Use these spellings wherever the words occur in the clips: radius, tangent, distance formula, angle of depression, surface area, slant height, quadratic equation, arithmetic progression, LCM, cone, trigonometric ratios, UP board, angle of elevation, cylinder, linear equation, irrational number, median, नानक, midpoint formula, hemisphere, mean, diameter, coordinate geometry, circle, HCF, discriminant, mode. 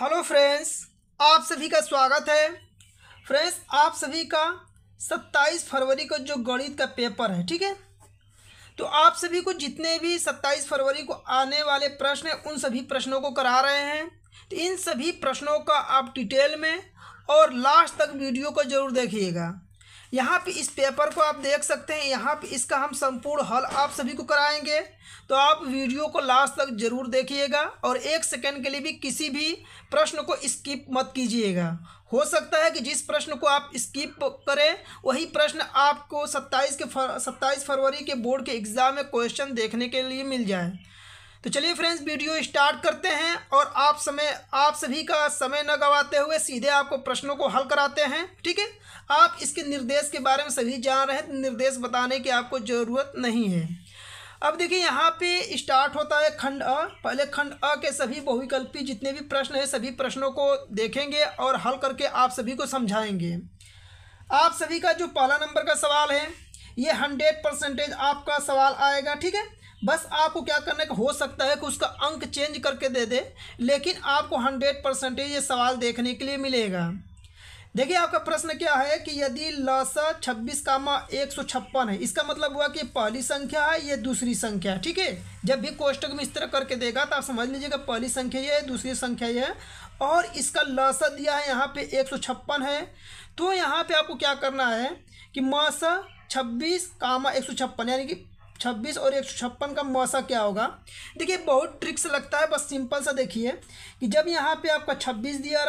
Hello friends, आप सभी का स्वागत है। फ्रेंड्स, आप सभी का 27 फरवरी को जो गणित का पेपर है, ठीक है, तो आप सभी को जितने भी 27 फरवरी को आने वाले प्रश्न हैं उन सभी प्रश्नों को करा रहे हैं। तो इन सभी प्रश्नों का आप डिटेल में और लास्ट तक वीडियो को जरूर देखिएगा। यहाँ पे इस पेपर को आप देख सकते हैं, यहाँ पे इसका हम संपूर्ण हल आप सभी को कराएंगे, तो आप वीडियो को लास्ट तक जरूर देखिएगा और एक सेकंड के लिए भी किसी भी प्रश्न को स्किप मत कीजिएगा। हो सकता है कि जिस प्रश्न को आप स्किप करें वही प्रश्न आपको 27 फरवरी के बोर्ड के एग्ज़ाम में क्वेश्चन देखने के लिए मिल जाए। तो चलिए फ्रेंड्स, वीडियो स्टार्ट करते हैं और आप सभी का समय न गंवाते हुए सीधे आपको प्रश्नों को हल कराते हैं, ठीक है। आप इसके निर्देश के बारे में सभी जान रहे हैं, निर्देश बताने की आपको ज़रूरत नहीं है। अब देखिए, यहाँ पे स्टार्ट होता है खंड अ। पहले खंड अ के सभी बहुविकल्पी जितने भी प्रश्न हैं सभी प्रश्नों को देखेंगे और हल करके आप सभी को समझाएंगे। आप सभी का जो पहला नंबर का सवाल है ये 100% आपका सवाल आएगा, ठीक है। बस आपको क्या करना है, हो सकता है कि उसका अंक चेंज करके दे दे, लेकिन आपको 100% ये सवाल देखने के लिए मिलेगा। देखिए, आपका प्रश्न क्या है कि यदि लसा 26,156 है, इसका मतलब हुआ कि पहली संख्या है, ये दूसरी संख्या है, ठीक है। जब भी कोष्टक में इस तरह करके देगा तो आप समझ लीजिएगा पहली संख्या ये है, दूसरी संख्या ये है, और इसका लसा दिया है यहाँ पे 156 है। तो यहाँ पे आपको क्या करना है कि मसा 26,156 यानी कि 26 और 156 का मौसा क्या होगा। देखिए, बहुत ट्रिक्स लगता है, बस सिंपल सा देखिए कि जब यहाँ पे आपका 26 दिया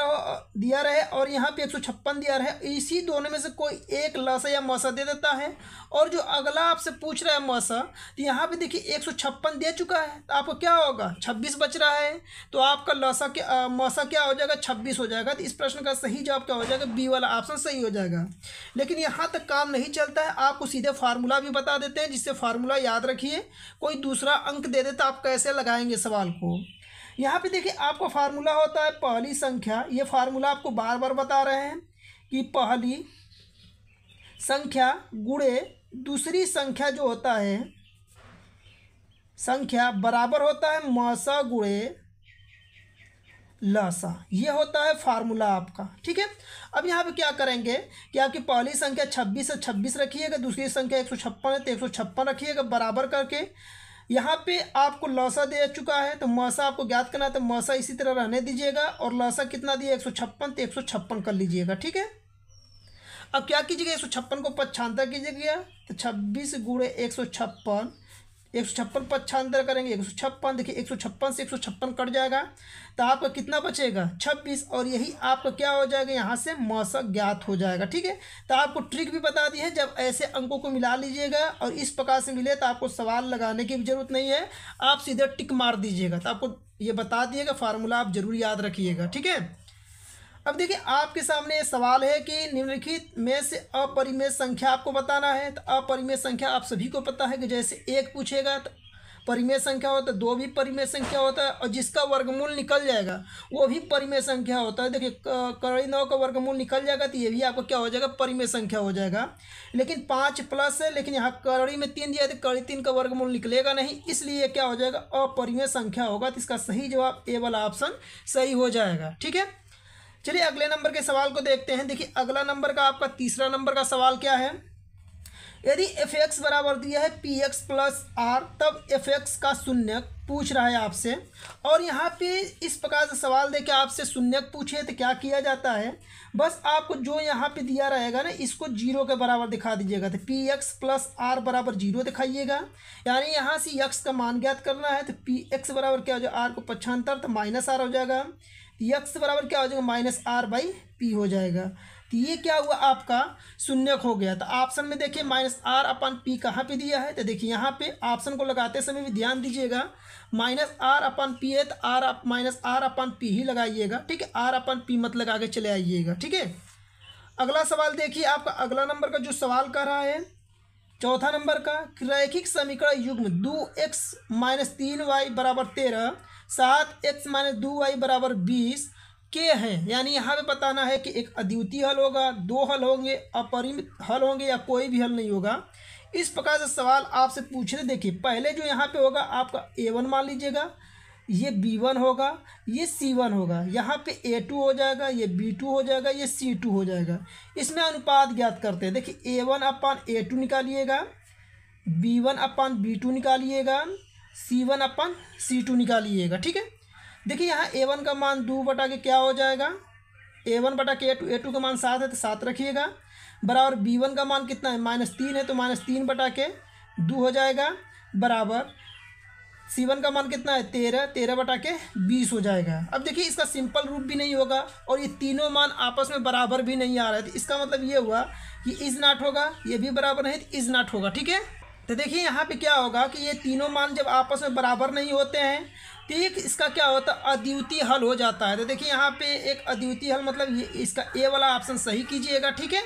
रहे और यहाँ पे 156 दिया रहे, इसी दोनों में से कोई एक लसा या मौसा दे देता है। और जो अगला आपसे पूछ रहा है मौसा, तो यहाँ पे देखिए 156 दे चुका है, तो आपको क्या होगा, 26 बच रहा है, तो आपका मौसा क्या हो जाएगा, 26 हो जाएगा। तो इस प्रश्न का सही जवाब क्या हो जाएगा, बी वाला ऑप्शन सही हो जाएगा। लेकिन यहाँ तक काम नहीं चलता है, आपको सीधे फार्मूला भी बता देते हैं, जिससे फार्मूला याद रखिए। कोई दूसरा अंक दे देता, आप कैसे लगाएंगे सवाल को। यहाँ पे देखिए, आपका फार्मूला होता है पहली संख्या, ये फार्मूला आपको बार बार बता रहे हैं कि पहली संख्या गुणे दूसरी संख्या जो होता है संख्या बराबर होता है मौसा गुणे लसा, ये होता है फार्मूला आपका, ठीक है। अब यहाँ पे क्या करेंगे कि आपकी पहली संख्या 26 है, 26 रखिएगा, दूसरी संख्या 156 है तो 156 रखिएगा, बराबर करके यहाँ पे आपको लसा दे चुका है तो मसा आपको ज्ञात करना है, तो मसा इसी तरह रहने दीजिएगा और लसा कितना दिया 156 तो 156 कर लीजिएगा, ठीक है। अब क्या कीजिएगा, 156 को 55 कीजिएगा तो 26 गुणे 156, 156 पच्छांतर करेंगे 156, देखिए 156 से 156 कट जाएगा तो आपका कितना बचेगा 26, और यही आपका क्या हो जाएगा, यहाँ से मौसा ज्ञात हो जाएगा, ठीक है। तो आपको ट्रिक भी बता दी है, जब ऐसे अंकों को मिला लीजिएगा और इस प्रकार से मिले तो आपको सवाल लगाने की भी ज़रूरत नहीं है, आप सीधे टिक मार दीजिएगा। तो आपको ये बता दिएगा, फार्मूला आप ज़रूर याद रखिएगा, ठीक है। अब देखिए, आपके सामने ये सवाल है कि निम्नलिखित में से अपरिमेय संख्या आपको बताना है। तो अपरिमेय संख्या आप सभी को पता है कि जैसे एक पूछेगा तो परिमेय संख्या होता है, दो भी परिमेय संख्या होता है, और जिसका वर्गमूल निकल जाएगा वो भी परिमेय संख्या होता है। देखिए, कड़ी 9 का वर्गमूल निकल जाएगा तो ये भी आपका क्या हो जाएगा, परिमेय संख्या हो जाएगा। लेकिन 5 प्लस है, लेकिन यहाँ कड़ी में 3 दिया है तो कड़ी 3 का वर्गमूल निकलेगा नहीं, इसलिए क्या हो जाएगा, अपरिमेय संख्या होगा। तो इसका सही जवाब ए वाला ऑप्शन सही हो जाएगा, ठीक है। चलिए अगले नंबर के सवाल को देखते हैं। देखिए, अगला नंबर का आपका तीसरा नंबर का सवाल क्या है, यदि f(x) बराबर दिया है px प्लस आर, तब f(x) का शून्यक पूछ रहा है आपसे। और यहाँ पे इस प्रकार से सवाल दे के आपसे शून्यक पूछे तो क्या किया जाता है, बस आपको जो यहाँ पे दिया रहेगा ना, इसको जीरो के बराबर दिखा दीजिएगा। तो px प्लस आर बराबर जीरो दिखाइएगा, यानी यहाँ से x का मान ज्ञात करना है। तो px बराबर क्या हो जाएगा, आर को पच्छांतर तो माइनस आर हो जाएगा, x बराबर क्या हो जाएगा, माइनस आर बाई पी हो जाएगा। तो ये क्या हुआ, आपका शून्यक हो गया। तो ऑप्शन में देखिए माइनस आर अपन पी कहाँ पे दिया है, तो देखिए यहाँ पे ऑप्शन को लगाते समय भी ध्यान दीजिएगा, माइनस आर अपन पी है तो आर आप माइनस आर अपन पी ही लगाइएगा, ठीक है। आर अपन पी मत लगा के चले आइएगा, ठीक है। अगला सवाल देखिए, आपका अगला नंबर का जो सवाल कर रहा है चौथा नंबर का, रैखिक समीकरण युग्म 2x - 3y = 13, 7x - 2y = 20 के हैं। यानी यहाँ पे बताना है कि एक अद्वितीय हल होगा, दो हल होंगे, अपरिमित हल होंगे, या कोई भी हल नहीं होगा। इस प्रकार से सवाल आपसे पूछ रहे। देखिए, पहले जो यहाँ पे होगा आपका a1 मान लीजिएगा, ये B1 होगा, ये C1 होगा, यहाँ पे A2 हो जाएगा, ये B2 हो जाएगा, ये C2 हो जाएगा। इसमें अनुपात ज्ञात करते हैं। देखिए A1 अपान A2 निकालिएगा, B1 अपान B2 निकालिएगा, C1 अपान C2 निकालिएगा। ठीक है, देखिए यहाँ A1 का मान 2 बटा के क्या हो जाएगा, A1 बटा के A2, A2 का मान 7 है तो 7 रखिएगा, बराबर B1 का मान कितना है, -3 है तो -3 बटा के 2 हो जाएगा, बराबर C1 का मान कितना है 13 बटा के 20 हो जाएगा। अब देखिए इसका सिंपल रूप भी नहीं होगा और ये तीनों मान आपस में बराबर भी नहीं आ रहा है, तो इसका मतलब ये हुआ कि इज नॉट होगा, ये भी बराबर नहीं तो इज नॉट होगा। ठीक है, तो देखिए यहाँ पे क्या होगा कि ये तीनों मान जब आपस में बराबर नहीं होते हैं तो ये इसका क्या होता है, अद्वितीय हल हो जाता है। तो देखिए यहाँ पे एक अद्वितीय हल, मतलब ये इसका ए वाला ऑप्शन सही कीजिएगा। ठीक है,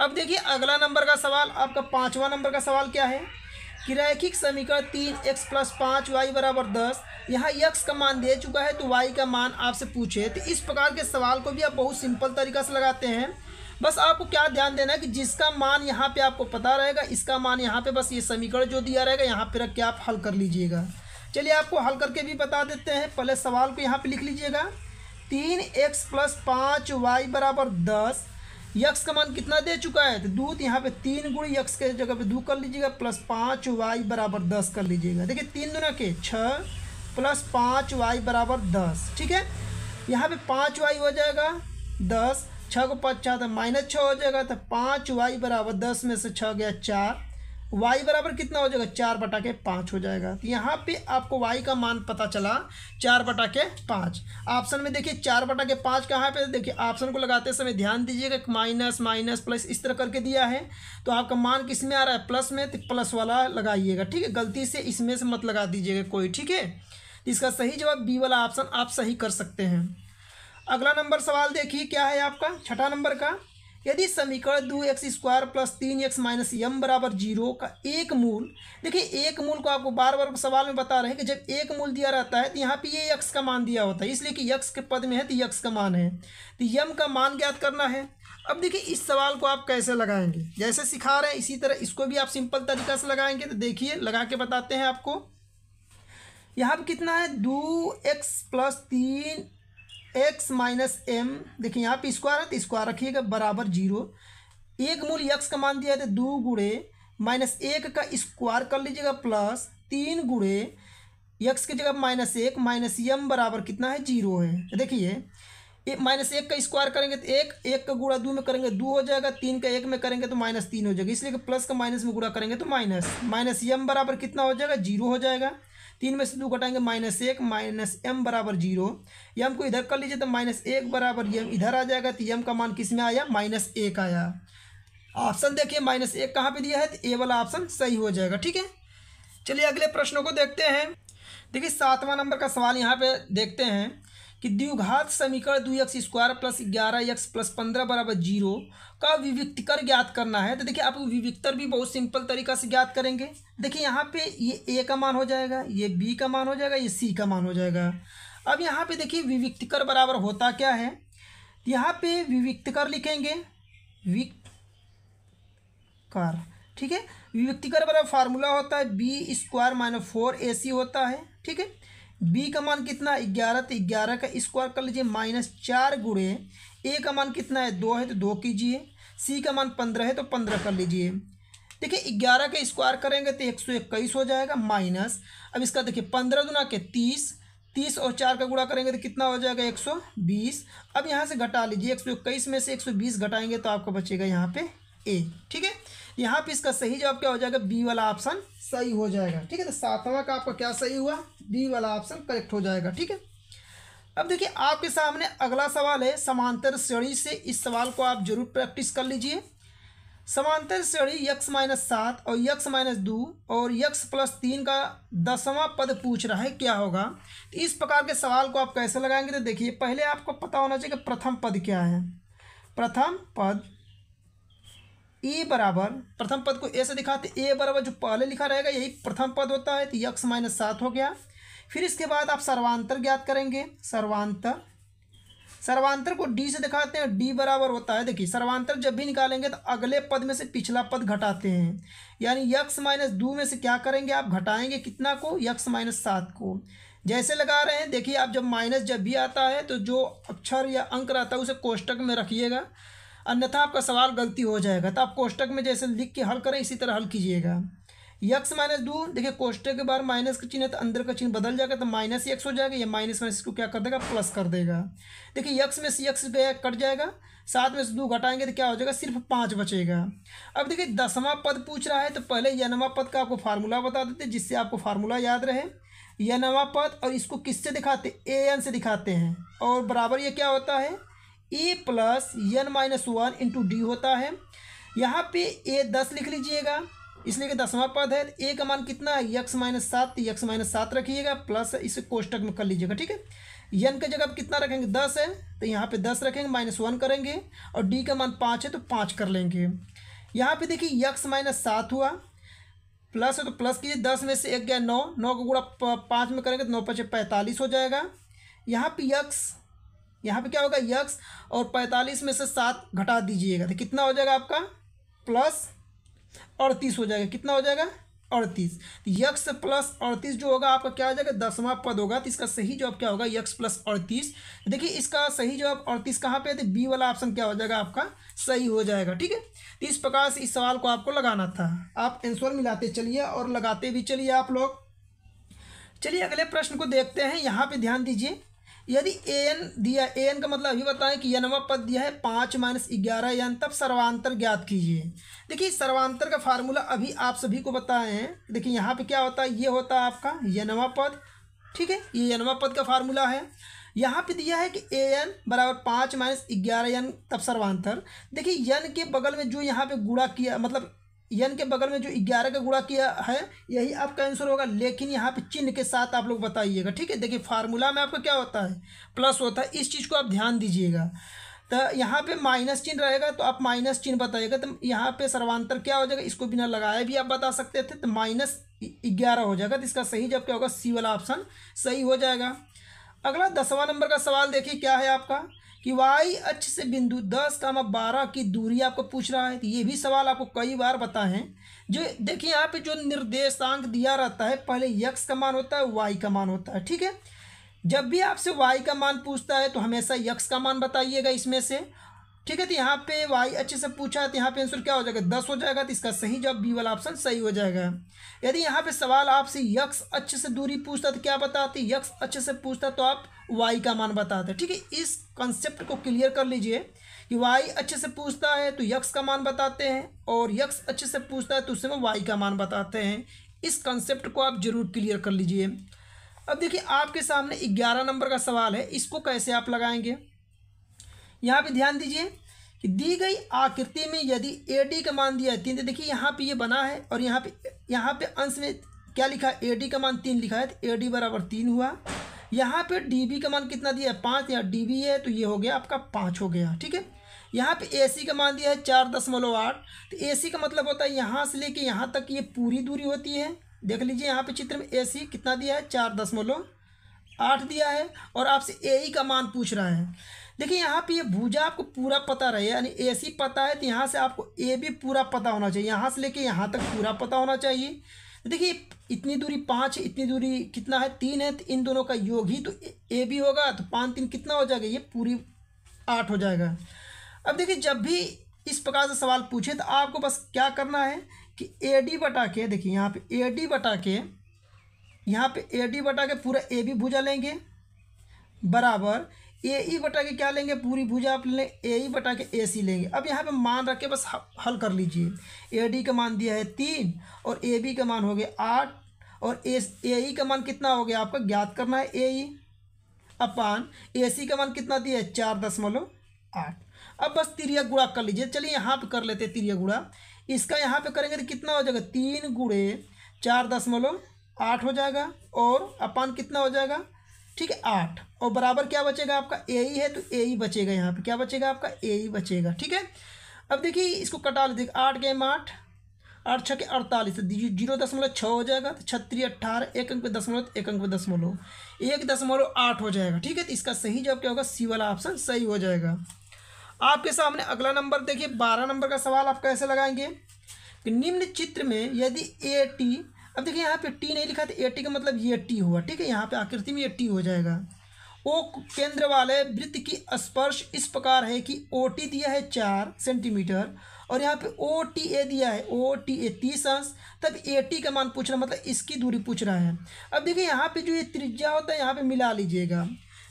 अब देखिए अगला नंबर का सवाल, आपका 5वां नंबर का सवाल क्या है कि रैखिक समीकरण 3x + 5y 10, यहाँ x का मान दे चुका है तो y का मान आपसे पूछे। तो इस प्रकार के सवाल को भी आप बहुत सिंपल तरीका से लगाते हैं। बस आपको क्या ध्यान देना है कि जिसका मान यहाँ पे आपको पता रहेगा, इसका मान यहाँ पे, बस ये समीकरण जो दिया रहेगा यहाँ पे रख के आप हल कर लीजिएगा। चलिए आपको हल करके भी बता देते हैं। पहले सवाल को यहाँ पर लिख लीजिएगा, 3x + 5y 10, यक्स का मान कितना दे चुका है तो 2, यहाँ पे 3 गुण यक्स के जगह पे 2 कर लीजिएगा, प्लस 5y 10 कर लीजिएगा। देखिए 3 × 2 = 6 प्लस 5y 10। ठीक है, यहाँ पे 5y हो जाएगा 10, 6 को 5 4 तो -6 हो जाएगा, तो 5y 10 में से 6 गया 4, y बराबर कितना हो जाएगा 4/5 हो जाएगा। तो यहाँ पे आपको y का मान पता चला 4/5। ऑप्शन में देखिए 4/5 कहाँ पे, देखिए ऑप्शन को लगाते समय ध्यान दीजिएगा, माइनस प्लस इस तरह करके दिया है, तो आपका मान किस में आ रहा है, प्लस में, तो प्लस वाला लगाइएगा। ठीक है, गलती से इसमें से मत लगा दीजिएगा कोई। ठीक है, इसका सही जवाब बी वाला ऑप्शन आप सही कर सकते हैं। अगला नंबर सवाल देखिए क्या है आपका, 6वां नंबर का, यदि समीकरण 2x² + 3x - m = 0 का एक मूल, देखिए एक मूल को आपको बार बार सवाल में बता रहे हैं कि जब एक मूल दिया रहता है तो यहाँ पे ये x का मान दिया होता है, इसलिए कि x के पद में है तो x का मान है, तो m का मान ज्ञात करना है। अब देखिए इस सवाल को आप कैसे लगाएंगे, जैसे सिखा रहे हैं इसी तरह इसको भी आप सिंपल तरीका से लगाएंगे। तो देखिए लगा के बताते हैं आपको, यहाँ पर कितना है 2x + 3x - m, देखिए यहाँ पे स्क्वायर है तो स्क्वायर रखिएगा, बराबर 0, एक मूल x का मान दिया है तो 2 × -1 का स्क्वायर कर लीजिएगा, प्लस 3 × x की जगह -1 - m बराबर कितना है 0 है। तो देखिए -1 का स्क्वायर करेंगे तो 1 का गुणा 2 में करेंगे 2 हो जाएगा, 3 का 1 में करेंगे तो -3 हो जाएगा, इसलिए कि प्लस का माइनस में गुणा करेंगे तो -m बराबर कितना हो जाएगा 0 हो जाएगा। 3 में से 2 घटाएंगे -1 -m बराबर 0, m को इधर कर लीजिए तो -1 बराबर m इधर आ जाएगा, तो m का मान किस में आया -1 आया। ऑप्शन देखिए -1 कहाँ पे दिया है तो ए वाला ऑप्शन सही हो जाएगा। ठीक है, चलिए अगले प्रश्नों को देखते हैं। देखिए 7वां नंबर का सवाल यहाँ पे देखते हैं कि द्विघात समीकरण 2x² + 11x + 15 = 0 का विविक्तकर ज्ञात करना है। तो देखिए आप विविक्तकर भी बहुत सिंपल तरीका से ज्ञात करेंगे। देखिए यहाँ पे ये a का मान हो जाएगा, ये b का मान हो जाएगा, ये c का मान हो जाएगा। अब यहाँ पे देखिए विविक्तकर बराबर होता क्या है, यहाँ पे विविक्तकर लिखेंगे विविक्तकर। ठीक है, विविक्तकर बराबर फार्मूला होता है b² - 4ac होता है। ठीक है, b का मान कितना है 11, तो 11 का स्क्वायर कर लीजिए -4 × a का मान कितना है 2 है तो 2 कीजिए, c का मान 15 है तो 15 कर लीजिए। देखिए 11 का स्क्वायर करेंगे तो 121 हो जाएगा, माइनस, अब इसका देखिए 15 × 30, 30 और 4 का गुणा करेंगे तो कितना हो जाएगा 120। अब यहाँ से घटा लीजिए, 121 में से 120 घटाएंगे तो आपको बचेगा यहाँ पे ए। ठीक है, यहाँ पे इसका सही जवाब क्या हो जाएगा, बी वाला ऑप्शन सही हो जाएगा। ठीक है, तो 7वां का आपका क्या सही हुआ, बी वाला ऑप्शन करेक्ट हो जाएगा। ठीक है, अब देखिए आपके सामने अगला सवाल है समांतर श्रेणी से, इस सवाल को आप जरूर प्रैक्टिस कर लीजिए। समांतर श्रेणी x - 7 और x - 2 और x + 3 का 10वां पद पूछ रहा है क्या होगा। तो इस प्रकार के सवाल को आप कैसे लगाएंगे, तो देखिए पहले आपको पता होना चाहिए कि प्रथम पद क्या है। प्रथम पद ए बराबर, प्रथम पद को ए से दिखाते, ए बराबर जो पहले लिखा रहेगा यही प्रथम पद होता है, तो x - 7 हो गया। फिर इसके बाद आप सर्वांतर ज्ञात करेंगे। सर्वांतर को d से दिखाते हैं, d बराबर होता है, देखिए सर्वांतर जब भी निकालेंगे तो अगले पद में से पिछला पद घटाते हैं, यानी x - 2 में से क्या करेंगे आप घटाएंगे कितना को, x - 7 को, जैसे लगा रहे हैं देखिए आप, जब माइनस जब भी आता है तो जो अक्षर या अंक रहता है उसे कोष्टक में रखिएगा, अन्यथा आपका सवाल गलती हो जाएगा। तो आप कोष्टक में जैसे लिख के हल करें इसी तरह हल कीजिएगा। यक्स माइनस दू, देखिए कोष्टक के बाहर माइनस का चिन्ह है तो अंदर का चिन्ह बदल जाएगा, तो माइनस यक्स हो जाएगा। या माइनस माइनस को क्या कर देगा, प्लस कर देगा। देखिए यक्स में से यक्स गया कट जाएगा, साथ में से दो घटाएंगे तो क्या हो जाएगा, सिर्फ पाँच बचेगा। अब देखिए दसवां पद पूछ रहा है तो पहले यनवां पद का आपको फार्मूला बता देते हैं जिससे आपको फार्मूला याद रहे। यनवां पद और इसको किससे दिखाते, ए एन से दिखाते हैं, और बराबर ये क्या होता है, A plus N minus one into D होता है। यहाँ पे ए 10 लिख लीजिएगा इसलिए कि दसवां पद है। ए का मान कितना है, यक्स माइनस सात, तो यक्स माइनस सात रखिएगा प्लस इसे कोष्टक में कर लीजिएगा, ठीक है। एन की जगह आप कितना रखेंगे, 10 है तो यहाँ पे 10 रखेंगे, माइनस वन करेंगे, और डी का मान 5 है तो 5 कर लेंगे। यहाँ पे देखिए यक्स माइनस सात हुआ, प्लस है तो प्लस कीजिए, 10 में से एक गया 9, 9 को गुणा 5 में करेंगे तो 9 × 5 = 45 हो जाएगा। यहाँ पे यक्स, यहाँ पे क्या होगा यक्स, और 45 में से 7 घटा दीजिएगा तो कितना हो जाएगा आपका, प्लस 38 हो जाएगा। कितना हो जाएगा, 38। यक्स प्लस 38 जो होगा आपका क्या हो जाएगा, दसवां पद होगा। तो इसका सही जवाब क्या होगा, यक्स प्लस 38। देखिए इसका सही जवाब 38 कहाँ पे है, तो बी वाला ऑप्शन क्या हो जाएगा आपका, सही हो जाएगा, ठीक है। तो इस प्रकार से इस सवाल को आपको लगाना था, आप आंसर मिलाते चलिए और लगाते भी चलिए आप लोग। चलिए अगले प्रश्न को देखते हैं, यहाँ पर ध्यान दीजिए। यदि ए एन दिया, ए एन का मतलब अभी बताएं कि एनवा पद दिया है 5 - 11 एन, तब सर्वांतर ज्ञात कीजिए। देखिए सर्वांतर का फार्मूला अभी आप सभी को बताए हैं। देखिए यहाँ पे क्या होता है, ये होता है आपका एनवा पद, ठीक है, ये एनवा पद का फार्मूला है। यहाँ पे दिया है कि ए एन बराबर 5 - 11 एन, तब सर्वांतर। देखिए एन के बगल में जो यहाँ पे गुणा किया, मतलब एन के बगल में जो 11 का गुणा किया है यही आपका आंसर होगा, लेकिन यहाँ पे चिन्ह के साथ आप लोग बताइएगा, ठीक है। देखिए फार्मूला में आपका क्या होता है, प्लस होता है, इस चीज़ को आप ध्यान दीजिएगा। तो यहाँ पे माइनस चिन्ह रहेगा तो आप माइनस चिन्ह बताइएगा। तो यहाँ पे सर्वांतर क्या हो जाएगा, इसको बिना लगाए भी आप बता सकते थे, तो -11 हो जाएगा। तो इसका सही जवाब क्या होगा, सी वाला ऑप्शन सही हो जाएगा। अगला 10वां नंबर का सवाल देखिए क्या है आपका, कि y अक्ष से बिंदु 10, 12 की दूरी आपको पूछ रहा है। तो ये भी सवाल आपको कई बार बताए हैं। जो देखिए यहाँ पे जो निर्देशांक दिया रहता है पहले x का मान होता है, y का मान होता है, ठीक है। जब भी आपसे y का मान पूछता है तो हमेशा x का मान बताइएगा इसमें से, ठीक है। तो यहाँ पे y अक्ष से पूछा है तो यहाँ पे आंसर क्या हो जाएगा, 10 हो जाएगा। तो इसका सही जवाब बी वाला ऑप्शन सही हो जाएगा। यदि यहाँ पे सवाल आपसे x अक्ष से दूरी पूछता तो क्या बताते, x अक्ष से पूछता तो आप y का मान बताते, ठीक है। इस कंसेप्ट को क्लियर कर लीजिए कि y अक्ष से पूछता है तो x का मान बताते हैं, और x अक्ष से पूछता है तो उसमें y का मान बताते हैं। इस कंसेप्ट को आप जरूर क्लियर कर लीजिए। अब देखिए आपके सामने 11 नंबर का सवाल है, इसको कैसे आप लगाएंगे। यहाँ पे ध्यान दीजिए कि दी गई आकृति में यदि AD का मान दिया है 3, तो देखिए यहाँ पे ये बना है और यहाँ पे अंश में क्या लिखा है, AD का मान 3 लिखा है, तो AD बराबर 3 हुआ। यहाँ पे DB का मान कितना दिया है, 5, या DB है तो ये हो गया आपका 5 हो गया, ठीक है। यहाँ पे AC का मान दिया है 4.8, तो AC का मतलब होता है यहाँ से लेके यहाँ तक ये पूरी दूरी होती है। देख लीजिए यहाँ पे चित्र में AC कितना दिया है, 4.8 दिया है, और आपसे AE का मान पूछ रहा है। देखिए यहाँ पे ये भुजा आपको पूरा पता रहे, यानी AC पता है तो यहाँ से आपको AB पूरा पता होना चाहिए, यहाँ से लेके यहाँ तक पूरा पता होना चाहिए। देखिए इतनी दूरी 5 है, इतनी दूरी कितना है, 3 है, तो इन दोनों का योग ही तो AB होगा। तो 5×3 कितना हो जाएगा, ये पूरी 8 हो जाएगा। अब देखिए जब भी इस प्रकार से सवाल पूछे तो आपको बस क्या करना है कि AD बटा के, देखिए यहाँ पर AD बटा के, यहाँ पे AD बटा के पूरा AB भुजा लेंगे, बराबर AE बटा के क्या लेंगे, पूरी भुजा आप लें, AE बटा के AC लेंगे। अब यहाँ पे मान रख के बस हल कर लीजिए। AD का मान दिया है 3 और AB का मान हो गया 8, और AE का मान कितना हो गया आपका ज्ञात करना है, AE अपान AC का मान कितना दिया है 4.8। अब बस तिरिया गुणा कर लीजिए। चलिए यहाँ पे कर लेते हैं तिरिया गुणा, इसका यहाँ पे करेंगे तो कितना हो जाएगा, 3 × 4.8 हो जाएगा, और अपान कितना हो जाएगा, ठीक है 8, और बराबर क्या बचेगा आपका, AE है तो AE बचेगा। यहाँ पे क्या बचेगा आपका, AE बचेगा, ठीक है। अब देखिए इसको कटा लीजिए, 8 × 8, 8×6 = 48, 0.6 हो जाएगा। तो 36, 18, 1.8 हो जाएगा, ठीक है। तो इसका सही जवाब क्या होगा, सी वाला ऑप्शन सही हो जाएगा। आपके सामने अगला नंबर देखिए 12 नंबर का सवाल, आप कैसे लगाएंगे कि निम्न चित्र में यदि AT अब देखिए यहाँ पे टी नहीं लिखा था, ए टी का मतलब ये टी हुआ, ठीक है, यहाँ पे आकृति में ये टी हो जाएगा। ओ केंद्र वाले वृत्त की स्पर्श इस प्रकार है कि ओ टी दिया है 4 सेंटीमीटर और यहाँ पे ओ टी ए दिया है, ओ टी ए 30 अंश, तब ए टी का मान पूछ रहा है, मतलब इसकी दूरी पूछ रहा है। अब देखिए यहाँ पे जो ये त्रिज्या होता है यहाँ पे मिला लीजिएगा।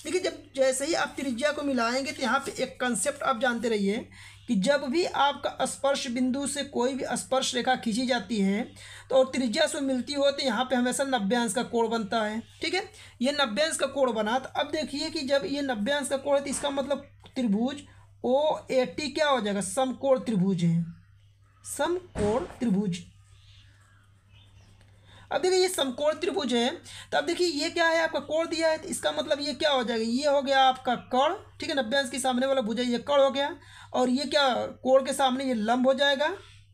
देखिए जब जैसे ही आप त्रिज्या को मिलाएंगे तो यहाँ पे एक कंसेप्ट आप जानते रहिए कि जब भी आपका स्पर्श बिंदु से कोई भी स्पर्श रेखा खींची जाती है तो और त्रिज्या से मिलती हो तो यहाँ पे हमेशा 90 अंश का कोण बनता है, ठीक है, ये 90 अंश का कोण बना। तो अब देखिए कि जब ये 90 अंश का कोण है तो इसका मतलब त्रिभुज ओ ए टी क्या हो जाएगा, समकोण त्रिभुज है, समकोण त्रिभुज। अब देखिए ये समकोण त्रिभुज है तो अब देखिए ये क्या है, आपका कोण दिया है तो इसका मतलब ये क्या हो जाएगा, ये हो गया आपका कर्ण, ठीक है, 90 अंश के सामने वाला भुजा ये कर्ण हो गया और ये क्या कोण के सामने ये लंब हो जाएगा,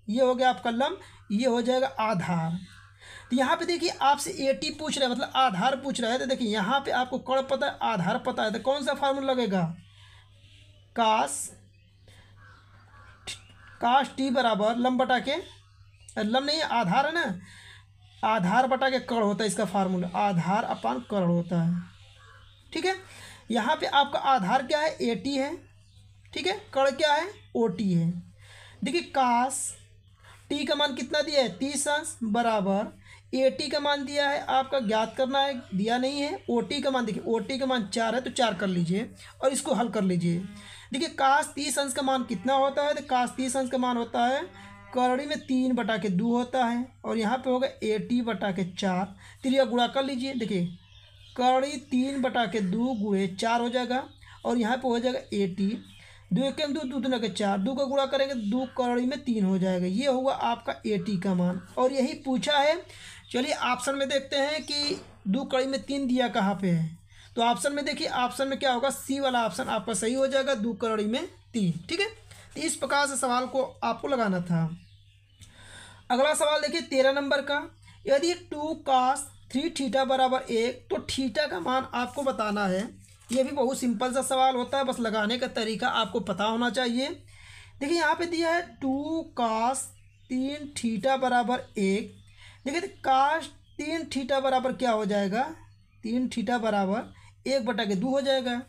ये हो गया आपका लंब, ये हो जाएगा आधार। तो यहाँ पे देखिए आपसे ए टी पूछ रहा है, मतलब आधार पूछ रहा है, तो देखिए यहाँ पे आपको कर्ण पता है, आधार पता है, तो कौन सा फार्मूला लगेगा, काश टी बराबर लंब बटा के, लंब नहीं आधार है ना, आधार बटा के कर्ण होता है इसका फार्मूला, आधार अपान कर्ण होता है, ठीक है। यहाँ पे आपका आधार क्या है, ए टी है, ठीक है, कर्ण क्या है, ओ टी है। देखिए काश टी का मान कितना दिया है 30 अंश बराबर ए टी का मान दिया है आपका, ज्ञात करना है, दिया नहीं है। ओ टी का मान देखिए, ओ टी का मान 4 है तो 4 कर लीजिए और इसको हल कर लीजिए। देखिए काश 30 अंश का मान कितना होता है, तो काश 30 अंश का मान होता है करणी में 3/2 होता है और यहाँ पे होगा 80/4, त्रिया गुणा कर लीजिए, देखिए करणी 3/2 गुणे 4 हो जाएगा और यहाँ पे हो जाएगा 80, 2 के 2 2 2 के 4, 2 का गुणा करेंगे 2 करणी में 3 हो जाएगा, ये होगा आपका 80 का मान। और यही पूछा है, चलिए ऑप्शन में देखते हैं कि 2 करणी में 3 दिया कहाँ पे है, तो ऑप्शन में देखिए, ऑप्शन में क्या होगा, सी वाला ऑप्शन आपका सही हो जाएगा, 2 करणी में 3, ठीक है। तो इस प्रकार से सवाल को आपको लगाना था। अगला सवाल देखिए 13 नंबर का, यदि 2 cos 3 थीटा बराबर 1 तो थीटा का मान आपको बताना है। ये भी बहुत सिंपल सा सवाल होता है, बस लगाने का तरीका आपको पता होना चाहिए। देखिए यहाँ पे दिया है 2 cos 3 थीटा बराबर 1, देखिए cos 3 थीटा बराबर क्या हो जाएगा, 3 थीटा बराबर 1/2 हो जाएगा।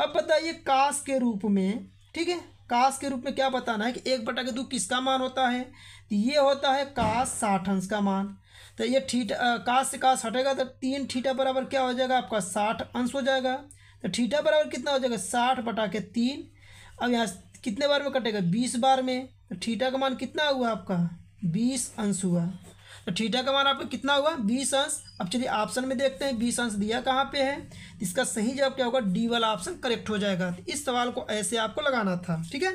अब बताइए cos के रूप में, ठीक है, काश के रूप में क्या बताना है कि 1/2 किसका मान होता है, तो ये होता है काश 60 अंश का मान। तो ये थीटा, काश से काश हटेगा तो 3 थीटा बराबर क्या हो जाएगा आपका 60 अंश हो जाएगा। तो थीटा बराबर कितना हो जाएगा 60/3, अब यहाँ कितने बार में कटेगा 20 बार में, तो थीटा का मान कितना हुआ आपका 20 अंश हुआ। तो थीटा का मान आपका कितना हुआ 20 अंश। अब चलिए ऑप्शन में देखते हैं 20 अंश दिया कहाँ पे है, इसका सही जवाब क्या होगा, डी वाला ऑप्शन करेक्ट हो जाएगा। तो इस सवाल को ऐसे आपको लगाना था, ठीक है।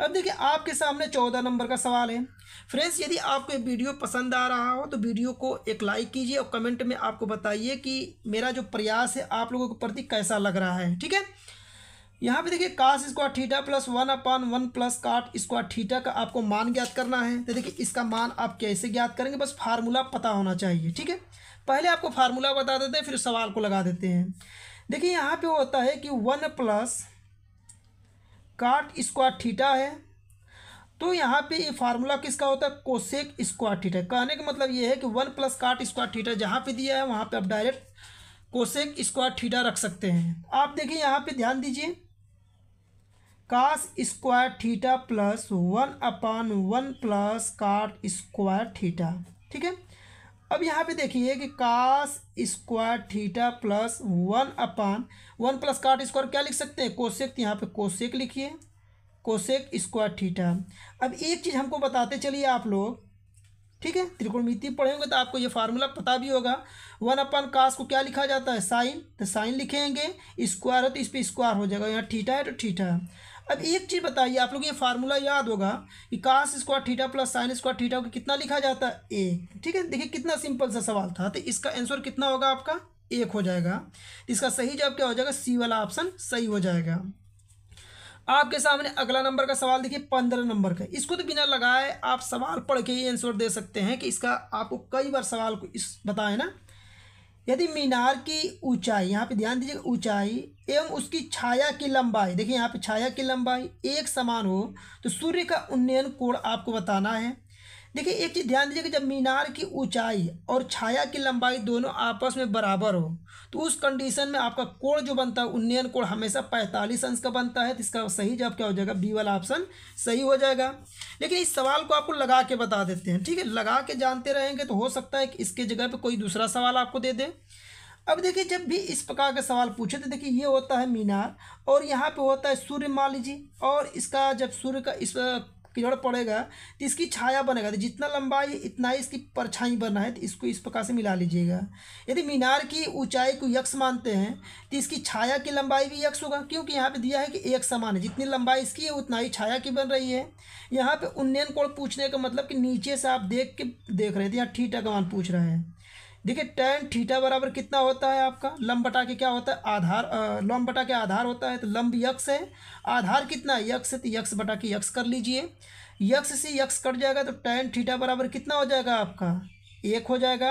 अब देखिए आपके सामने 14 नंबर का सवाल है। फ्रेंड्स यदि आपको ये वीडियो पसंद आ रहा हो तो वीडियो को एक लाइक कीजिए और कमेंट में आपको बताइए कि मेरा जो प्रयास है आप लोगों के प्रति कैसा लग रहा है, ठीक है। यहाँ पे देखिए cos square theta plus 1/1 plus cot square theta का आपको मान ज्ञात करना है। तो देखिए इसका मान आप कैसे ज्ञात करेंगे, बस फार्मूला पता होना चाहिए, ठीक है। पहले आपको फार्मूला बता देते हैं फिर सवाल को लगा देते हैं। देखिए यहाँ पे होता है कि 1 प्लस काट स्क्वायर थीटा है, तो यहाँ पे ये फार्मूला किसका होता है, कोसेक स्क्वायर थीटा। कहने का मतलब ये है कि 1 प्लस काट स्क्वायर थीटा जहाँ पे दिया है वहाँ पर आप डायरेक्ट कोसेक स्क्वायर थीटा रख सकते हैं। आप देखिए यहाँ पर ध्यान दीजिए cos square theta plus 1/1 plus cot square theta, ठीक है। अब यहाँ पे देखिए कि cos square theta plus 1/1 plus cot square क्या लिख सकते हैं, कोसेक, यहाँ पे कोसेक लिखिए, कोसेक स्क्वायर थीटा। अब एक चीज़ हमको बताते चलिए आप लोग, ठीक है, त्रिकोणमिति पढ़े होंगे तो आपको ये फार्मूला पता भी होगा। 1/1 काश को क्या लिखा जाता है, साइन, तो साइन लिखेंगे, स्क्वायर है तो इस पर स्क्वायर हो जाएगा, यहाँ थीटा है तो थीटा। अब एक चीज़ बताइए आप लोग, ये फार्मूला याद होगा कि cos square theta plus sine square theta को कितना लिखा जाता है, 1, ठीक है। देखिए कितना सिंपल सा सवाल था, तो इसका आंसर कितना होगा आपका 1 हो जाएगा। इसका सही जवाब क्या हो जाएगा, सी वाला ऑप्शन सही हो जाएगा। आपके सामने अगला नंबर का सवाल देखिए 15 नंबर का, इसको तो बिना लगाए आप सवाल पढ़ के ही आंसर दे सकते हैं कि इसका आपको कई बार सवाल को इस बताए ना। यदि मीनार की ऊंचाई, यहाँ पे ध्यान दीजिएगा, ऊंचाई एवं उसकी छाया की लंबाई, देखिए यहाँ पे छाया की लंबाई एक समान हो तो सूर्य का उन्नयन कोण आपको बताना है। देखिए एक चीज़ ध्यान दीजिए कि जब मीनार की ऊंचाई और छाया की लंबाई दोनों आपस में बराबर हो तो उस कंडीशन में आपका कोण जो बनता है उन्नयन कोण हमेशा 45 अंश का बनता है। तो इसका सही जवाब क्या हो जाएगा, बी वाला ऑप्शन सही हो जाएगा। लेकिन इस सवाल को आपको लगा के बता देते हैं, ठीक है, लगा के जानते रहेंगे तो हो सकता है कि इसके जगह पर कोई दूसरा सवाल आपको दे दे। अब देखिए जब भी इस प्रकार का सवाल पूछे तो देखिए ये होता है मीनार और यहाँ पे होता है सूर्य मान लीजिए, और इसका जब सूर्य का इस किरण पड़ेगा तो इसकी छाया बनेगा, तो जितना लंबाई इतना ही इसकी परछाई बनना है, तो इसको इस प्रकार से मिला लीजिएगा। यदि मीनार की ऊंचाई को यक्स मानते हैं तो इसकी छाया की लंबाई भी यक्स होगा, क्योंकि यहाँ पे दिया है कि एक समान है, जितनी लंबाई इसकी है उतना ही छाया की बन रही है। यहाँ पे उन्नयन कोण पूछने का मतलब कि नीचे से आप देख रहे थे, यहाँ थीटा का मान पूछ रहे हैं। देखिए tan थीटा बराबर कितना होता है आपका, लंब बटा के क्या होता है आधार, लंब बटा के आधार होता है, तो लंब यक्स है, आधार कितना है यक्स है, तो यक्स बटा के यक्स कर लीजिए, यक्स से यक्स कट जाएगा तो tan थीटा बराबर कितना हो जाएगा आपका, एक हो जाएगा।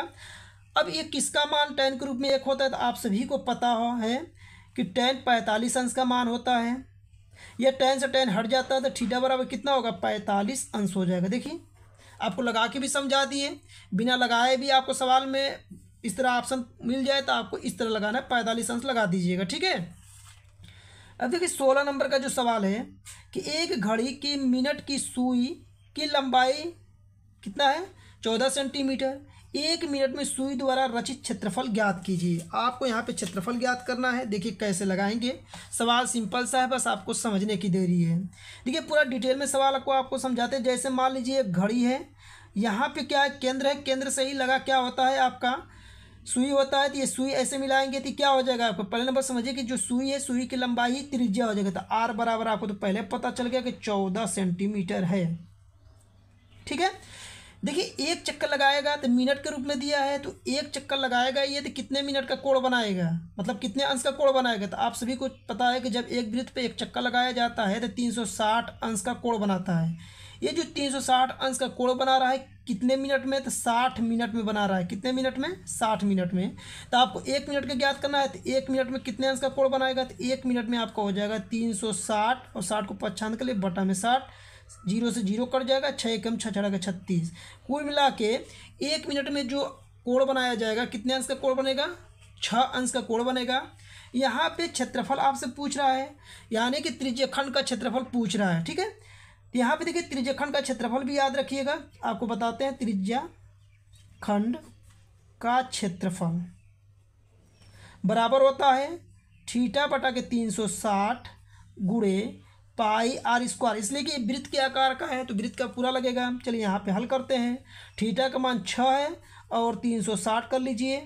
अब ये किसका मान tan के रूप में एक होता है, तो आप सभी को पता हो है कि tan 45 अंश का मान होता है, यह tan से tan हट जाता है तो थीटा बराबर कितना होगा 45 अंश हो जाएगा। देखिए आपको लगा के भी समझा दिए, बिना लगाए भी आपको सवाल में इस तरह ऑप्शन मिल जाए तो आपको इस तरह लगाना है, 45 अंश लगा दीजिएगा, ठीक है। अब देखिए 16 नंबर का जो सवाल है कि एक घड़ी की मिनट की सुई की लंबाई कितना है 14 सेंटीमीटर, एक मिनट में सुई द्वारा रचित क्षेत्रफल ज्ञात कीजिए। आपको यहाँ पे क्षेत्रफल ज्ञात करना है, देखिए कैसे लगाएंगे, सवाल सिंपल सा है, बस आपको समझने की देरी है। देखिए पूरा डिटेल में सवाल को आपको समझाते हैं। जैसे मान लीजिए एक घड़ी है, यहाँ पे क्या केंद्र है, केंद्र से ही लगा क्या होता है आपका सुई होता है, तो ये सुई ऐसे मिलाएंगे तो क्या हो जाएगा आपको, पहले नंबर समझिए कि जो सुई है सुई की लंबाई ही त्रिज्या हो जाएगा, तो आर बराबर आपको तो पहले पता चल गया कि 14 सेंटीमीटर है, ठीक है। देखिए एक चक्कर लगाएगा तो मिनट के रूप में दिया है, तो एक चक्कर लगाएगा ये तो कितने मिनट का कोण बनाएगा, मतलब कितने अंश का कोण बनाएगा, तो आप सभी को पता है कि जब एक वृत्त पे एक चक्कर लगाया जाता है तो 360 अंश का कोण बनाता है। ये जो 360 अंश का कोण बना रहा है कितने मिनट में, तो 60 मिनट में बना रहा है, कितने मिनट में 60 मिनट में, तो आपको एक मिनट का ज्ञात करना है, तो एक मिनट में कितने अंश का कोण बनाएगा, तो एक मिनट में आपका हो जाएगा 360 और 60 को 95 के लिए बटा में 60, 0 से 0 कट जाएगा, 6 कम 6 = 36। कुल मिला के एक मिनट में जो कोण बनाया जाएगा कितने अंश का कोण बनेगा, 6 अंश का कोण बनेगा। यहाँ पे क्षेत्रफल आपसे पूछ रहा है, यानी कि त्रिज्याखंड का क्षेत्रफल पूछ रहा है, ठीक है। यहाँ पे देखिए त्रिज्याखंड का क्षेत्रफल भी याद रखिएगा, आपको बताते हैं त्रिज्याखंड का क्षेत्रफल बराबर होता है थीटा बटा के 360 गुणे पाई आर स्क्वायर, इसलिए कि वृत्त के आकार का है तो वृत्त का पूरा लगेगा। चलिए यहाँ पे हल करते हैं, थीटा का मान 6 है और 360 कर लीजिए,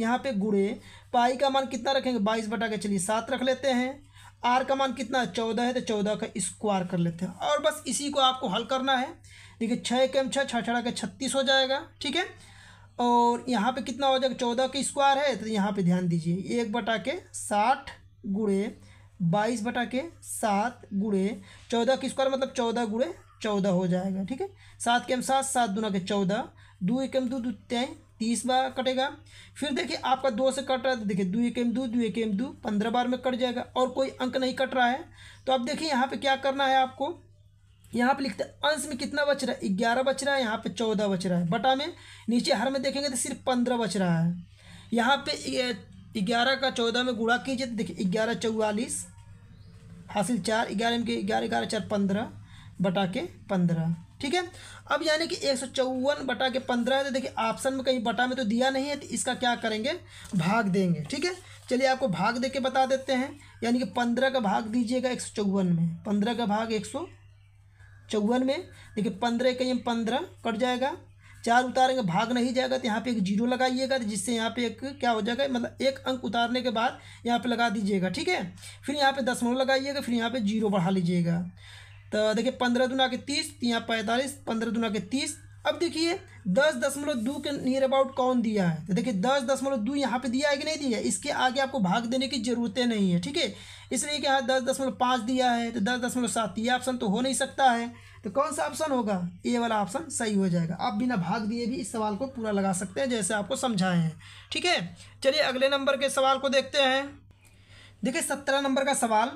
यहाँ पे गुणे पाई का मान कितना रखेंगे 22 बटा के चलिए 7 रख लेते हैं, आर का मान कितना है 14 है तो 14 का स्क्वायर कर लेते हैं, और बस इसी को आपको हल करना है। देखिए 6 कम 6 = 36 हो जाएगा, ठीक है, और यहाँ पर कितना हो जाएगा 14 का स्क्वायर है, तो यहाँ पर ध्यान दीजिए 1 बटा के 60 गुणे 22 बटा के 7 गुणे 14 की स्क्वायर, मतलब 14 गुणे 14 हो जाएगा, ठीक है। 7 कम 7 = 7, 7 दूना के 14, 2 एकम 2 2 3, 30 बार कटेगा। फिर देखिए आपका 2 से कट रहा है तो देखिए 2 एकम 2 2 एकम 2 15 बार में कट जाएगा, और कोई अंक नहीं कट रहा है। तो अब देखिए यहाँ पे क्या करना है आपको, यहाँ पे लिखते हैं अंश में कितना बच रहा है, 11 बच रहा है, यहाँ पे 14 बच रहा है, बटा में नीचे हर में देखेंगे तो सिर्फ 15 बच रहा है। यहाँ पे 11 का 14 में गुणा कीजिए तो देखिए 11 44 हासिल 4, 11 में 11 11 4 15 बटा के 15, ठीक है। अब यानी कि 154 बटा के 15 है, तो देखिए ऑप्शन में कहीं बटा में तो दिया नहीं है, तो इसका क्या करेंगे भाग देंगे, ठीक है। चलिए आपको भाग दे के बता देते हैं, यानी कि 15 का भाग दीजिएगा 154 में, 15 का भाग 154 में, देखिए 15 कहीं 15 कट जाएगा, 4 उतारेंगे भाग नहीं जाएगा तो यहाँ पे 1 0 लगाइएगा, जिससे यहाँ पे एक क्या हो जाएगा, मतलब एक अंक उतारने के बाद यहाँ पे लगा दीजिएगा, ठीक है। फिर यहाँ पे दशमलव लगाइएगा, फिर यहाँ पे 0 बढ़ा लीजिएगा, तो देखिए 15 दूना के 30, यहाँ 45, 15 दूना के 30। अब देखिए 10.2 के नियर अबाउट कौन दिया है, तो देखिए 10.2 यहाँ पे दिया है कि नहीं दिया है, इसके आगे आपको भाग देने की ज़रूरतें नहीं है, ठीक है। इसलिए कि यहाँ 10.5 दिया है तो 10.7, ये ऑप्शन तो हो नहीं सकता है, तो कौन सा ऑप्शन होगा, ए वाला ऑप्शन सही हो जाएगा। आप बिना भाग दिए भी इस सवाल को पूरा लगा सकते हैं, जैसे आपको समझाए हैं, ठीक है। चलिए अगले नंबर के सवाल को देखते हैं। देखिए 17 नंबर का सवाल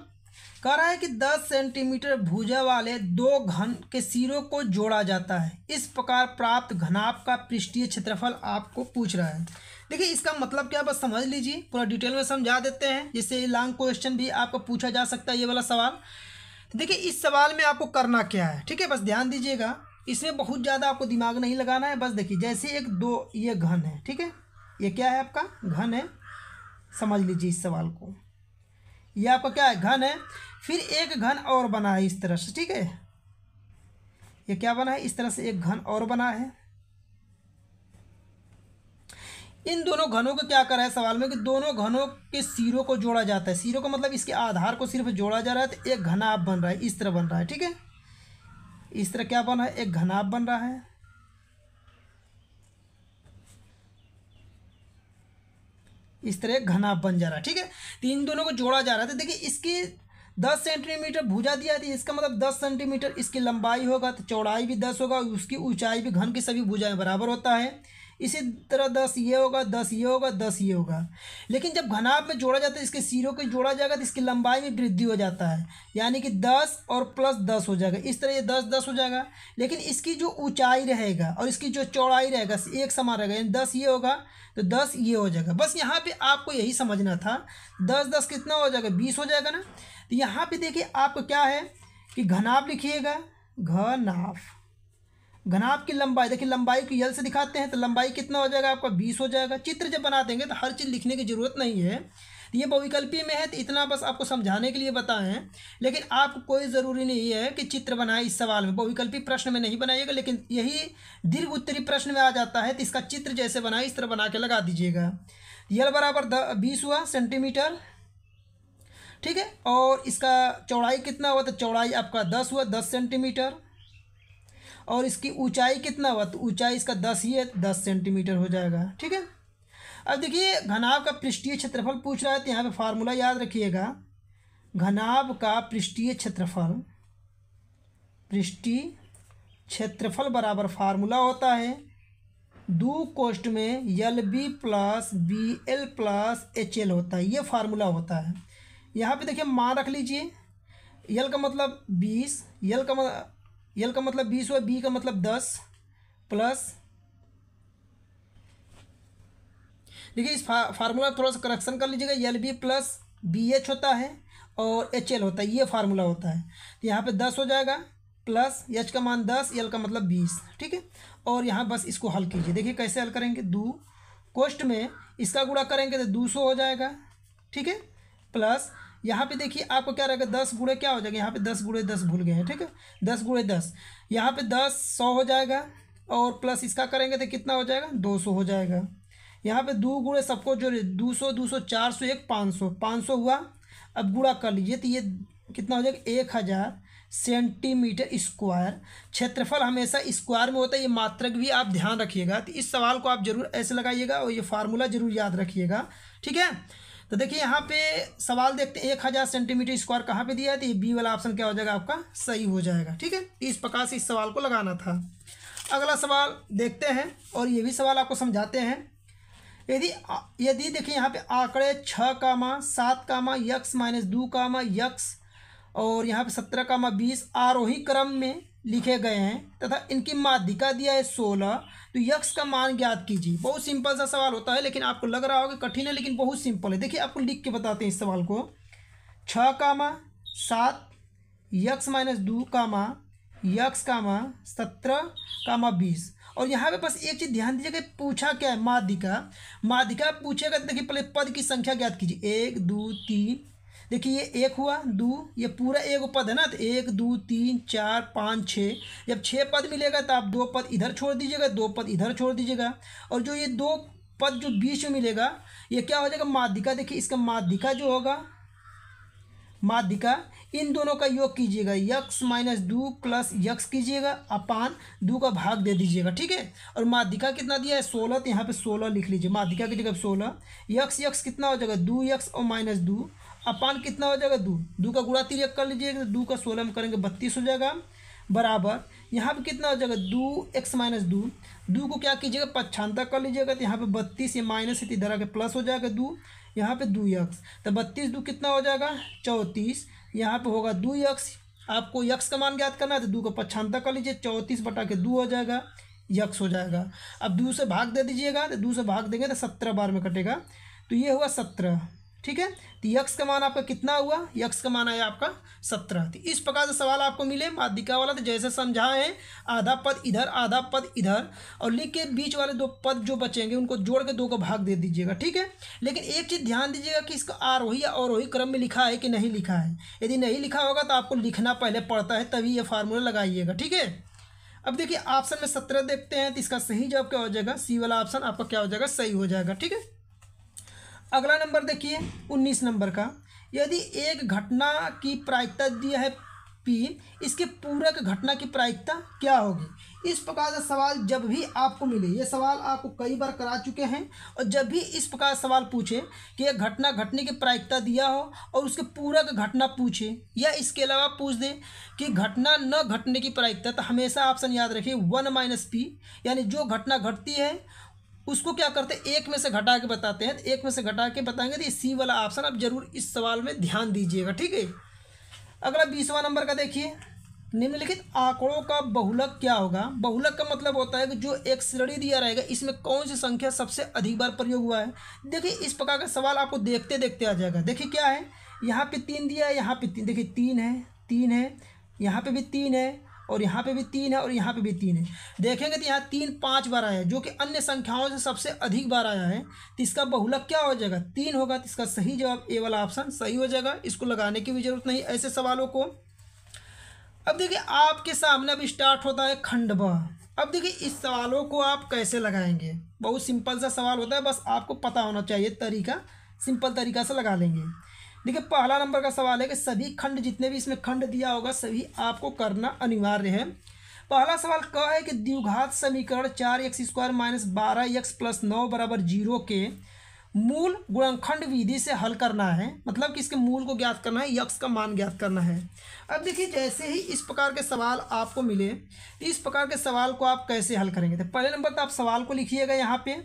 कह रहा है कि 10 सेंटीमीटर भुजा वाले दो घन के सिरों को जोड़ा जाता है, इस प्रकार प्राप्त घनाभ का पृष्ठीय क्षेत्रफल आपको पूछ रहा है। देखिए इसका मतलब क्या, बस समझ लीजिए, पूरा डिटेल में समझा देते हैं, जिससे लॉन्ग क्वेश्चन भी आपको पूछा जा सकता है ये वाला सवाल। देखिए इस सवाल में आपको करना क्या है, ठीक है, बस ध्यान दीजिएगा, इसमें बहुत ज़्यादा आपको दिमाग नहीं लगाना है। बस देखिए जैसे एक दो ये घन है, ठीक है, ये क्या है आपका घन है, समझ लीजिए इस सवाल को, ये आपका क्या है घन है। फिर एक घन और बना है इस तरह से, ठीक है, ये क्या बना है, इस तरह से एक घन और बना है। इन दोनों घनों को क्या कर रहा है सवाल में कि दोनों घनों के सिरों को जोड़ा जाता है। सिरों का मतलब इसके आधार को सिर्फ जोड़ा जा रहा है, तो एक घनाभ बन रहा है, इस तरह बन रहा है, ठीक है, इस तरह क्या बना है, एक घनाभ बन रहा है। इस तरह घनाभ बन जा रहा है, ठीक है, तो इन दोनों को जोड़ा जा रहा है। तो देखिए इसकी 10 सेंटीमीटर भुजा दिया थी, इसका मतलब 10 सेंटीमीटर इसकी लंबाई होगा, तो चौड़ाई भी 10 होगा, उसकी ऊंचाई भी घन की सभी भुजाएं बराबर होता है। इसी तरह 10 ये होगा, 10 ये होगा, 10 ये होगा। लेकिन जब घनाभ में जोड़ा जाता है, इसके सिरों को जोड़ा जाएगा, तो इसकी लंबाई में वृद्धि हो जाता है, यानी कि 10 और प्लस 10 हो जाएगा, इस तरह ये 10 10 हो जाएगा। लेकिन इसकी जो ऊंचाई रहेगा और इसकी जो चौड़ाई रहेगा एक समान रहेगा, यानी 10 ये होगा तो 10 ये हो जाएगा। बस यहाँ पर आपको यही समझना था, 10 10 कितना हो जाएगा, 20 हो जाएगा ना। तो यहाँ पर देखिए आपको क्या है कि घनाभ लिखिएगा, घनाभ, घनाभ की लंबाई, देखिए लंबाई को यल से दिखाते हैं, तो लंबाई कितना हो जाएगा आपका 20 हो जाएगा। चित्र जब बना देंगे तो हर चीज़ लिखने की ज़रूरत नहीं है, ये बहुविकल्पी में है, तो इतना बस आपको समझाने के लिए बताएं। लेकिन आपको कोई ज़रूरी नहीं है कि चित्र बनाए इस सवाल में, बहुविकल्पी प्रश्न में नहीं बनाइएगा, लेकिन यही दीर्घ उत्तरी प्रश्न में आ जाता है, तो इसका चित्र जैसे बनाए इस तरह बना के लगा दीजिएगा। यल बराबर 20 हुआ सेंटीमीटर, ठीक है, और इसका चौड़ाई कितना हुआ, तो चौड़ाई आपका 10 हुआ, 10 सेंटीमीटर, और इसकी ऊंचाई कितना हुआ, तो ऊंचाई इसका 10 ही है, 10 सेंटीमीटर हो जाएगा, ठीक है। अब देखिए घनाभ का पृष्ठीय क्षेत्रफल पूछ रहा है, तो यहाँ पे फार्मूला याद रखिएगा, घनाभ का पृष्ठीय क्षेत्रफल बराबर फार्मूला होता है दो कोष्ठ में LB plus BL plus HL होता है, ये फार्मूला होता है। यहाँ पे देखिए मान रख लीजिए, यल का मतलब 20, यल का मतलब 20 हुआ, बी का मतलब 10 प्लस, देखिए इस फार्मूला थोड़ा सा करेक्शन कर लीजिएगा, L B plus B H होता है और एच एल होता है, ये फार्मूला होता है। तो यहाँ पे 10 हो जाएगा प्लस एच का मान 10, यल का मतलब 20, ठीक है। और यहाँ बस इसको हल कीजिए, देखिए कैसे हल करेंगे, दो कोष्ठ में इसका गुणा करेंगे तो 200 हो जाएगा, ठीक है, प्लस यहाँ पे देखिए आपको क्या रहेगा 10 गुणे क्या हो जाएगा, यहाँ पे 10 गुणे 10 भूल गए हैं, ठीक है, 10 गुणे 10, यहाँ पे 10 100 हो जाएगा, और प्लस इसका करेंगे तो कितना हो जाएगा 200 हो जाएगा। यहाँ पे दो गुणे सबको जो 200 200 401 500 हुआ, अब गुणा कर लीजिए तो ये कितना हो जाएगा 1000 सेंटीमीटर स्क्वायर। क्षेत्रफल हमेशा स्क्वायर में होता है, ये मात्रक भी आप ध्यान रखिएगा। तो इस सवाल को आप जरूर ऐसे लगाइएगा और ये फार्मूला जरूर याद रखिएगा, ठीक है। तो देखिए यहाँ पे सवाल देखते हैं 1000 सेंटीमीटर स्क्वायर कहाँ पे दिया है, तो ये बी वाला ऑप्शन क्या हो जाएगा आपका सही हो जाएगा, ठीक है। इस प्रकार से इस सवाल को लगाना था। अगला सवाल देखते हैं और ये भी सवाल आपको समझाते हैं। यदि देखिए यहाँ पे आंकड़े 6, 7, x -2, x और यहाँ पे 17, 20 आरोही क्रम में लिखे गए हैं तथा इनकी माध्यिका दिया है 16, तो यक्स का मान ज्ञात कीजिए। बहुत सिंपल सा सवाल होता है, लेकिन आपको लग रहा होगा कठिन है, लेकिन बहुत सिंपल है। देखिए आपको लिख के बताते हैं इस सवाल को, 6, 7, x -2, x 17, 20। और यहाँ पे बस एक चीज़ ध्यान दीजिएगा, पूछा क्या है माध्यिका पूछेगा। देखिए पहले पद की संख्या ज्ञात कीजिए, 1, 2, 3, देखिए ये 1 हुआ, 2, ये पूरा 1 पद है ना, तो 1, 2, 3, 4, 5, 6। जब 6 पद मिलेगा तो आप 2 पद इधर छोड़ दीजिएगा, 2 पद इधर छोड़ दीजिएगा, और जो ये 2 पद जो बीच में मिलेगा ये क्या हो जाएगा माध्यिका। देखिए इसका माध्यिका जो होगा, माध्यिका इन दोनों का योग कीजिएगा, x -2 प्लस x कीजिएगा अपान 2 का भाग दे दीजिएगा, ठीक है। और माध्यिका कितना दिया है 16, तो यहाँ पे 16 लिख लीजिए माध्यिका की जगह 16। x कितना हो जाएगा 2x और -2 अपान कितना हो जाएगा 2 का गुणा 3 कर लीजिएगा, 2 का 16 में करेंगे 32 हो जाएगा बराबर। यहाँ पे कितना हो जाएगा 2x -2 को क्या कीजिएगा पक्षांतर कर लीजिएगा, तो यहाँ पे 32 ये माइनस है इधर आके प्लस हो जाएगा 2, यहाँ पे 2x, तो 32 कितना हो जाएगा 34, यहाँ पे होगा 2x। आपको x का मान ज्ञात करना है तो 2 को पक्षांतर कर लीजिए, 34/2 हो जाएगा, x हो जाएगा। अब 2 से भाग दे दीजिएगा तो 2 से भाग देंगे तो 17 बार में कटेगा, तो ये हुआ 17। ठीक है, तो x का मान आपका कितना हुआ, x का मान आया आपका 17। तो इस प्रकार से सवाल आपको मिले माध्यिका वाला, तो जैसे समझाएं आधा पद इधर और लिख के बीच वाले 2 पद जो बचेंगे उनको जोड़ के 2 को भाग दे दीजिएगा। ठीक है, लेकिन एक चीज़ ध्यान दीजिएगा कि इसको आरोही या अवरोही क्रम में लिखा है कि नहीं लिखा है। यदि नहीं लिखा होगा तो आपको लिखना पहले पड़ता है, तभी ये फार्मूला लगाइएगा। ठीक है, अब देखिए ऑप्शन में 17 देखते हैं, तो इसका सही जवाब क्या हो जाएगा, सी वाला ऑप्शन आपका क्या हो जाएगा, सही हो जाएगा। ठीक है, अगला नंबर देखिए 19 नंबर का, यदि एक घटना की प्रायिकता दिया है P, इसके पूरक घटना की प्रायिकता क्या होगी। इस प्रकार से सवाल जब भी आपको मिले, ये सवाल आपको कई बार करा चुके हैं, और जब भी इस प्रकार सवाल पूछे कि एक घटना घटने की प्रायिकता दिया हो और उसके पूरक घटना पूछे, या इसके अलावा पूछ दे कि घटना न घटने की प्रायिकता, तो हमेशा ऑप्शन याद रखिए 1 - P, यानी जो घटना घटती है उसको क्या करते हैं, 1 में से घटा के बताते हैं। तो 1 में से घटा के बताएंगे तो ये सी वाला ऑप्शन आप जरूर इस सवाल में ध्यान दीजिएगा। ठीक है, अगला 20वां नंबर का देखिए, निम्नलिखित आंकड़ों का बहुलक क्या होगा। बहुलक का मतलब होता है कि जो एक श्रेणी दिया रहेगा इसमें कौन सी संख्या सबसे अधिक बार प्रयोग हुआ है। देखिए इस प्रकार का सवाल आपको देखते देखते आ जाएगा। देखिए क्या है, यहाँ पर 3 दिया है, यहाँ पर 3, देखिए 3 है, यहाँ पर भी 3 है, और यहाँ पे भी 3 है, और यहाँ पे भी 3 है। देखेंगे तो यहाँ 3 5 बार आया है, जो कि अन्य संख्याओं से सबसे अधिक बार आया है, तो इसका बहुलक क्या हो जाएगा, 3 होगा। तो इसका सही जवाब ए वाला ऑप्शन सही हो जाएगा, इसको लगाने की भी जरूरत नहीं ऐसे सवालों को। अब देखिए आपके सामने अब स्टार्ट होता है खंड ब। अब देखिए इस सवालों को आप कैसे लगाएंगे, बहुत सिंपल सा सवाल होता है, बस आपको पता होना चाहिए तरीका, सिंपल तरीका से लगा लेंगे। देखिए पहला नंबर का सवाल है कि सभी खंड, जितने भी इसमें खंड दिया होगा सभी आपको करना अनिवार्य है। पहला सवाल क्या है कि द्विघात समीकरण 4x² - 12x + 9 = 0 के मूल गुणनखंड विधि से हल करना है, मतलब कि इसके मूल को ज्ञात करना है, x का मान ज्ञात करना है। अब देखिए जैसे ही इस प्रकार के सवाल आपको मिले, इस प्रकार के सवाल को आप कैसे हल करेंगे। तो पहले नंबर तो आप सवाल को लिखिएगा यहाँ पे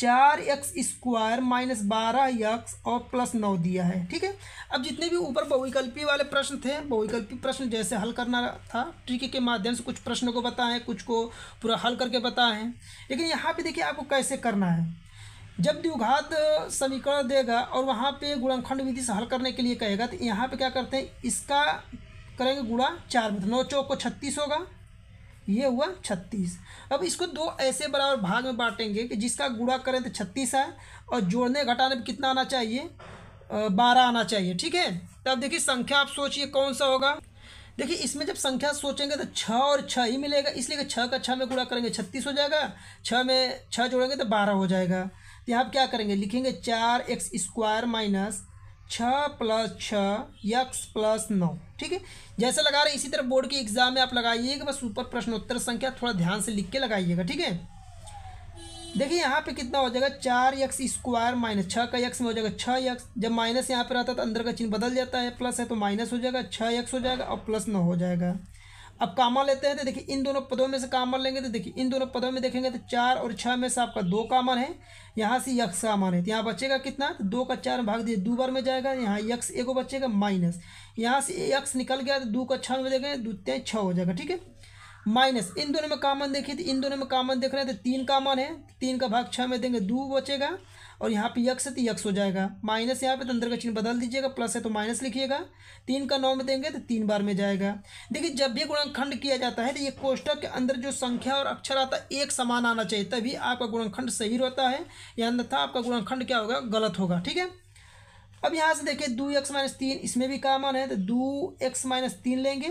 4x² - 12x + 9 दिया है। ठीक है, अब जितने भी ऊपर बहुविकल्पी वाले प्रश्न थे, बहुविकल्पी प्रश्न जैसे हल करना था, ट्रिक के माध्यम से कुछ प्रश्नों को बताएं, कुछ को पूरा हल करके बताएं। लेकिन यहाँ पे देखिए आपको कैसे करना है, जब द्विघात समीकरण देगा और वहाँ पे गुणनखंड विधि से हल करने के लिए कहेगा, तो यहाँ पर क्या करते हैं, इसका करेंगे गुणा 4 में, 9 × 4 = 36 होगा, ये हुआ 36। अब इसको 2 ऐसे बराबर भाग में बांटेंगे कि जिसका गुणा करें तो 36 है, और जोड़ने घटाने में कितना आना चाहिए, 12 आना चाहिए। ठीक है, तो अब देखिए संख्या आप सोचिए कौन सा होगा। देखिए इसमें जब संख्या सोचेंगे तो 6 और 6 ही मिलेगा, इसलिए कि 6 का 6 में गुणा करेंगे 36 हो जाएगा, 6 में 6 जोड़ेंगे तो 12 हो जाएगा। तो यहाँ आप क्या करेंगे, लिखेंगे 4x² - 6 + 6x + 9। ठीक है, जैसे लगा रहे इसी तरह बोर्ड के एग्जाम में आप लगाइएगा, बस ऊपर प्रश्नोत्तर संख्या थोड़ा ध्यान से लिख के लगाइएगा। ठीक है, देखिए यहाँ पे कितना हो जाएगा, 4x² - 6 का x में हो जाएगा 6x, जब माइनस यहाँ पे रहता तो अंदर का चिन्ह बदल जाता है, प्लस है तो माइनस हो जाएगा, 6x हो जाएगा और + 9 हो जाएगा। अब कामा लेते हैं तो देखिए इन दोनों पदों में से कामन लेंगे, तो देखिए इन दोनों पदों में देखेंगे तो 4 और 6 में से आपका 2 कामन है, यहाँ से x कामन है, तो यहाँ बचेगा कितना, तो 2 का 4 में भाग दिए 2 बार में जाएगा, यहाँ x एक बचेगा माइनस, यहाँ से x निकल गया तो 2 का 6 में देखेंगे 2 × 6 हो जाएगा। ठीक है, माइनस इन दोनों में कामन देखिए, तो इन दोनों में कामन देख रहे हैं तो 3 कामन है, 3 का भाग 6 में देंगे 2 बचेगा, और यहाँ पे x है तो x हो जाएगा, माइनस यहाँ पे तो अंदर का चिन्ह बदल दीजिएगा, प्लस है तो माइनस लिखिएगा, 3 का 9 में देंगे तो 3 बार में जाएगा। देखिए जब भी गुणनखंड किया जाता है तो ये कोष्ठक के अंदर जो संख्या और अक्षर आता है एक समान आना चाहिए, तभी आपका गुणनखंड सही होता है, या अन्यथा आपका गुणनखंड क्या होगा, गलत होगा। ठीक है, अब यहाँ से देखिए 2x - 3 इसमें भी कामन है, तो 2x - 3 लेंगे,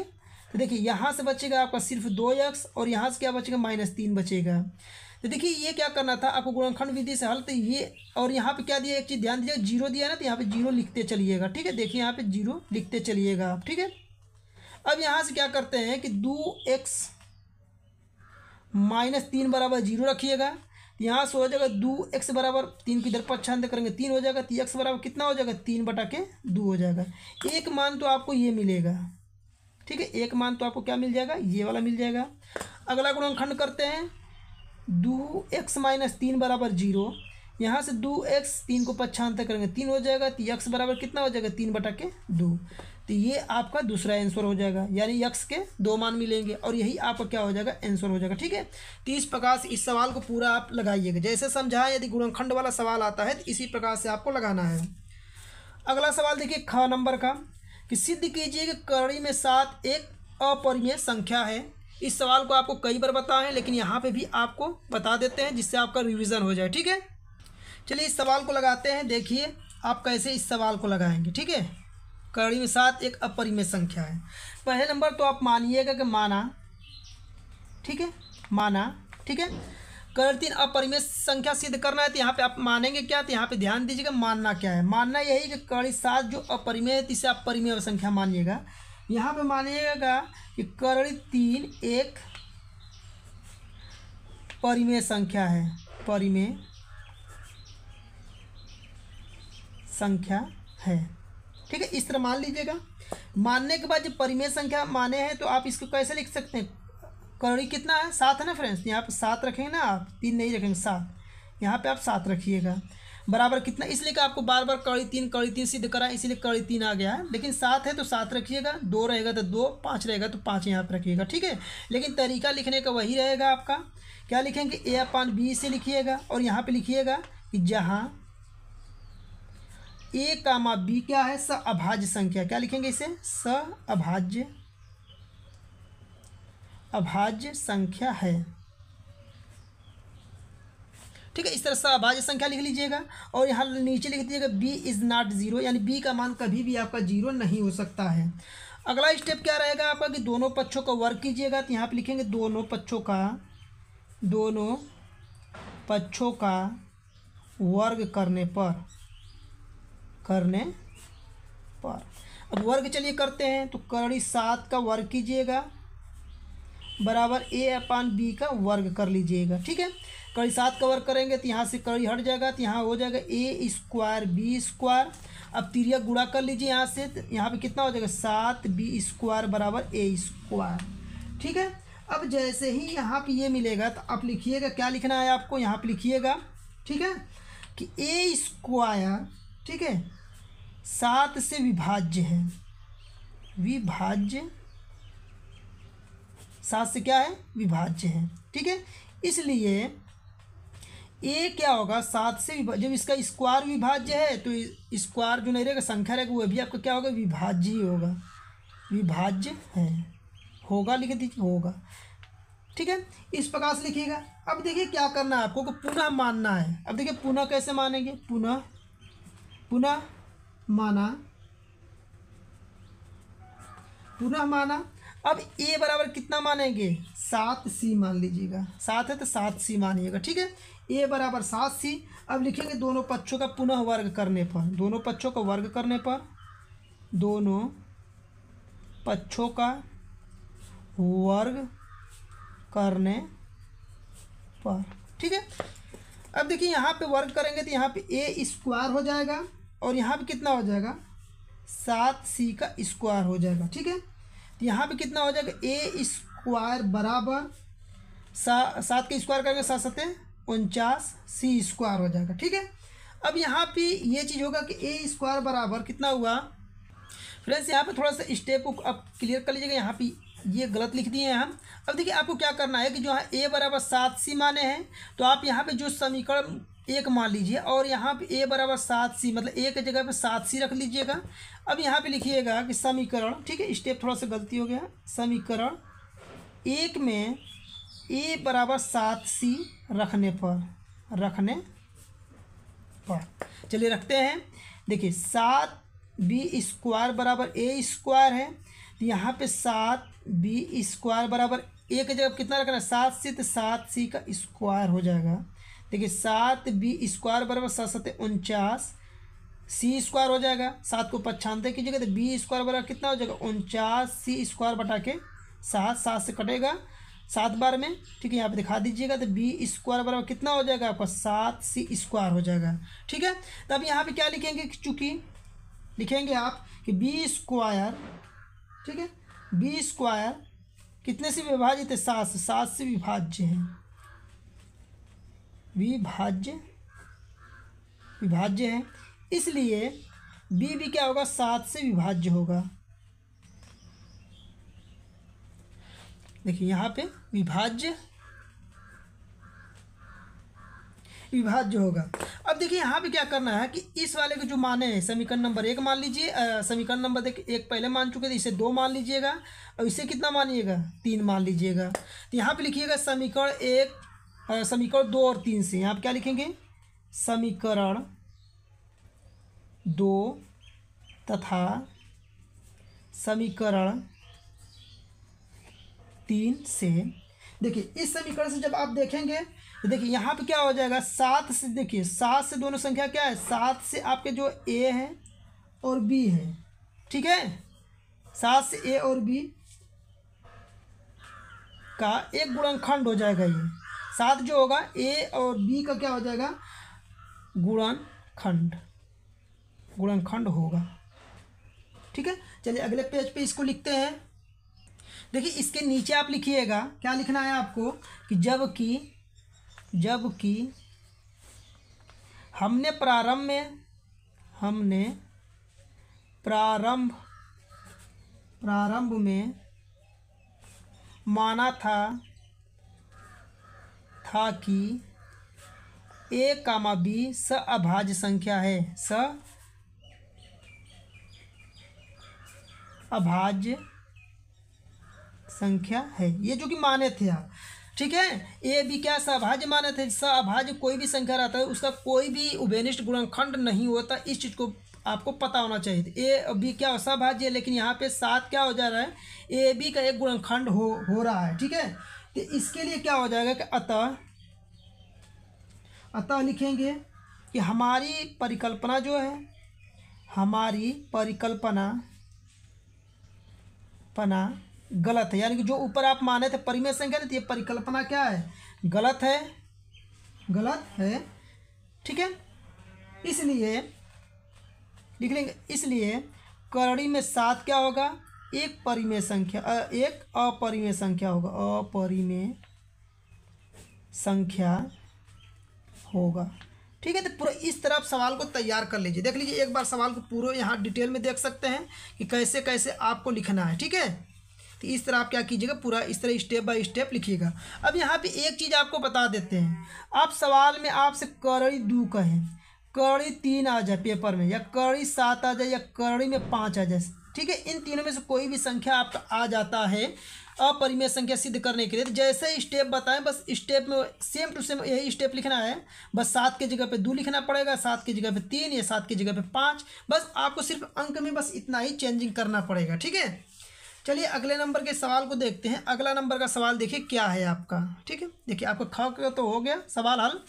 तो देखिए यहाँ से बचेगा आपका सिर्फ 2x, और यहाँ से क्या बचेगा, -3 बचेगा। तो देखिए ये क्या करना था आपको गुणनखंड विधि से हल, तो ये और यहाँ पे क्या दिया, एक चीज़ ध्यान दीजिएगा 0 दिया ना, तो यहाँ पे 0 लिखते चलिएगा। ठीक है, देखिए यहाँ पे 0 लिखते चलिएगा आप। ठीक है, अब यहाँ से क्या करते हैं कि 2x - 3 बराबर 0 रखिएगा, यहाँ से हो जाएगा 2x - 3 की इधर पक्षांतर करेंगे 3 हो जाएगा, तो x बराबर कितना हो जाएगा, 3/2 हो जाएगा। एक मान तो आपको ये मिलेगा। ठीक है, एक मान तो आपको क्या मिल जाएगा, ये वाला मिल जाएगा। अगला गुणनखंड करते हैं 2x - 3 = 0, यहाँ से 2x 3 को 5 अंतर करेंगे 3 हो जाएगा, तो x बराबर कितना हो जाएगा 3/2। तो ये आपका दूसरा आंसर हो जाएगा, यानी x के दो मान मिलेंगे और यही आपका क्या हो जाएगा आंसर हो जाएगा। ठीक है, तो इस प्रकार से इस सवाल को पूरा आप लगाइएगा, जैसे समझाएं यदि गुणनखंड वाला सवाल आता है तो इसी प्रकार से आपको लगाना है। अगला सवाल देखिए ख नंबर का कि सिद्ध कीजिए कि कड़ी में 7 एक अपरिमेय संख्या है। इस सवाल को आपको कई बार बताएं, लेकिन यहाँ पे भी आपको बता देते हैं जिससे आपका रिवीजन हो जाए। ठीक है, चलिए इस सवाल को लगाते हैं। देखिए आप कैसे इस सवाल को लगाएंगे। ठीक है, कड़ी में 7 एक अपरिमेय संख्या है। पहले नंबर तो आप मानिएगा कि माना, ठीक है, माना, ठीक है, कड़ी 3 अपरिमेय संख्या सिद्ध करना है। तो यहाँ पे आप मानेंगे क्या, तो यहाँ पे ध्यान दीजिएगा मानना क्या है। मानना यही कि कड़ी 7 जो अपरिमेय है, इसे आप परिमेय संख्या मानिएगा। यहाँ पे मानिएगा कि कड़ी 3 एक परिमेय संख्या है, परिमेय संख्या है। ठीक है, इस तरह मान लीजिएगा। मानने के बाद जब परिमेय संख्या माने हैं तो आप इसको कैसे लिख सकते हैं, कड़ी कितना है 7 है ना फ्रेंड्स, यहाँ पे 7 रखेंगे ना आप, 3 नहीं रखेंगे 7, यहाँ पे आप 7 रखिएगा बराबर कितना, इसलिए कि आपको बार बार कड़ी तीन सिद्ध करा है, इसीलिए कड़ी 3 आ गया है। लेकिन 7 है तो 7 रखिएगा, 2 रहेगा तो 2, 5 रहेगा तो 5 यहाँ पर रखिएगा। ठीक है, लेकिन तरीका लिखने का वही रहेगा आपका, क्या लिखेंगे a/b से लिखिएगा और यहाँ पे लिखिएगा कि जहाँ a, b क्या है सहअभाज्य संख्या, क्या लिखेंगे इसे सहअभाज्य संख्या है। ठीक है, इस तरह से अभाज्य संख्या लिख लीजिएगा और यहाँ नीचे लिख दीजिएगा b इज़ नॉट 0, यानी b का मान कभी भी आपका 0 नहीं हो सकता है। अगला स्टेप क्या रहेगा आपका कि दोनों पक्षों का वर्ग कीजिएगा। तो यहाँ पे लिखेंगे दोनों पक्षों का वर्ग करने पर अब वर्ग चलिए करते हैं। तो कड़ी 7 का वर्ग कीजिएगा बराबर a/b का वर्ग कर लीजिएगा। ठीक है, कड़ी 7 का वर्ग करेंगे तो यहाँ से कड़ी हट जाएगा, तो यहाँ हो जाएगा a²b²। अब तिरिया गुणा कर लीजिए यहाँ से, यहाँ पे कितना हो जाएगा 7b² बराबर a²। ठीक है, अब जैसे ही यहाँ पे ये मिलेगा तो आप लिखिएगा, क्या लिखना है आपको यहाँ पे लिखिएगा, ठीक है, कि a², ठीक है, 7 से विभाज्य है, विभाज्य 7 से क्या है विभाज्य है। ठीक है, इसलिए a क्या होगा 7 से जब इसका स्क्वायर विभाज्य है तो स्क्वायर जो नहीं रहेगा संख्या रहेगा वह भी आपका क्या होगा विभाज्य ही होगा, विभाज्य है होगा लिख दीजिए होगा। ठीक है, इस प्रकार से लिखिएगा। अब देखिए क्या करना है आपको को पुनः मानना है। अब देखिए पुनः कैसे मानेंगे, पुनः माना। अब a बराबर कितना मानेंगे 7c मान लीजिएगा, 7 है तो 7c मानिएगा। ठीक है, a बराबर 7c। अब लिखेंगे दोनों पक्षों का पुनः वर्ग करने पर, दोनों पक्षों का वर्ग करने पर। ठीक है, अब देखिए यहाँ पे वर्ग करेंगे तो यहाँ पे a² हो जाएगा और यहाँ पे कितना हो जाएगा 7c का स्क्वायर हो जाएगा। ठीक है, तो यहाँ पे कितना हो जाएगा a² बराबर 7 का स्क्वायर करेंगे 7×7 = 49c² हो जाएगा। ठीक है, अब यहाँ पे ये चीज़ होगा कि a² बराबर कितना हुआ फ्रेंड्स, यहाँ पे थोड़ा सा स्टेप को आप क्लियर कर लीजिएगा, यहाँ पे ये गलत लिख दिए हैं हम। अब देखिए आपको क्या करना है कि जो यहाँ a बराबर 7c माने हैं तो आप यहाँ पे जो समीकरण 1 मान लीजिए और यहाँ पे a बराबर 7c मतलब a की जगह पे 7c रख लीजिएगा। अब यहाँ पे लिखिएगा कि समीकरण, ठीक है, स्टेप थोड़ा सा गलती हो गया, समीकरण 1 में a बराबर 7c रखने पर चलिए रखते हैं। देखिए 7b² बराबर a² है, तो यहाँ पे 7b² बराबर a की जगह कितना रखना है 7c, तो 7c का स्क्वायर हो जाएगा। देखिए 7b² बराबर 7×7 = 49c² हो जाएगा। 7 को 95 कीजिएगा तो b² बराबर कितना हो जाएगा 49c² / 7, 7 से कटेगा 7 बार में। ठीक है, यहाँ पे दिखा दीजिएगा तो b² बराबर कितना हो जाएगा आपका 7c² हो जाएगा। ठीक है, तब यहाँ पे क्या लिखेंगे, चूँकि लिखेंगे आप कि b², ठीक है, b² कितने से विभाजित है 7 से विभाज्य है, विभाज्य विभाज्य है, इसलिए बी भी क्या होगा, 7 से विभाज्य होगा। देखिए यहाँ पे विभाज्य होगा। अब देखिए यहाँ पे क्या करना है कि इस वाले के जो माने हैं, समीकरण नंबर 1 मान लीजिए, समीकरण नंबर 1 पहले मान चुके थे, इसे 2 मान लीजिएगा और इसे कितना मानिएगा, 3 मान लीजिएगा। तो यहाँ पे लिखिएगा समीकरण 1, समीकरण 2 और 3 से यहाँ पे क्या लिखेंगे, समीकरण 2 तथा समीकरण 3 से। देखिए इस समीकरण से जब आप देखेंगे तो देखिए यहाँ पे क्या हो जाएगा, 7 से, देखिए 7 से दोनों संख्या क्या है, 7 से आपके जो ए है और बी है, ठीक है, 7 से ए और बी का एक गुणनखंड हो जाएगा। ये 7 जो होगा ए और बी का क्या हो जाएगा, गुणनखंड होगा, ठीक है। चलिए अगले पेज पे इसको लिखते हैं। देखिए इसके नीचे आप लिखिएगा, क्या लिखना है आपको कि जबकि हमने प्रारंभ में माना था कि ए कामा बी सहअभाज्य संख्या है, सहअभाज्य संख्या है, ये जो कि माने थे आप, ठीक है। ए बी क्या सहभाज्य माने थे, सहभाज्य कोई भी संख्या रहता है उसका कोई भी उभयनिष्ठ गुणनखंड नहीं होता, इस चीज़ को आपको पता होना चाहिए। तो ए और बी क्या हो, सहभाज्य है, लेकिन यहाँ पे 7 क्या हो जा रहा है, ए बी का एक गुणनखंड हो रहा है, ठीक है। तो इसके लिए क्या हो जाएगा कि अतः लिखेंगे कि हमारी परिकल्पना गलत है, यानी कि जो ऊपर आप माने थे परिमेय संख्या थी, ये परिकल्पना क्या है, गलत है, ठीक है। इसलिए लिख लेंगे, इसलिए करणी में 7 क्या होगा, एक अपरिमेय संख्या होगा, ठीक है। तो पूरा इस तरह आप सवाल को तैयार कर लीजिए। देख लीजिए एक बार सवाल को पूरा यहाँ डिटेल में देख सकते हैं कि कैसे कैसे आपको लिखना है, ठीक है। तो इस तरह आप क्या कीजिएगा, पूरा इस तरह स्टेप बाय स्टेप लिखिएगा। अब यहाँ पे एक चीज़ आपको बता देते हैं, आप सवाल में आपसे करणी 2 कहें, करणी 3 आ जाए पेपर में, या करणी 7 आ जाए, या करणी में 5 आ जाए, ठीक है। इन तीनों में से कोई भी संख्या आपका आ जाता है अपरिमेय संख्या सिद्ध करने के लिए। तो जैसे स्टेप बताएं बस स्टेप में सेम टू सेम यही स्टेप लिखना है, बस 7 की जगह पे 2 लिखना पड़ेगा, 7 की जगह पे 3, या 7 की जगह पे 5, बस आपको सिर्फ अंक में बस इतना ही चेंजिंग करना पड़ेगा, ठीक है। चलिए अगले नंबर के सवाल को देखते हैं। अगला नंबर का सवाल देखिए क्या है आपका, ठीक है। देखिए आपका ख का तो हो गया सवाल हल।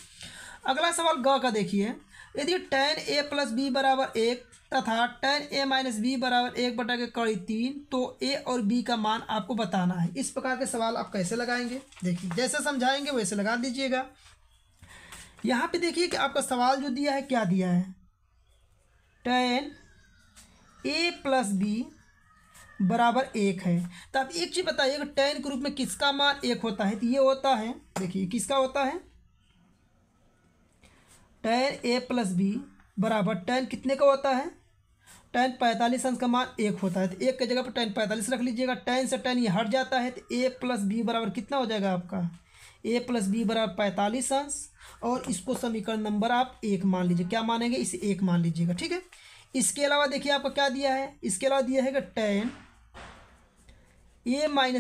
अगला सवाल ग का देखिए, यदि tan a + b बराबर 1 तथा tan a - b बराबर 1 बटा के कड़ी 3 तो a और b का मान आपको बताना है। इस प्रकार के सवाल आप कैसे लगाएंगे, देखिए जैसे समझाएंगे वैसे लगा दीजिएगा। यहाँ पे देखिए कि आपका सवाल जो दिया है, क्या दिया है, tan a + b बराबर 1 है। तो आप एक चीज़ बताइए कि tan के रूप में किसका मान 1 होता है, तो ये होता है, देखिए किसका होता है, tan a + b बराबर tan कितने का होता है, tan 45 अंश का मान 1 होता है। तो 1 की जगह पर tan 45 रख लीजिएगा, tan से tan ये हट जाता है, तो a + b बराबर कितना हो जाएगा आपका, a + b बराबर 45 अंश, और इसको समीकरण नंबर आप 1 मान लीजिए, क्या मानेंगे, इसे 1 मान लीजिएगा, ठीक है। इसके अलावा देखिए आपको क्या दिया है, इसके अलावा दिया है कि tan a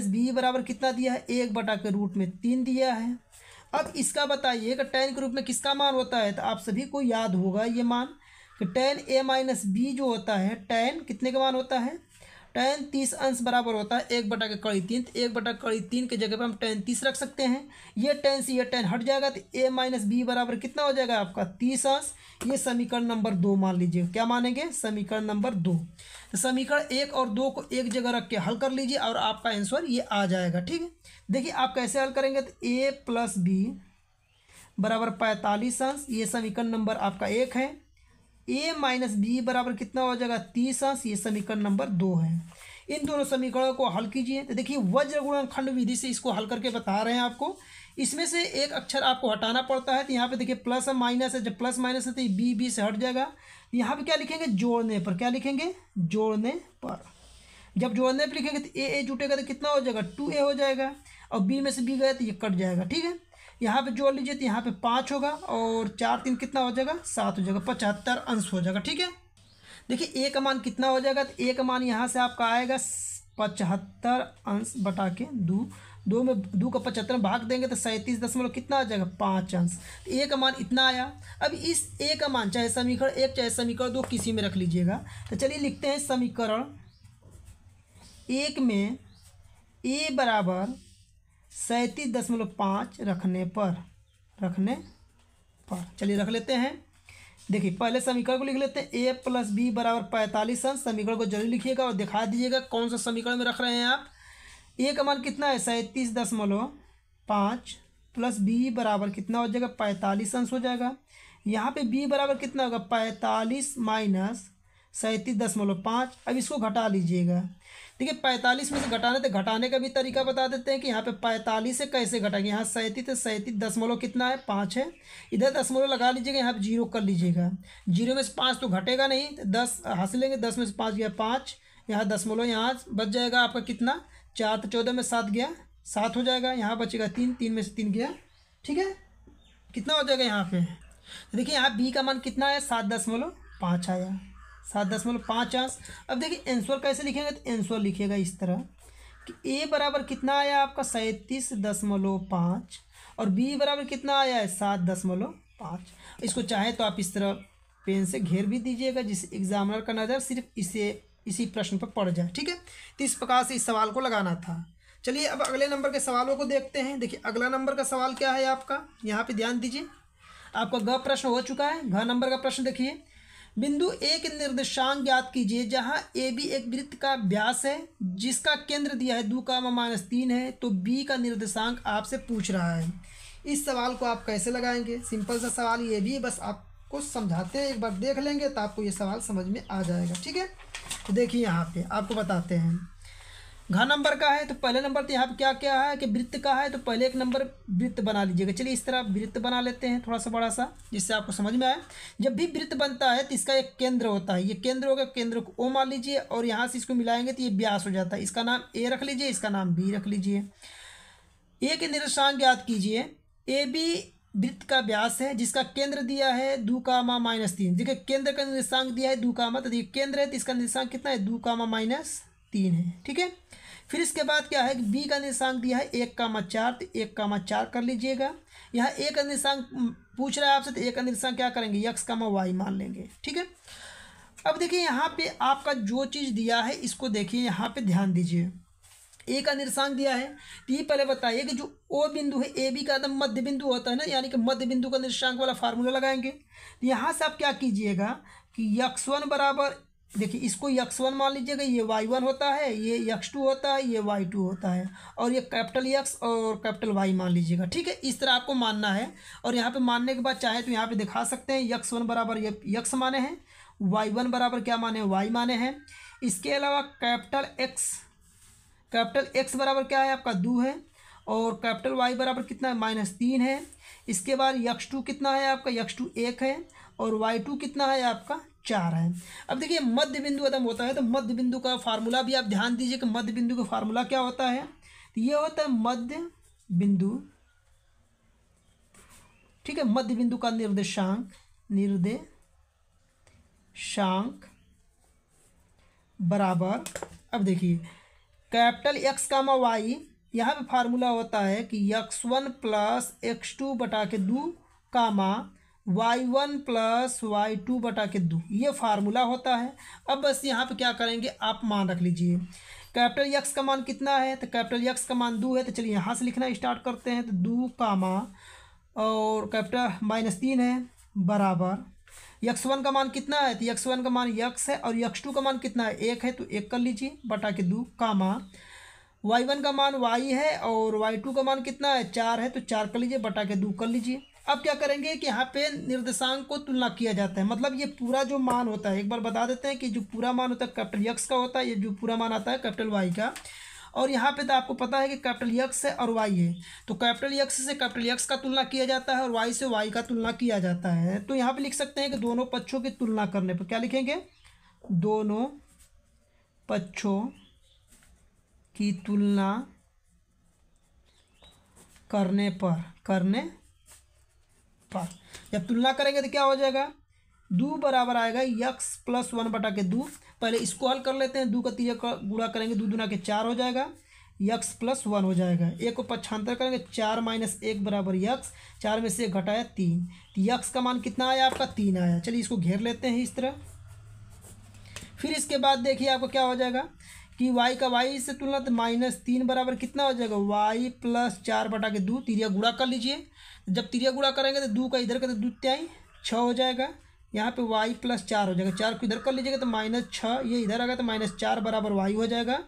- b बराबर कितना दिया है, 1/√3 दिया है। अब इसका बताइए कि tan के रूप में किसका मान होता है, तो आप सभी को याद होगा ये मान कि tan a - b जो होता है, tan कितने का मान होता है, tan 30 अंश बराबर होता है 1/√3। तो 1/√3 के जगह पर हम tan 30 रख सकते हैं, ये tan से ये tan हट जाएगा, तो a - b बराबर कितना हो जाएगा आपका 30 अंश। ये समीकरण नंबर 2 मान लीजिए, क्या मानेंगे, समीकरण नंबर 2। तो समीकरण 1 और 2 को एक जगह रख के हल कर लीजिए और आपका आंसर ये आ जाएगा, ठीक है। देखिए आप कैसे हल करेंगे, तो a + b बराबर 45 अंश, ये समीकरण नंबर आपका 1 है। a - b बराबर कितना हो जाएगा, 30 अंश, ये समीकरण नंबर 2 है। इन दोनों समीकरणों को हल कीजिए। तो देखिए वज्र गुणनखंड विधि से इसको हल करके बता रहे हैं आपको। इसमें से एक अक्षर आपको हटाना पड़ता है, तो यहाँ पे देखिए प्लस और माइनस है, जब प्लस माइनस है तो बी बी से हट जाएगा। यहाँ पे क्या लिखेंगे, जोड़ने पर, क्या लिखेंगे, जोड़ने पर। जब जोड़ने पर लिखेंगे तो ए जुटेगा तो कितना हो जाएगा, 2a हो जाएगा, और बी में से बी गया तो ये कट जाएगा। ठीक है, यहाँ पे जोड़ लीजिए तो यहाँ पे 5 होगा और 4×3 कितना हो जाएगा, 7 हो जाएगा, 75 अंश हो जाएगा। ठीक है, देखिए a का मान कितना हो जाएगा, तो a का मान यहाँ से आपका आएगा 75 अंश बटा के 2 में 2 का 75 भाग देंगे तो 37.5 कितना आ जाएगा, 5 अंश। तो a का मान इतना आया। अब इस a का मान चाहे समीकरण 1 चाहे समीकरण 2 किसी में रख लीजिएगा। तो चलिए लिखते हैं समीकरण 1 में a बराबर 37.5 रखने पर चलिए रख लेते हैं। देखिए पहले समीकरण को लिख लेते हैं, a प्लस बी बराबर 45 अंश। समीकरण को जरूर लिखिएगा और दिखा दीजिएगा कौन सा समीकरण में रख रहे हैं आप। a का मान कितना है, 37.5 प्लस b बराबर कितना हो जाएगा, 45 अंश हो जाएगा। यहाँ पे b बराबर कितना होगा, 45 माइनस 37.5। अब इसको घटा लीजिएगा। देखिए 45 में से घटाना, तो घटाने का भी तरीका बता देते हैं कि यहाँ पे 45 से कैसे घटाएंगे। यहाँ 37.5 कितना है, 5 है, इधर दशमलव लगा लीजिएगा, यहाँ पे 0 कर लीजिएगा। 0 में से 5 तो घटेगा नहीं, 10 हासिल लेंगे, 10 में से 5 गया 5, यहाँ दशमलव यहाँ बच जाएगा आपका कितना 4, तो 14 में 7 गया 7 हो जाएगा, यहाँ बचेगा 3, 3 में से 3 गया, ठीक है, कितना हो जाएगा यहाँ पे। देखिए यहाँ बी का मान कितना है, 7.5 आया, 7.5 अंश। अब देखिए आंसर कैसे लिखेंगे, तो आंसर लिखिएगा इस तरह कि a बराबर कितना आया आपका 37.5 और b बराबर कितना आया है 7.5। इसको चाहे तो आप इस तरह पेन से घेर भी दीजिएगा जिससे एग्जामिनर का नज़र सिर्फ इसी प्रश्न पर पड़ जाए। ठीक है, तो इस प्रकार से इस सवाल को लगाना था। चलिए अब अगले नंबर के सवालों को देखते हैं। देखिए अगला नंबर का सवाल क्या है आपका, यहाँ पर ध्यान दीजिए। आपका ग प्रश्न हो चुका है, घ नंबर का प्रश्न देखिए। बिंदु A के निर्देशांक ज्ञात कीजिए जहाँ AB एक वृत्त का व्यास है जिसका केंद्र दिया है 2,-3 है, तो B का निर्देशांक आपसे पूछ रहा है। इस सवाल को आप कैसे लगाएंगे, सिंपल सा सवाल ये भी है, बस आपको समझाते हैं, एक बार देख लेंगे तो आपको ये सवाल समझ में आ जाएगा। ठीक है, तो देखिए यहाँ पे आपको बताते हैं, घ नंबर का है, तो पहले नंबर तो यहाँ पे क्या क्या है कि वृत्त का है, तो पहले एक नंबर वृत्त बना लीजिएगा। चलिए इस तरह वृत्त बना लेते हैं थोड़ा सा बड़ा सा, जिससे आपको समझ में आए। जब भी वृत्त बनता है तो इसका एक केंद्र होता है, ये केंद्र होगा, केंद्र को ओ मान लीजिए, और यहाँ से इसको मिलाएंगे तो ये व्यास हो जाता है। इसका नाम ए रख लीजिए, इसका नाम बी रख लीजिए। ए के निर्देशांक ज्ञात कीजिए, ए बी वृत्त का व्यास है जिसका केंद्र दिया है 2,-3। देखिए केंद्र का निर्देशांक दिया है 2, तो ये केंद्र है तो इसका निर्देशांक कितना है 2,-3 है। ठीक है, फिर इसके बाद क्या है कि बी का निर्देशांक दिया है 1,4, तो 1,4 कर लीजिएगा। यहाँ ए का निर्देशांक पूछ रहा है आपसे, तो ए का निर्देशांक क्या करेंगे, x, y मान लेंगे। ठीक है, अब देखिए यहाँ पे आपका जो चीज़ दिया है इसको देखिए, यहाँ पे ध्यान दीजिए। ए का निर्देशांक दिया है तो ये पहले बताइए कि जो ओ बिंदु है ए बी का एकदम मध्य बिंदु होता है ना, यानी कि मध्य बिंदु का निर्देशांक वाला फार्मूला लगाएंगे। तो यहाँ से आप क्या कीजिएगा कि x1 बराबर, देखिए इसको x1 मान लीजिएगा, ये y1 होता है, ये x2 होता है, ये y2 होता है, और ये कैपिटल X और कैपिटल Y मान लीजिएगा। ठीक है, इस तरह आपको मानना है। और यहाँ पे मानने के बाद चाहे तो यहाँ पे दिखा सकते हैं, x1 बराबर ये x माने हैं, y1 बराबर क्या माने, y माने हैं। इसके अलावा कैपिटल X बराबर क्या है आपका 2 है, और कैपिटल Y बराबर कितना है, -3 है। इसके बाद x2 कितना है आपका, x2 1 है, और y2 कितना है आपका 4 है। अब देखिए मध्य बिंदु एकदम होता है, तो मध्य बिंदु का फार्मूला भी आप ध्यान दीजिए कि मध्य बिंदु का फार्मूला क्या होता है, तो ये होता है मध्य बिंदु। ठीक है, मध्य बिंदु का निर्देशांक बराबर, अब देखिए कैपिटल x, y, यहाँ पे फार्मूला होता है कि x1 प्लस x2 बटा के 2, y1 प्लस y2 बटा के 2, ये फार्मूला होता है। अब बस यहाँ पे क्या करेंगे, आप मान रख लीजिए। कैपिटल x का मान कितना है, तो कैपिटल x का मान 2 है, तो चलिए यहाँ से लिखना स्टार्ट करते हैं। तो 2, और कैपिटल -3 है बराबर x1 का मान कितना है, तो x1 का मान x है, और x2 का मान कितना है 1 है, तो 1 कर लीजिए बटा के 2, y1 का मान y है, और y2 का मान कितना है 4 है, तो 4 कर लीजिए बटा के 2 कर लीजिए। अब क्या करेंगे कि यहाँ पे निर्देशांक को तुलना किया जाता है, मतलब ये पूरा जो मान होता है, एक बार बता देते हैं कि जो पूरा मान होता है कैपिटल एक्स का होता है, ये जो पूरा मान आता है कैपिटल वाई का, और यहाँ पे तो आपको पता है कि कैपिटल एक्स है और वाई है, तो कैपिटल एक्स से कैपिटल एक्स का तुलना किया जाता है और वाई से वाई का तुलना किया जाता है। तो यहाँ पे लिख सकते हैं कि दोनों पक्षों की तुलना करने पर, क्या लिखेंगे, दोनों पक्षों की तुलना करने पर, जब तुलना करेंगे तो क्या हो जाएगा, दो बराबर आएगा यक्स प्लस 1/2। पहले इसको हल कर लेते हैं, 2 का 3 गुणा करेंगे, 2 दूना के 4 हो जाएगा, यक्स प्लस 1 हो जाएगा। 1 को पक्षांतर करेंगे, 4 - 1 बराबर यक्स, 4 में से 1 घटाया 3, यक्स का मान कितना आया आपका, 3 आया। चलिए इसको घेर लेते हैं इस तरह। फिर इसके बाद देखिए आपको क्या हो जाएगा कि y का y से तुलना, तो -3 बराबर कितना हो जाएगा, y प्लस 4/2, 3 गुणा कर लीजिए, जब 3 गुणा करेंगे तो 2 का इधर का तो 2 त्याई 6 हो जाएगा, यहाँ पे y प्लस 4 हो जाएगा, 4 को इधर कर लीजिएगा तो -6, ये इधर आएगा तो -4 बराबर y हो जाएगा,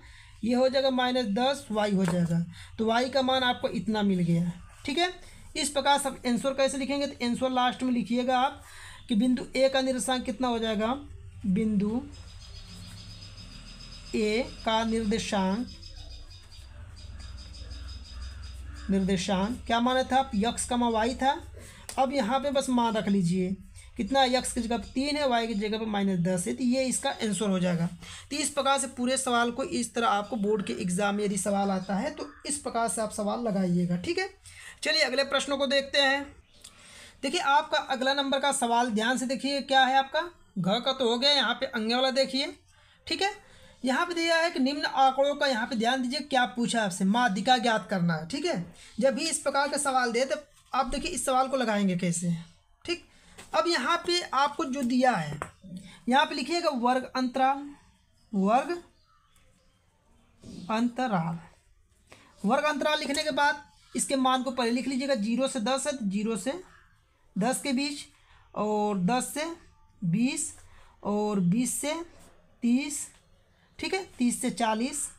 ये हो जाएगा -10 y हो जाएगा। तो y का मान आपको इतना मिल गया, ठीक है। इस प्रकार सब आंसर कैसे लिखेंगे, तो आंसर लास्ट में लिखिएगा आप कि बिंदु ए का निर्देशांक कितना हो जाएगा, बिंदु ए का निर्देशांक क्या माना था आप, यक्स का मान वाई था, अब यहाँ पे बस मान रख लीजिए, कितना यक्स की जगह पर 3 है, वाई की जगह पर -10 है, तो ये इसका आंसर हो जाएगा। तो इस प्रकार से पूरे सवाल को इस तरह आपको बोर्ड के एग्जाम में यदि सवाल आता है तो इस प्रकार से आप सवाल लगाइएगा, ठीक है। चलिए अगले प्रश्नों को देखते हैं। देखिए आपका अगला नंबर का सवाल ध्यान से देखिए, क्या है आपका, घर का तो हो गया, यहाँ पे अंगे वाला देखिए, ठीक है। यहाँ पे दिया है कि निम्न आंकड़ों का, यहाँ पे ध्यान दीजिए क्या पूछा आपसे, माध्यिका ज्ञात करना है, ठीक है। जब भी इस प्रकार का सवाल दे तो आप देखिए इस सवाल को लगाएंगे कैसे, ठीक। अब यहाँ पे आपको जो दिया है, यहाँ पे लिखिएगा वर्ग अंतराल, लिखने के बाद इसके मान को पहले लिख लीजिएगा, 0 से 10 है तो 0 से 10 के बीच, और 10 से 20, और 20 से 30, ठीक है, 30 से 40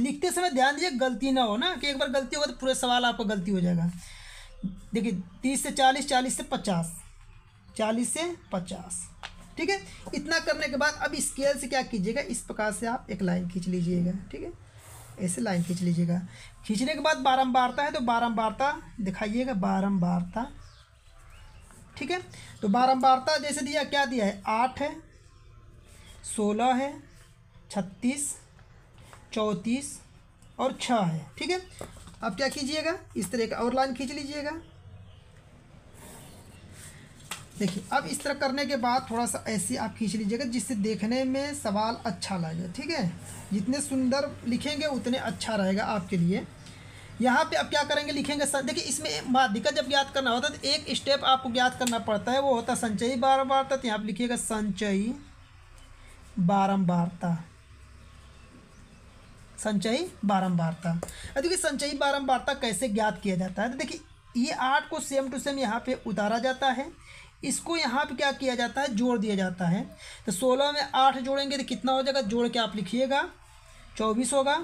लिखते समय ध्यान दीजिए गलती ना हो ना, कि एक बार गलती होगा तो पूरे सवाल आपको गलती हो जाएगा। देखिए 30 से 40, 40 से 50, 40 से 50, ठीक है। इतना करने के बाद अब स्केल से क्या कीजिएगा, इस प्रकार से आप एक लाइन खींच लीजिएगा, ठीक है, ऐसे लाइन खींच लीजिएगा। खींचने के बाद बारंबारता है तो बारंबारता दिखाइएगा, बारंबारता, ठीक है। तो बारंबारता जैसे दिया, क्या दिया है, 8 है, 16 है, 36, 34 और 6 है, ठीक है। अब क्या कीजिएगा, इस तरह का और लाइन खींच लीजिएगा। देखिए अब इस तरह करने के बाद थोड़ा सा ऐसे आप खींच लीजिएगा, जिससे देखने में सवाल अच्छा लगे, ठीक है। जितने सुंदर लिखेंगे उतने अच्छा रहेगा आपके लिए। यहाँ पे अब क्या करेंगे, लिखेंगे सर, देखिए इसमें माध्यिका जब ज्ञात करना होता है तो एक स्टेप आपको ज्ञात करना पड़ता है, वो होता है संचयी बारंबारता। तो यहाँ पर लिखिएगा संचयी बारंबारता, देखिए संचयी बारंबारता कैसे ज्ञात किया जाता है। तो देखिए ये 8 को सेम टू सेम यहाँ पे उतारा जाता है, इसको यहाँ पे क्या किया जाता है, जोड़ दिया जाता है। तो 16 में 8 जोड़ेंगे तो कितना हो जाएगा, जोड़ के आप लिखिएगा 24 होगा,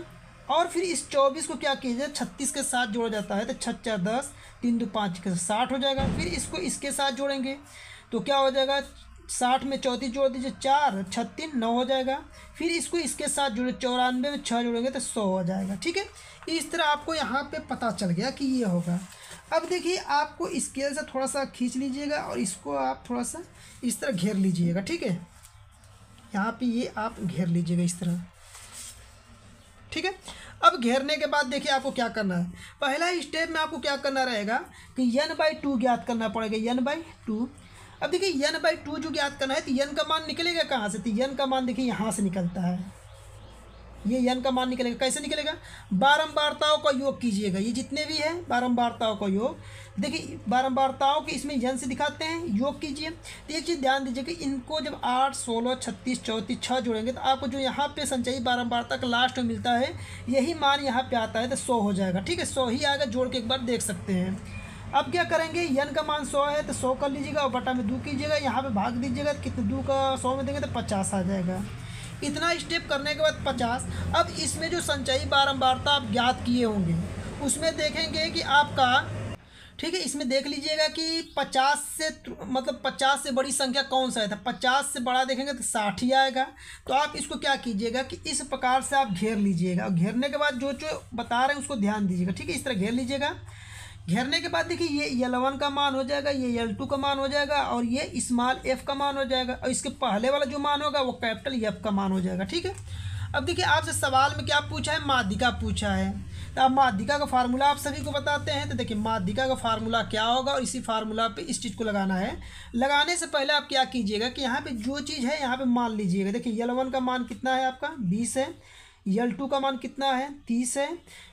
और फिर इस 24 को क्या किया जाए, 36 के साथ जोड़ा जाता है, तो 6 4 10, 3 2 5 के 60 हो जाएगा। फिर इसको इसके साथ जोड़ेंगे तो क्या हो जाएगा, 60 में 34 जोड़ दीजिए, 4 36 9 हो जाएगा। फिर इसको इसके साथ जोड़े, 94 में 6 जोड़ेंगे तो 100 हो जाएगा, ठीक है। इस तरह आपको यहाँ पे पता चल गया कि ये होगा। अब देखिए आपको स्केल से थोड़ा सा खींच लीजिएगा और इसको आप थोड़ा सा इस तरह घेर लीजिएगा, ठीक है। यहाँ पे ये आप घेर लीजिएगा इस तरह, ठीक है। अब घेरने के बाद देखिए आपको क्या करना है, पहला स्टेप में आपको क्या करना रहेगा कि n/2 ज्ञात करना पड़ेगा, n/2। अब देखिए n/2 जो ज्ञात करना है तो n का मान निकलेगा कहाँ से, तो n का मान देखिए यहाँ से निकलता है, ये n का मान निकलेगा। कैसे निकलेगा, बारंबारताओं का योग कीजिएगा, ये जितने भी है बारंबारताओं का योग, देखिए बारंबारताओं के इसमें n से दिखाते हैं, योग कीजिए। तो एक चीज़ ध्यान दीजिए कि इनको जब 8 16 36 34 6 जोड़ेंगे तो आपको जो यहाँ पे संचयी बारंबारता का लास्ट में मिलता है, यही मान यहाँ पर आता है तो 100 हो जाएगा, ठीक है। 100 ही आएगा, जोड़ के एक बार देख सकते हैं। अब क्या करेंगे, n का मान 100 है तो 100 कर लीजिएगा और बटा में 2 कीजिएगा, यहाँ पे भाग दीजिएगा, कितने 2 का 100 में देंगे तो 50 आ जाएगा। इतना स्टेप करने के बाद 50। अब इसमें जो संचयी बारंबारता आप ज्ञात किए होंगे उसमें देखेंगे कि आपका, ठीक है। इसमें देख लीजिएगा कि 50 से मतलब 50 से बड़ी संख्या कौन सा था, 50 से बड़ा देखेंगे तो 60 ही आएगा। तो आप इसको क्या कीजिएगा कि इस प्रकार से आप घेर लीजिएगा, और घेरने के बाद जो जो बता रहे हैं उसको ध्यान दीजिएगा, ठीक है। इस तरह घेर लीजिएगा, घेरने के बाद देखिए ये L1 का मान हो जाएगा, ये L2 का मान हो जाएगा और ये स्मॉल f का मान हो जाएगा, और इसके पहले वाला जो मान होगा वो कैपिटल F का मान हो जाएगा, ठीक है। अब देखिए आपसे सवाल में क्या पूछा है, माध्यिका पूछा है। तो अब माध्यिका का फार्मूला आप सभी को बताते हैं। तो देखिए माध्यिका का फार्मूला क्या होगा और इसी फार्मूला पे इस चीज़ को लगाना है। लगाने से पहले आप क्या कीजिएगा कि यहाँ पे जो चीज़ है यहाँ पे मान लीजिएगा। देखिए L1 का मान कितना है आपका 20 है, L2 का मान कितना है 30 है,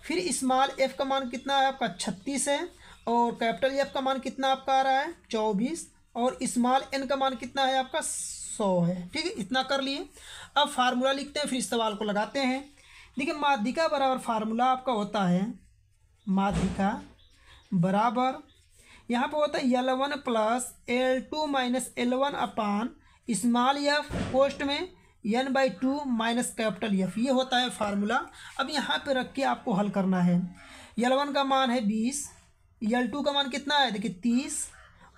फिर स्मॉल f का मान कितना है आपका 36 है, और कैपिटल F का मान कितना आपका आ रहा है 24, और स्मॉल n का मान कितना है आपका 100 है, ठीक है। इतना कर लिए, अब फार्मूला लिखते हैं फिर इस सवाल को लगाते हैं। देखिए माध्यिका बराबर फार्मूला आपका होता है, माध्यिका बराबर यहाँ पे होता है L1 plus L2 minus L1 upon small f post में n/2 माइनस कैपिटल F, ये होता है फार्मूला। अब यहाँ पे रख के आपको हल करना है। L1 का मान है 20, L2 का मान कितना है देखिए 30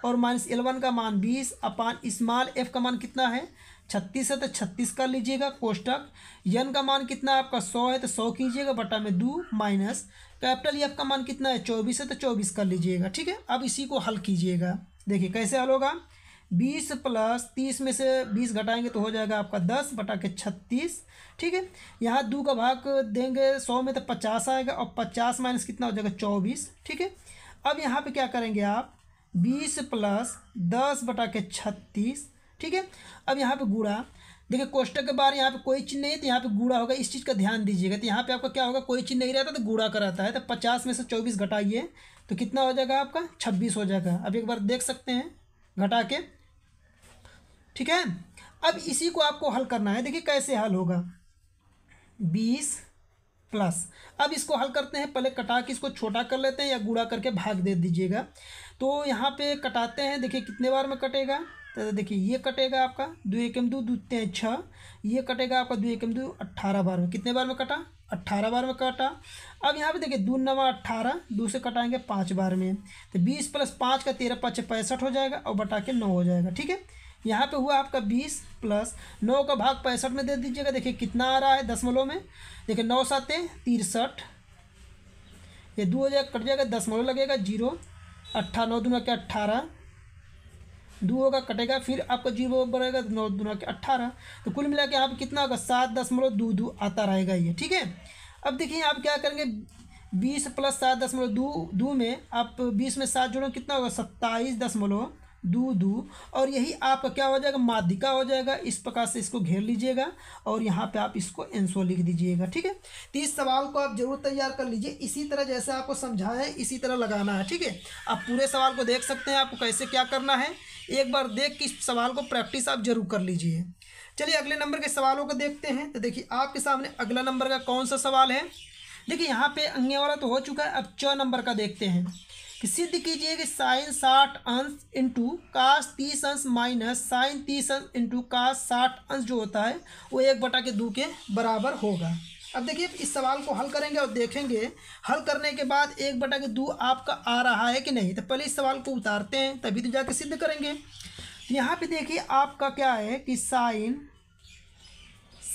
और माइनस L1 का मान 20 अपान स्मॉल f का मान कितना है 36 है, तो 36 कर लीजिएगा कोष्टक, n का मान कितना आपका 100 है तो 100 कीजिएगा बटा में 2 माइनस कैपिटल f का मान कितना है 24 है, तो 24 कर लीजिएगा, ठीक है। अब इसी को हल कीजिएगा। देखिए कैसे हल होगा, 20 प्लस 30 में से 20 घटाएंगे तो हो जाएगा आपका 10 बटा के 36, ठीक है। यहाँ 2 का भाग देंगे 100 में तो 50 आएगा, और 50 माइनस कितना हो जाएगा 24, ठीक है। अब यहाँ पे क्या करेंगे आप 20 प्लस 10 बटा के 36, ठीक है। अब यहाँ पे गुणा, देखिए कोष्टक के बाहर यहाँ पे कोई चिन्ह नहीं है तो यहाँ पे गुणा होगा, इस चीज़ का ध्यान दीजिएगा। तो यहाँ पे आपका क्या होगा, कोई चिन्ह नहीं रहता तो गुणा कराता है। तो 50 में से 24 घटाइए तो कितना हो जाएगा आपका 26 हो जाएगा। अब एक बार देख सकते हैं घटा के, ठीक है। अब इसी को आपको हल करना है। देखिए कैसे हल होगा, 20 प्लस, अब इसको हल करते हैं, पहले कटा के इसको छोटा कर लेते हैं या गुणा करके भाग दे दीजिएगा। तो यहाँ पे कटाते हैं, देखिए कितने बार में कटेगा, तो देखिए ये कटेगा आपका 2 एकम 2 दूते हैं 6, ये कटेगा आपका 2 एकम 2 18 बार में। कितने बार में कटा, 18 बार में कटा। अब यहाँ पे देखिए 2 9 18, 2 से कटाएंगे 5 बार में, तो 20 प्लस 5 का 13 5 65 हो जाएगा और बटा के 9 हो जाएगा, ठीक है। यहाँ पे हुआ आपका 20 प्लस 9 का भाग 65 में दे दीजिएगा। देखिए कितना आ रहा है दशमलव में, देखिए 9 7 63, ये 2 हो जाएगा कट जाएगा, दशमलव लगेगा 0, 18 9 दूना के 18, 2 होगा कटेगा फिर आपका 0 बढ़ेगा 9 दूना के 18, तो कुल मिला के यहाँ पर कितना होगा 7.22 आता रहेगा ये, ठीक है। अब देखिए आप क्या करेंगे 20 प्लस 7.22 में आप 20 में 7 जोड़ो कितना होगा 27.22, और यही आपका क्या हो जाएगा माध्यिका हो जाएगा। इस प्रकार से इसको घेर लीजिएगा और यहाँ पे आप इसको आंसर लिख दीजिएगा, ठीक है। तो इस सवाल को आप जरूर तैयार कर लीजिए, इसी तरह जैसे आपको समझाया है इसी तरह लगाना है, ठीक है। आप पूरे सवाल को देख सकते हैं आपको कैसे क्या करना है, एक बार देख के इस सवाल को प्रैक्टिस आप जरूर कर लीजिए। चलिए अगले नंबर के सवालों को देखते हैं। तो देखिए आपके सामने अगला नंबर का कौन सा सवाल है। देखिए यहाँ पे अंगे वाला तो हो चुका है, अब च नंबर का देखते हैं कि सिद्ध कीजिए कि साइन 60 अंश इंटू काश 30 अंश माइनस साइन 30 अंश इंटू काश 60 अंश जो होता है वो 1/2 के बराबर होगा। अब देखिए इस सवाल को हल करेंगे और देखेंगे हल करने के बाद 1/2 आपका आ रहा है कि नहीं। तो पहले इस सवाल को उतारते हैं तभी तो जाके सिद्ध करेंगे। यहाँ पे देखिए आपका क्या है कि साइन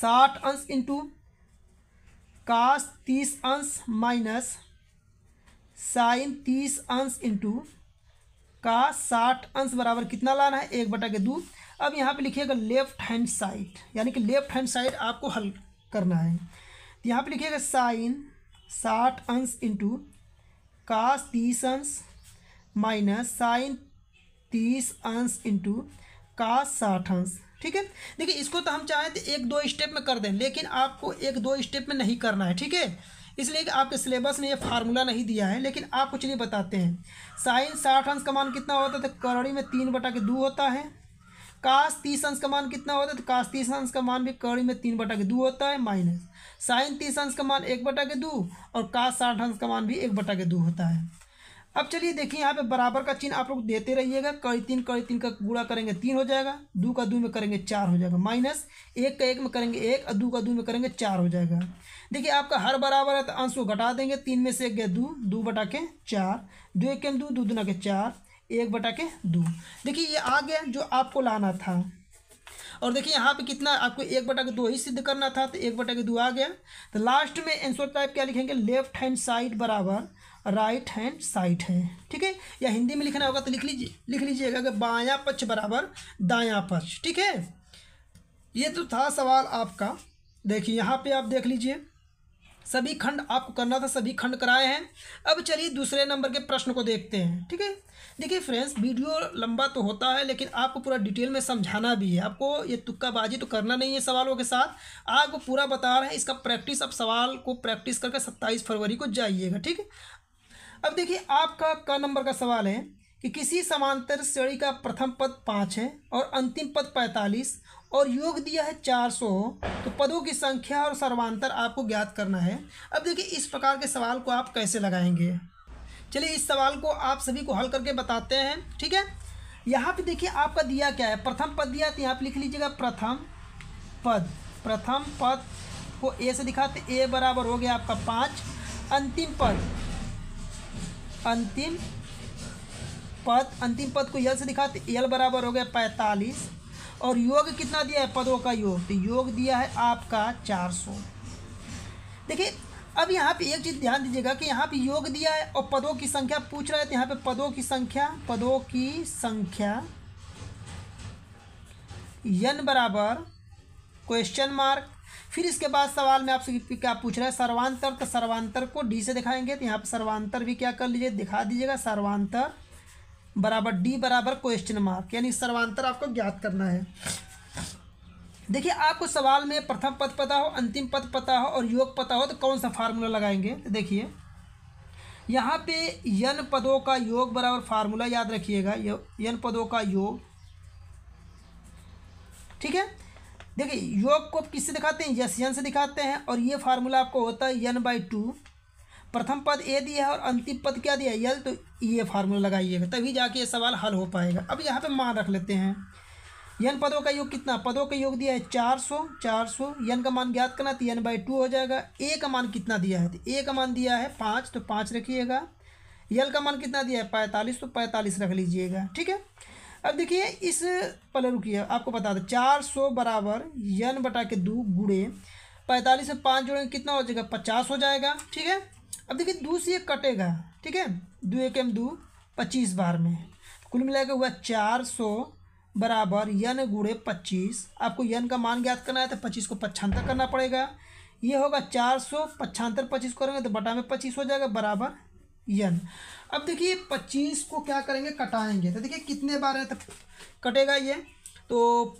60 अंश इंटू काश 30 अंश माइनस साइन 30 अंश इंटू का 60 अंश बराबर कितना लाना है 1/2। अब यहाँ पे लिखिएगा लेफ्ट हैंड साइड, यानी कि लेफ्ट हैंड साइड आपको हल करना है। तो यहाँ पे लिखिएगा साइन 60 अंश इंटू का 30 अंश माइनस साइन 30 अंश इंटू का 60 अंश, ठीक है। देखिए इसको तो हम चाहें तो 1-2 स्टेप में कर दें, लेकिन आपको 1-2 स्टेप में नहीं करना है, ठीक है। इसलिए कि आपके सिलेबस में ये फार्मूला नहीं दिया है, लेकिन आपको चलिए बताते हैं। साइन 60 अंश का मान कितना होता है तो करड़ी में 3/2 होता है। काश 30 अंश का मान कितना होता है तो काश 30 अंश का मान भी करड़ी में 3/2 होता है माइनस साइन 30 अंश का मान 1/2 और काश 60 अंश का मान भी 1/2 होता है। अब चलिए देखिए यहाँ पे बराबर का चिन्ह आप लोग देते रहिएगा। कड़ी तीन का गुणा करेंगे तीन हो जाएगा, दो का दो में करेंगे चार हो जाएगा, माइनस एक का एक में करेंगे एक और दो का दो में करेंगे चार हो जाएगा। देखिए आपका हर बराबर है तो अंश को घटा देंगे, तीन में से एक गया दो, दो बटा के चार, दो एक के दो, दो दुना के चार, एक बटा के दो। देखिए ये आ गया जो आपको लाना था। और देखिए यहाँ पे कितना आपको एक बटा के दो ही सिद्ध करना था, तो एक बटा के दो आ गया। तो लास्ट में आंसर टाइप क्या लिखेंगे, लेफ्ट हैंड साइड बराबर राइट हैंड साइड है, ठीक है। या हिंदी में लिखना होगा तो लिख लीजिएगा कि बायां पक्ष बराबर दायां पक्ष, ठीक है। ये तो था सवाल आपका। देखिए यहाँ पे आप देख लीजिए सभी खंड आपको करना था, सभी खंड कराए हैं। अब चलिए दूसरे नंबर के प्रश्न को देखते हैं, ठीक है। देखिए फ्रेंड्स वीडियो लंबा तो होता है लेकिन आपको पूरा डिटेल में समझाना भी है, आपको ये तुक्काबाजी तो करना नहीं है सवालों के साथ, आपको पूरा बता रहे हैं। इसका प्रैक्टिस, आप सवाल को प्रैक्टिस करके 27 फरवरी को जाइएगा, ठीक है। अब देखिए आपका क नंबर का सवाल है कि किसी समांतर श्रेणी का प्रथम पद 5 है और अंतिम पद 45 और योग दिया है 400, तो पदों की संख्या और सर्वांतर आपको ज्ञात करना है। अब देखिए इस प्रकार के सवाल को आप कैसे लगाएंगे, चलिए इस सवाल को आप सभी को हल करके बताते हैं, ठीक है। यहाँ पे देखिए आपका दिया क्या है, प्रथम पद दिया, तो यहाँ पर लिख लीजिएगा प्रथम पद को ए से दिखाते, ए बराबर हो गया आपका 5। अंतिम पद को यल से दिखाते, यल बराबर हो गया 45 और योग कितना दिया है, पदों का योग, तो योग दिया है आपका 400। देखिए अब यहाँ पे एक चीज़ ध्यान दीजिएगा कि यहाँ पे योग दिया है और पदों की संख्या पूछ रहा है, तो यहाँ पे पदों की संख्या n बराबर क्वेश्चन मार्क। फिर इसके बाद सवाल में आपसे क्या पूछ रहा है, सर्वांतर, तो सर्वांतर को d से दिखाएंगे, तो यहाँ पे सर्वांतर भी क्या कर लीजिए, दिखा दीजिएगा, सर्वांतर बराबर डी बराबर क्वेश्चन मार्क, यानी सर्वांतर आपको ज्ञात करना है। देखिए आपको सवाल में प्रथम पद पता हो, अंतिम पद पता हो और योग पता हो तो कौन सा फार्मूला लगाएंगे। देखिए यहाँ पे यन पदों का योग बराबर फार्मूला याद रखिएगा, यन पदों का योग, ठीक है। देखिए योग को किससे दिखाते हैं, यस यन से दिखाते हैं और ये फार्मूला आपको होता है n/2। प्रथम पद ए दिया है और अंतिम पद क्या दिया है, यल, तो ये फार्मूला लगाइएगा, तभी जाके ये सवाल हल हो पाएगा। अब यहाँ पे मान रख लेते हैं, यन पदों का योग कितना, पदों का योग दिया है 400, यन का मान ज्ञात करना तो n/2 हो जाएगा। ए का मान कितना दिया है, तो ए का मान दिया है 5, तो 5 रखिएगा। यल का मान कितना दिया है 45, तो 45 रख लीजिएगा, ठीक है। अब देखिए इस पल रुकिए, आपको बता दें 400 बराबर यन बटा के दो गुड़े 45 में 5 जोड़ेंगे कितना हो जाएगा, 50 हो जाएगा, ठीक है। अब देखिए दो से एक कटेगा, ठीक है, दो एक एम दो 25 बार में, कुल मिलाकर हुआ 400 बराबर यन गुड़े 25। आपको यन का मान ज्ञात करना है तो 25 को 75 करना पड़ेगा, ये होगा 400 75 25 करेंगे तो बटा में 25 हो जाएगा बराबर यन। अब देखिए 25 को क्या करेंगे, कटाएंगे, तो देखिए कितने बार है तो कटेगा ये, तो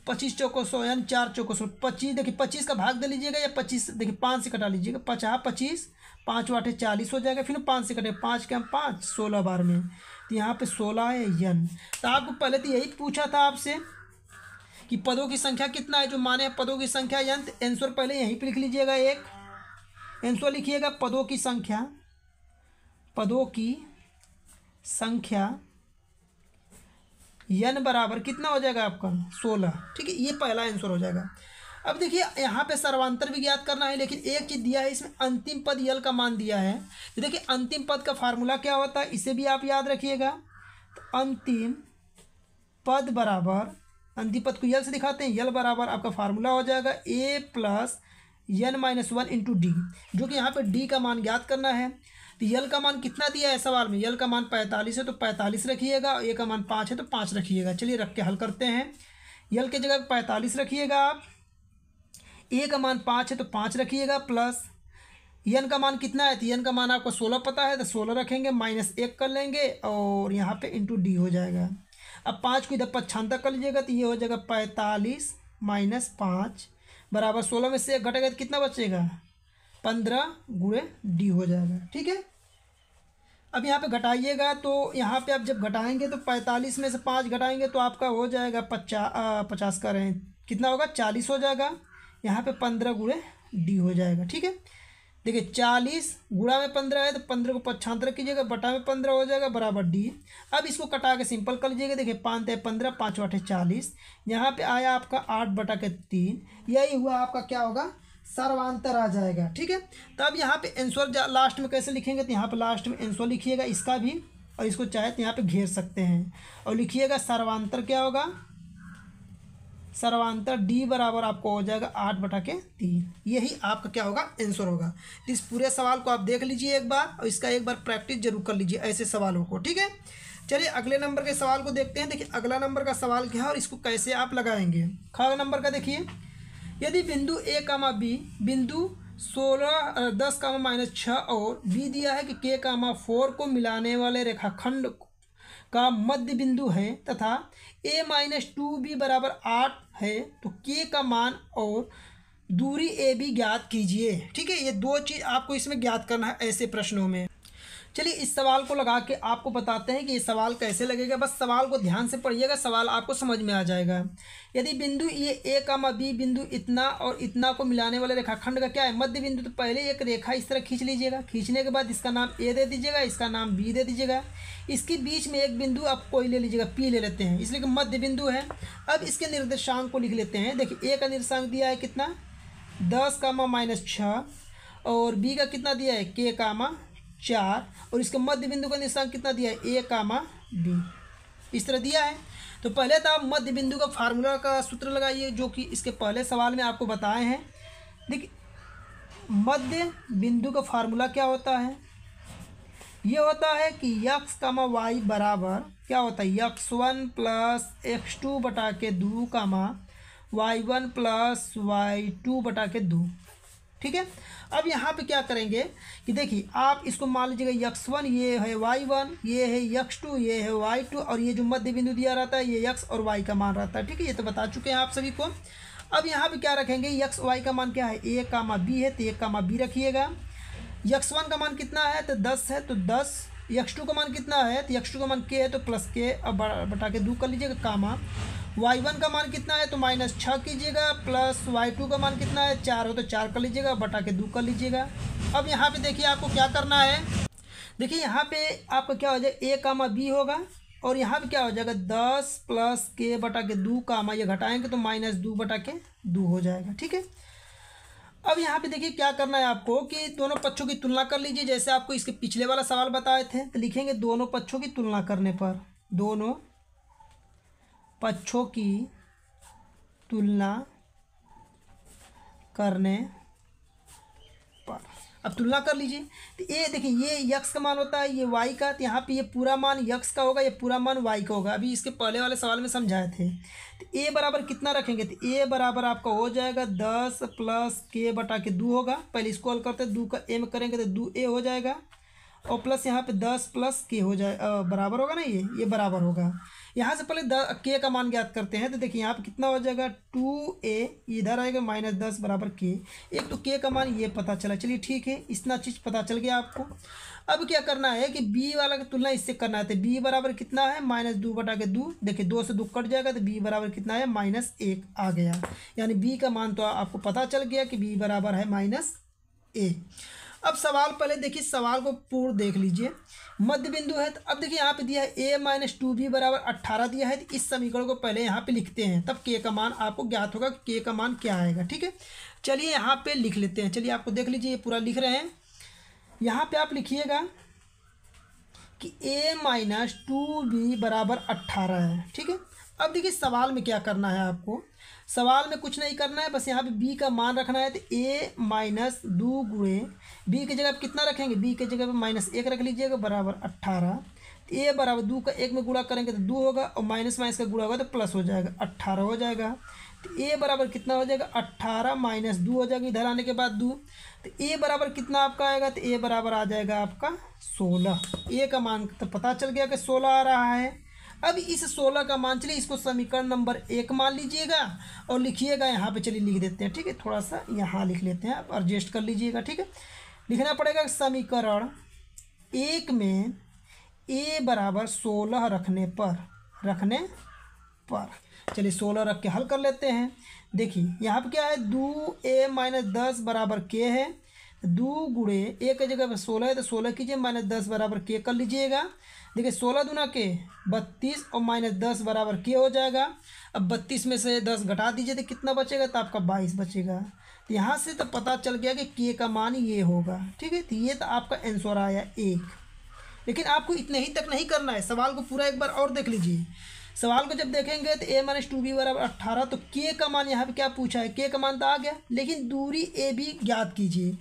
25 चौको 100, यानी 4 चौको 100 25। देखिए 25 का भाग दे लीजिएगा या 25 देखिए 5 से कटा लीजिएगा, 50 25 5 × 8 = 40 हो जाएगा। फिर 5 से कटे 5 × 5 16 बार में, तो यहाँ पे 16 है यन। तो आपको पहले तो यही पूछा था आपसे कि पदों की संख्या कितना है, जो माने है पदों की संख्या यन, तो आंसर पहले यहीं पर लिख लीजिएगा, एक आंसर लिखिएगा पदों की संख्या यन बराबर कितना हो जाएगा आपका 16, ठीक है, ये पहला आंसर हो जाएगा। अब देखिए यहाँ पे सर्वांतर भी ज्ञात करना है, लेकिन एक चीज़ दिया है इसमें, अंतिम पद यल का मान दिया है, तो देखिए अंतिम पद का फार्मूला क्या होता है, इसे भी आप याद रखिएगा। तो अंतिम पद को यल से दिखाते हैं, यल बराबर आपका फार्मूला हो जाएगा a + n - 1 × d, जो कि यहाँ पर d का मान ज्ञात करना है। तो यल का मान कितना दिया है सवाल में, यल का मान 45 है तो 45 रखिएगा, और ए का मान 5 है तो 5 रखिएगा। चलिए रख के हल करते हैं, यल के जगह 45 रखिएगा आप, ए का मान 5 है तो 5 रखिएगा, प्लस यन का मान कितना है, तो यन का मान आपको 16 पता है तो 16 रखेंगे, -1 कर लेंगे और यहाँ पे × d हो जाएगा। अब 5 को इधर 75 कर लीजिएगा, तो ये हो जाएगा 45 - 5 बराबर 16 में से एक घटेगा तो कितना बचेगा, 15 × d हो जाएगा, ठीक है। अब यहाँ पे घटाइएगा, तो यहाँ पे आप जब घटाएंगे तो 45 में से 5 घटाएंगे तो आपका हो जाएगा 50 का रहे कितना होगा 40 हो जाएगा, यहाँ पे 15 × d हो जाएगा, ठीक है। देखिए 40 गुणा में 15 है तो 15 को पक्षांतर कीजिएगा, बटा में 15 हो जाएगा बराबर डी। अब इसको कटा के सिंपल कर लीजिएगा। देखिए 5 पंद्रह 5 8 40, यहाँ पे आया आपका 8/3, यही हुआ आपका क्या होगा सर्वांतर आ जाएगा। ठीक है, तब यहाँ पे आंसर लास्ट में कैसे लिखेंगे तो यहाँ पे लास्ट में आंसर लिखिएगा इसका भी, और इसको चाहे तो यहाँ पे घेर सकते हैं और लिखिएगा सर्वांतर क्या होगा, सर्वांतर डी बराबर आपको हो जाएगा 8/3। यही आपका क्या होगा आंसर होगा। इस पूरे सवाल को आप देख लीजिए एक बार और इसका एक बार प्रैक्टिस जरूर कर लीजिए ऐसे सवालों को। ठीक है, चलिए अगले नंबर के सवाल को देखते हैं। देखिए अगला नंबर का सवाल क्या है और इसको कैसे आप लगाएंगे। ख नंबर का देखिए, यदि बिंदु ए कामा बी, बिंदु 16, 10 कामा -6 और बी दिया है कि के कामा 4 को मिलाने वाले रेखाखंड का मध्य बिंदु है तथा a -2b बराबर 8 है, तो के का मान और दूरी ए बी ज्ञात कीजिए। ठीक है, ये दो चीज़ आपको इसमें ज्ञात करना है ऐसे प्रश्नों में। चलिए इस सवाल को लगा के आपको बताते हैं कि ये सवाल कैसे लगेगा। बस सवाल को ध्यान से पढ़िएगा, सवाल आपको समझ में आ जाएगा। यदि बिंदु ये ए कामा बी बिंदु इतना और इतना को मिलाने वाले रेखाखंड का क्या है मध्य बिंदु, तो पहले एक रेखा इस तरह खींच लीजिएगा। खींचने के बाद इसका नाम ए दे दीजिएगा, इसका नाम बी दे दीजिएगा, इसके बीच में एक बिंदु आप कोई ले लीजिएगा, पी ले लेते हैं इसलिए कि मध्य बिंदु है। अब इसके निर्देशांक को लिख लेते हैं। देखिए ए का निर्देशांक दिया है कितना 10 कामा -6 और बी का कितना दिया है के कामा 4 और इसके मध्य बिंदु का निर्देशांक कितना दिया है ए कामा बी, इस तरह दिया है। तो पहले तो आप मध्य बिंदु का फार्मूला का सूत्र लगाइए जो कि इसके पहले सवाल में आपको बताए हैं। देखिए मध्य बिंदु का फार्मूला क्या होता है, ये होता है कि x कामा वाई बराबर क्या होता है x1 + x2 बटा के 2 कामा y1 + y2 बटा के 2। ठीक है, अब यहाँ पे क्या करेंगे कि देखिए आप इसको मान लीजिएगा x1 ये है y1, ये है x2 ये है y2 और ये जो मध्य बिंदु दिया रहता है ये x और y का मान रहता है। ठीक है, ये तो बता चुके हैं आप सभी को। अब यहाँ पे क्या रखेंगे x y का मान क्या है a कामा b है तो a कामा b रखिएगा। x1 का मान कितना है तो 10 है तो 10, x2 का मान कितना है तो x2 का मान k है तो प्लस k अब बटा के 2 कर लीजिएगा कामा y1 का मान कितना है तो -6 कीजिएगा प्लस y2 का मान कितना है 4 हो तो 4 कर लीजिएगा बटा के 2 कर लीजिएगा। अब यहाँ पे देखिए आपको क्या करना है, देखिए यहाँ पे आपका क्या हो जाएगा a कामा b होगा और यहाँ पे क्या हो जाएगा 10 + k बटा के 2 कामा ये घटाएँगे तो -2 बटा के 2 हो जाएगा। ठीक है, अब यहाँ पे देखिए क्या करना है आपको कि दोनों पक्षों की तुलना कर लीजिए, जैसे आपको इसके पिछले वाला सवाल बताए थे। तो लिखेंगे दोनों पक्षों की तुलना करने पर, दोनों पक्षों की तुलना करने पर। अब तुलना कर लीजिए तो ये देखिए ये x का मान होता है ये y का, तो यहाँ पे ये पूरा मान x का होगा ये पूरा मान y का होगा, अभी इसके पहले वाले सवाल में समझाए थे। तो a बराबर कितना रखेंगे तो a बराबर आपका हो जाएगा 10 + k बटा के 2 होगा, पहले इसको हल करते हैं 2 का a में करेंगे तो 2a हो जाएगा और प्लस यहाँ पे 10 + k हो जाए बराबर होगा ना ये बराबर होगा। यहाँ से पहले k का मान ज्ञात करते हैं तो देखिए यहाँ पे कितना हो जाएगा 2a इधर आएगा -10 बराबर k। एक तो k का मान ये पता चला, चलिए ठीक है इतना चीज़ पता चल गया आपको। अब क्या करना है कि b वाला का तुलना इससे करना है तो b बराबर कितना है -2 बटा के 2, देखिए 2 से 2 कट जाएगा तो b बराबर कितना है -1 आ गया, यानी b का मान तो आपको पता चल गया कि b बराबर है -1। अब सवाल पहले देखिए सवाल को पूर्ण देख लीजिए, मध्य बिंदु है तो अब देखिए यहाँ पे दिया है a -2b बराबर 18 दिया है, तो इस समीकरण को पहले यहाँ पे लिखते हैं तब के का मान आपको ज्ञात होगा कि के का मान क्या आएगा। ठीक है, चलिए यहाँ पे लिख लेते हैं। चलिए आपको देख लीजिए ये पूरा लिख रहे हैं, यहाँ पे आप लिखिएगा कि a -2b बराबर 18 है। ठीक है, अब देखिए सवाल में क्या करना है आपको, सवाल में कुछ नहीं करना है बस यहाँ पे b का मान रखना है। तो a - 2 गुणे बी की जगह आप कितना रखेंगे, b की जगह पे -1 रख लीजिएगा बराबर 18, तो a बराबर 2 का 1 में गुणा करेंगे तो 2 होगा और -- का गुणा होगा तो प्लस हो जाएगा 18 हो जाएगा। तो a बराबर कितना हो जाएगा 18 - 2 हो जाएगा इधर आने के बाद 2, तो a बराबर कितना आपका आएगा तो a बराबर आ जाएगा आपका 16। a का मान तो पता चल गया कि 16 आ रहा है। अब इस 16 का मान चलिए इसको समीकरण नंबर 1 मान लीजिएगा और लिखिएगा यहाँ पे, चलिए लिख देते हैं। ठीक है, थोड़ा सा यहाँ लिख लेते हैं, आप एडजस्ट कर लीजिएगा। ठीक है, लिखना पड़ेगा समीकरण 1 में a बराबर 16 रखने पर चलिए 16 रख के हल कर लेते हैं। देखिए यहाँ पे क्या है 2a -10 बराबर k है, दो गुणे एक की जगह पर 16 है तो 16 कीजिए -10 बराबर के कर लीजिएगा। देखिए 16 दुना के 32 और -10 बराबर के हो जाएगा। अब 32 में से 10 घटा दीजिए तो कितना बचेगा, तो आपका 22 बचेगा। तो यहाँ से तो पता चल गया कि के का मान ये होगा। ठीक है, तो ये तो आपका आंसर आया 1। लेकिन आपको इतने ही तक नहीं करना है, सवाल को पूरा एक बार और देख लीजिए। सवाल को जब देखेंगे तो a माइनस 2b बराबर 18, तो k का मान यहाँ पे क्या पूछा है, k का मान तो आ गया, लेकिन दूरी ए बी ज्ञात कीजिए।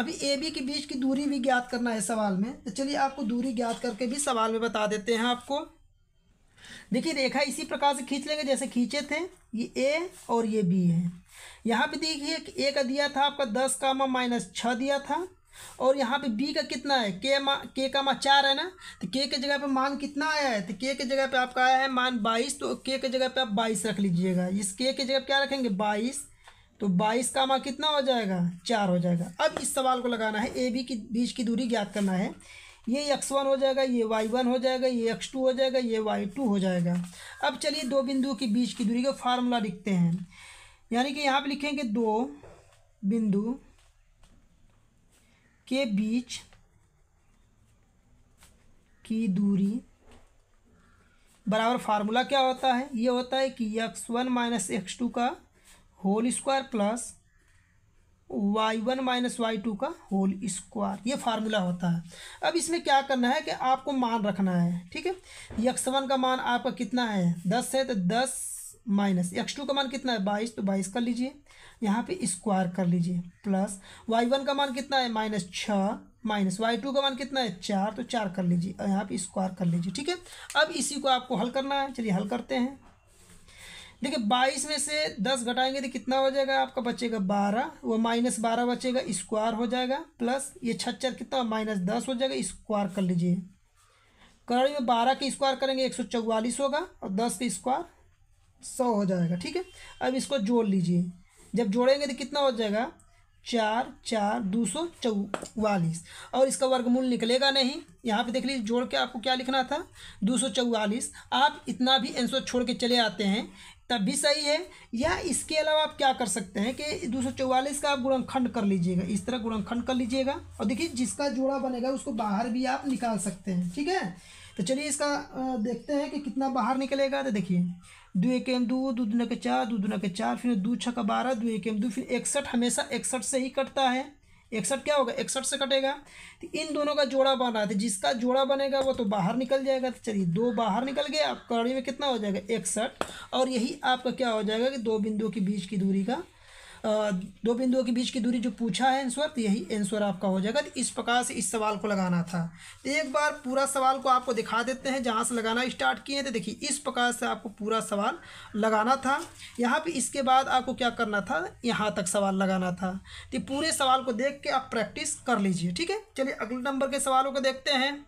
अभी ए बी के बीच की दूरी भी ज्ञात करना है सवाल में, तो चलिए आपको दूरी ज्ञात करके भी सवाल में बता देते हैं। आपको देखिए रेखा इसी प्रकार से खींच लेंगे जैसे खींचे थे, ये ए और ये बी है। यहाँ पे देखिए कि ए का दिया था आपका 10 का मान -6 दिया था, और यहाँ पे b का कितना है, के का मान 4 है ना, तो के जगह पे मान कितना आया है, तो के जगह पे आपका आया है मान 22, तो के जगह पे आप 22 रख लीजिएगा। इस के जगह क्या रखेंगे 22, तो 22 का मान कितना हो जाएगा 4 हो जाएगा। अब इस सवाल को लगाना है, ए बी के बीच की दूरी ज्ञात करना है। ये x1 हो जाएगा, ये y1 हो जाएगा, ये x2 हो जाएगा, ये y2 हो जाएगा। अब चलिए दो बिंदुओं के बीच की दूरी का फार्मूला लिखते हैं, यानी कि यहाँ पर लिखेंगे दो बिंदु के बीच की दूरी बराबर फार्मूला क्या होता है, ये होता है कि x1 - x2 का whole square plus y1 - y2 का होल स्क्वायर, ये फार्मूला होता है। अब इसमें क्या करना है कि आपको मान रखना है। ठीक है, x1 का मान आपका कितना है 10 है, तो 10 - x2 का मान कितना है 22, तो 22 कर लीजिए, यहाँ पे स्क्वायर कर लीजिए, प्लस y1 का मान कितना है -6 - y2 का मान कितना है 4, तो 4 कर लीजिए और यहाँ पे स्क्वायर कर लीजिए। ठीक है, अब इसी को आपको हल करना है, चलिए हल करते हैं। देखिए 22 में से 10 घटाएंगे तो कितना हो जाएगा, आपका बचेगा 12, वो -12 बचेगा स्क्वायर हो जाएगा, प्लस ये 76 कितना -10 हो जाएगा, स्क्वायर कर लीजिए। करोड़ में 12 के स्क्वायर करेंगे 144 होगा, और 10 के स्क्वायर 100 हो जाएगा। ठीक है, अब इसको जोड़ लीजिए, जब जोड़ेंगे तो कितना हो जाएगा 4, 4, 244, और इसका वर्गमूल निकलेगा नहीं। यहाँ पे देख लीजिए, जोड़ के आपको क्या लिखना था 244। आप इतना भी आंसर छोड़ के चले आते हैं तब भी सही है, या इसके अलावा आप क्या कर सकते हैं कि 244 का आप गुणनखंड कर लीजिएगा, इस तरह गुणनखंड कर लीजिएगा, और देखिए जिसका जोड़ा बनेगा उसको बाहर भी आप निकाल सकते हैं। ठीक है, तो चलिए इसका देखते हैं कि कितना बाहर निकलेगा। तो देखिए 2 × 1 2, 2 × 4, 2 × 4, फिर 2 × 6 = 12, 2 × 1 2, फिर 61, हमेशा 61 से ही कटता है, 61 क्या होगा 61 से कटेगा। तो इन दोनों का जोड़ा बन रहा है, जिसका जोड़ा बनेगा वो तो बाहर निकल जाएगा। तो चलिए 2 बाहर निकल गया, आप कड़ी में कितना हो जाएगा 61, और यही आपका क्या हो जाएगा कि दो बिंदुओं के बीच की दूरी का जो पूछा है आंसर, तो यही आंसर आपका हो जाएगा। तो इस प्रकार से इस सवाल को लगाना था। तो एक बार पूरा सवाल को आपको दिखा देते हैं जहाँ से लगाना स्टार्ट किए। तो देखिए इस प्रकार से आपको पूरा सवाल लगाना था। यहाँ पे इसके बाद आपको क्या करना था, यहाँ तक सवाल लगाना था। तो पूरे सवाल को देख के आप प्रैक्टिस कर लीजिए। ठीक है, चलिए अगले नंबर के सवालों को देखते हैं।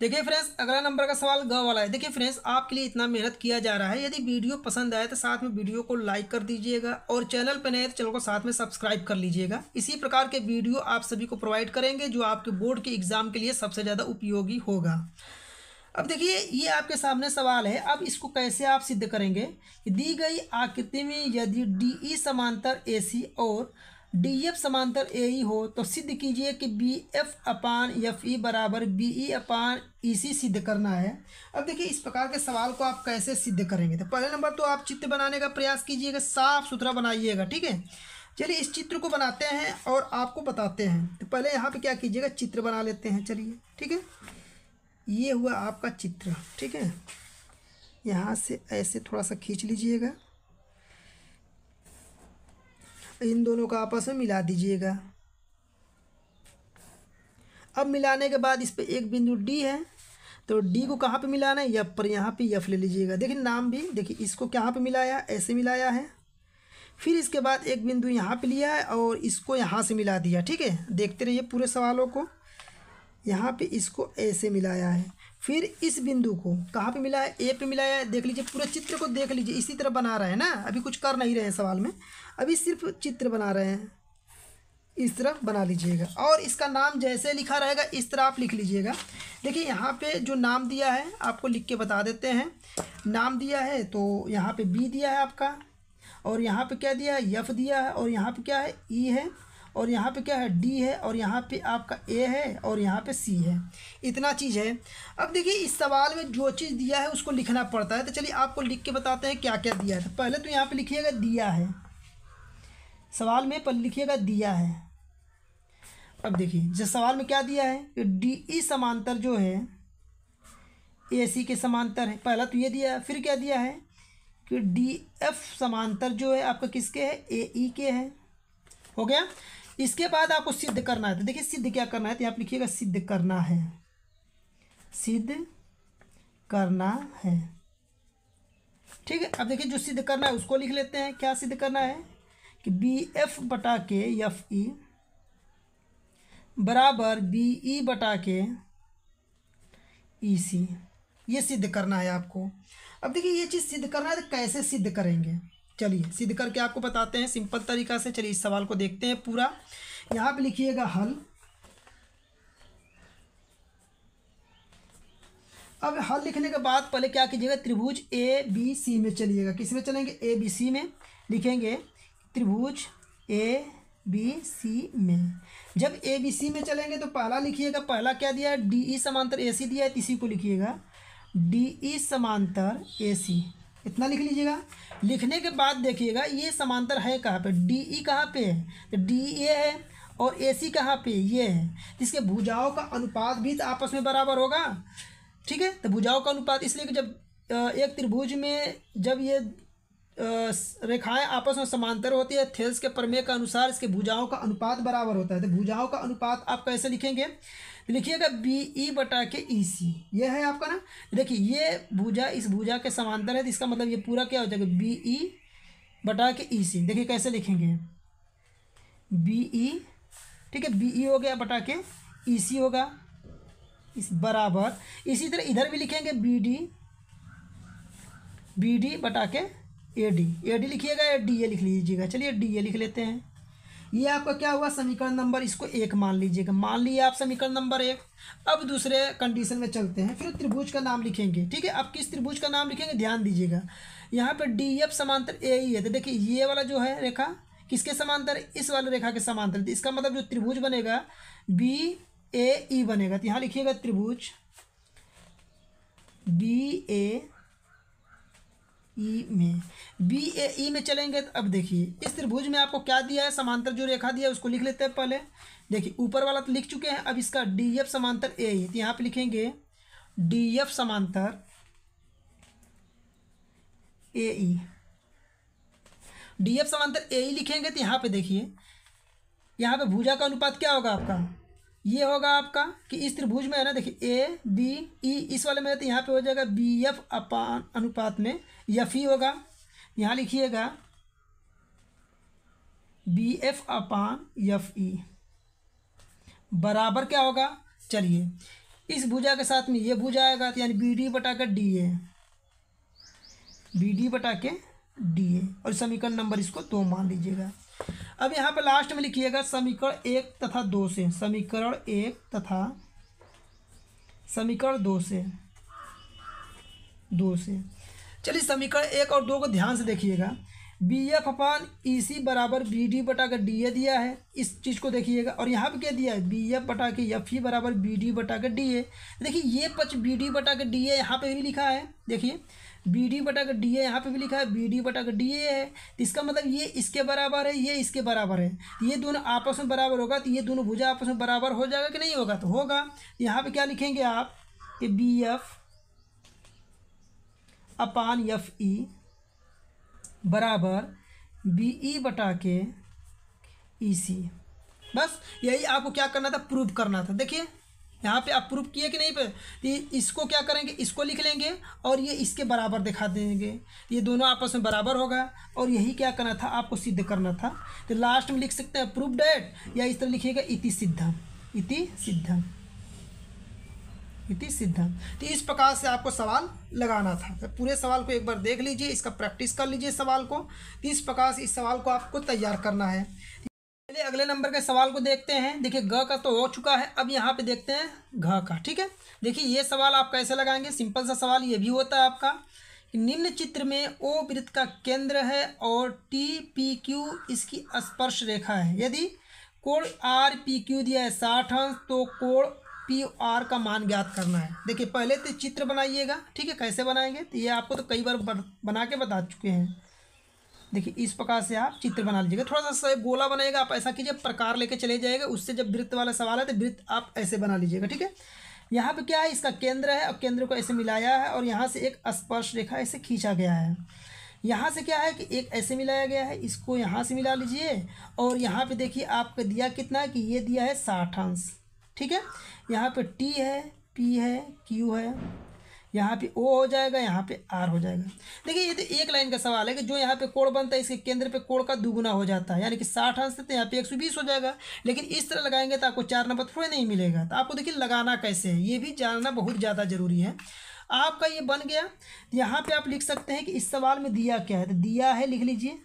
देखिए फ्रेंड्स, अगला नंबर का सवाल ग वाला है। देखिए फ्रेंड्स, आपके लिए इतना मेहनत किया जा रहा है, यदि वीडियो पसंद आए तो साथ में वीडियो को लाइक कर दीजिएगा, और चैनल पर नए तो चैनल को साथ में सब्सक्राइब कर लीजिएगा। इसी प्रकार के वीडियो आप सभी को प्रोवाइड करेंगे जो आपके बोर्ड के एग्ज़ाम के लिए सबसे ज़्यादा उपयोगी होगा। अब देखिए ये आपके सामने सवाल है, अब इसको कैसे आप सिद्ध करेंगे। दी गई आकृति में यदि DE समांतर AC और DF समांतर AE हो तो सिद्ध कीजिए कि BF/FE बराबर BE/EC सिद्ध करना है। अब देखिए इस प्रकार के सवाल को आप कैसे सिद्ध करेंगे। तो पहले नंबर तो आप चित्र बनाने का प्रयास कीजिएगा, साफ सुथरा बनाइएगा। ठीक है, चलिए इस चित्र को बनाते हैं और आपको बताते हैं। तो पहले यहाँ पे क्या कीजिएगा, चित्र बना लेते हैं। चलिए, ठीक है, ये हुआ आपका चित्र। ठीक है, यहाँ से ऐसे थोड़ा सा खींच लीजिएगा, इन दोनों का आपस में मिला दीजिएगा। अब मिलाने के बाद इस पर एक बिंदु D है, तो D को कहाँ पे मिलाना है, F पर। यहाँ पे F ले लीजिएगा। देखिए नाम भी, देखिए इसको कहाँ पे मिलाया, ऐसे मिलाया है, फिर इसके बाद एक बिंदु यहाँ पे लिया है और इसको यहाँ से मिला दिया। ठीक है, देखते रहिए पूरे सवालों को। यहाँ पे इसको ऐसे मिलाया है, फिर इस बिंदु को कहाँ पे मिला है, ए पे मिलाया है। देख लीजिए, पूरे चित्र को देख लीजिए, इसी तरह बना रहे हैं ना, अभी कुछ कर नहीं रहे हैं सवाल में, अभी सिर्फ चित्र बना रहे हैं। इस तरह बना लीजिएगा, और इसका नाम जैसे लिखा रहेगा इस तरह आप लिख लीजिएगा। देखिए यहाँ पे जो नाम दिया है आपको लिख के बता देते हैं। नाम दिया है तो यहाँ पे बी दिया है आपका, और यहाँ पर क्या दिया है, एफ दिया है, और यहाँ पर क्या है, ई है, और यहाँ पे क्या है डी है, और यहाँ पे आपका ए है, और यहाँ पे सी है। इतना चीज़ है। अब देखिए इस सवाल में जो चीज़ दिया है उसको लिखना पड़ता है, तो चलिए आपको लिख के बताते हैं क्या क्या दिया है। पहले तो यहाँ पर लिखिएगा दिया है, सवाल में पर लिखिएगा दिया है। अब देखिए जिस सवाल में क्या दिया है, डी ई समांतर जो है ए सी के समांतर है, पहला तो ये दिया है। फिर क्या दिया है कि डी एफ समांतर जो है आपका किसके है, ए ई के है। हो गया। इसके बाद आपको सिद्ध करना है, तो देखिए सिद्ध क्या करना है, तो यहाँ पर लिखिएगा सिद्ध करना है, सिद्ध करना है। ठीक है। अब देखिए जो सिद्ध करना है उसको लिख लेते हैं। क्या सिद्ध करना है कि बी एफ बटा के एफ ई बराबर बी ई बटा के ई सी, ये सिद्ध करना है आपको। अब देखिए ये चीज़ सिद्ध करना है, तो कैसे सिद्ध करेंगे, चलिए सिद्ध करके आपको बताते हैं सिंपल तरीका से। चलिए इस सवाल को देखते हैं पूरा। यहाँ पे लिखिएगा हल। अब हल लिखने के बाद पहले क्या कीजिएगा, त्रिभुज ए बी सी में चलिएगा। किस में चलेंगे, ए बी सी में लिखेंगे, त्रिभुज ए बी सी में। जब ए बी सी में चलेंगे तो पहला लिखिएगा, पहला क्या दिया है डी ई समांतर ए सी दिया है, इसी को लिखिएगा डी ई समांतर ए सी, इतना लिख लीजिएगा। लिखने के बाद देखिएगा ये समांतर है कहाँ पे, डी ई कहाँ पे है, तो डी ए है, और ए सी कहाँ पे, ये है। इसके भुजाओं का अनुपात भी तो आपस में बराबर होगा। ठीक है। तो भुजाओं का अनुपात इसलिए कि जब एक त्रिभुज में जब ये रेखाएं आपस में समांतर होती है, थेल्स के प्रमेय के अनुसार इसके भुजाओं का अनुपात बराबर होता है। तो भुजाओं का अनुपात आप कैसे लिखेंगे, लिखिएगा बी ई बटा के ई सी, ये है आपका ना। देखिए ये भुजा इस भुजा के समांतर है, तो इसका मतलब ये पूरा क्या हो जाएगा, बी ई बटा के ई सी। देखिए कैसे लिखेंगे, बी ई, ठीक है, बी ई हो गया बटा के ई सी होगा, इस बराबर। इसी तरह इधर भी लिखेंगे बी डी बटा के ए डी लिखिएगा या डी ए लिख लीजिएगा। चलिए डी ए लिख लेते हैं। ये आपका क्या हुआ समीकरण नंबर, इसको एक मान लीजिएगा, मान लिए आप समीकरण नंबर एक। अब दूसरे कंडीशन में चलते हैं, फिर त्रिभुज का नाम लिखेंगे। ठीक है। अब किस त्रिभुज का नाम लिखेंगे ध्यान दीजिएगा, यहाँ पर डी एफ समांतर ए ई है, तो देखिए ये वाला जो है रेखा किसके समांतर, इस वाले रेखा के समांतर। इसका मतलब जो त्रिभुज बनेगा बी ए ई बनेगा, तो यहाँ लिखिएगा त्रिभुज बी ए ई में। बी ए ई में चलेंगे तो अब देखिए इस त्रिभुज में आपको क्या दिया है, समांतर जो रेखा दिया है उसको लिख लेते हैं पहले। देखिए ऊपर वाला तो लिख चुके हैं, अब इसका डी एफ समांतर ए ई, तो यहाँ पे लिखेंगे डी एफ समांतर ए ई, डी एफ समांतर ए ई लिखेंगे। तो यहाँ पे देखिए यहाँ पे भुजा का अनुपात क्या होगा आपका, ये होगा आपका कि इस त्रिभुज में है ना, देखिए ए बी ई इस वाले में, तो यहाँ पे हो जाएगा बी एफ अपान अनुपात में एफ ई होगा, यहाँ लिखिएगा B F upon F E बराबर क्या होगा। चलिए इस भुजा के साथ में ये भुजा आएगा, तो यानी बी डी बटा के डी ए, बी डी बटा के डी ए, और समीकरण नंबर इसको दो मान लीजिएगा। अब यहाँ पर लास्ट में लिखिएगा समीकरण एक तथा दो से, समीकरण एक तथा समीकरण दो से। चलिए समीकरण एक और दो को ध्यान से देखिएगा। बी एफ अपान ई सी बराबर बी डी बटा के डी ए दिया है, इस चीज़ को देखिएगा। और यहाँ पे क्या दिया है, बी एफ बटा के एफ ई बराबर बी डी बटा के डी ए। देखिए ये पच बी डी बटा के डी ए यहाँ पर भी लिखा है, देखिए बी डी बटा का डी ए यहाँ पे भी लिखा है, बी डी बटा का डी ए है। इसका मतलब ये इसके बराबर है, ये इसके बराबर है, ये दोनों आपस में बराबर होगा। तो ये दोनों भुजा आपस में बराबर हो जाएगा कि नहीं होगा, तो होगा। यहाँ पे क्या लिखेंगे आप कि B F upon F E बराबर बी ई बटा के ई सी। बस यही आपको क्या करना था, प्रूव करना था। देखिए यहाँ पे आप प्रूव किए कि नहीं पे, तो इसको क्या करेंगे, इसको लिख लेंगे और ये इसके बराबर दिखा देंगे, ये दोनों आपस में बराबर होगा। और यही क्या करना था आपको, सिद्ध करना था। तो लास्ट में लिख सकते हैं प्रूव डेट, या इस तरह लिखिएगा इति सिद्धम, इति सिद्धम, इति सिद्धम। तो इस प्रकार से आपको सवाल लगाना था। तो पूरे सवाल को एक बार देख लीजिए, इसका प्रैक्टिस कर लीजिए सवाल को। तो इस प्रकार से इस सवाल को आपको तैयार करना है। चलिए अगले नंबर के सवाल को देखते हैं। देखिए ग का तो हो चुका है, अब यहाँ पे देखते हैं घ का। ठीक है। देखिए ये सवाल आप कैसे लगाएंगे, सिंपल सा सवाल ये भी होता है आपका। निम्न चित्र में ओ वृत्त का केंद्र है और टी पी क्यू इसकी स्पर्श रेखा है। यदि कोण आर पी क्यू दिया है 60 अंश, तो कोण पी आर का मान ज्ञात करना है। देखिए पहले तो चित्र बनाइएगा, ठीक है, कैसे बनाएंगे तो ये आपको तो कई बार बना के बता चुके हैं। देखिए इस प्रकार से आप चित्र बना लीजिएगा, थोड़ा सा गोला बनेगा, आप ऐसा कीजिए प्रकार लेके चले जाएगा, उससे जब वृत्त वाला सवाल है तो वृत्त आप ऐसे बना लीजिएगा, ठीक है। यहाँ पे क्या है, इसका केंद्र है और केंद्र को ऐसे मिलाया है और यहाँ से एक स्पर्श रेखा ऐसे खींचा गया है। यहाँ से क्या है कि एक ऐसे मिलाया गया है, इसको यहाँ से मिला लीजिए और यहाँ पे देखिए आपको दिया कितना है कि ये दिया है 60 अंश, ठीक है। यहाँ पे टी है, पी है, क्यू है, यहाँ पे ओ हो जाएगा, यहाँ पे आर हो जाएगा। देखिए ये तो एक लाइन का सवाल है कि जो यहाँ पे कोण बनता है इसके केंद्र पे कोण का दुगुना हो जाता है, यानी कि 60 अंश से तो यहाँ पे 120 हो जाएगा। लेकिन इस तरह लगाएंगे तो आपको 4 नंबर थोड़े नहीं मिलेगा। तो आपको देखिए लगाना कैसे है ये भी जानना बहुत ज़्यादा ज़रूरी है। आपका ये बन गया, यहाँ पर आप लिख सकते हैं कि इस सवाल में दिया क्या है, तो दिया है लिख लीजिए,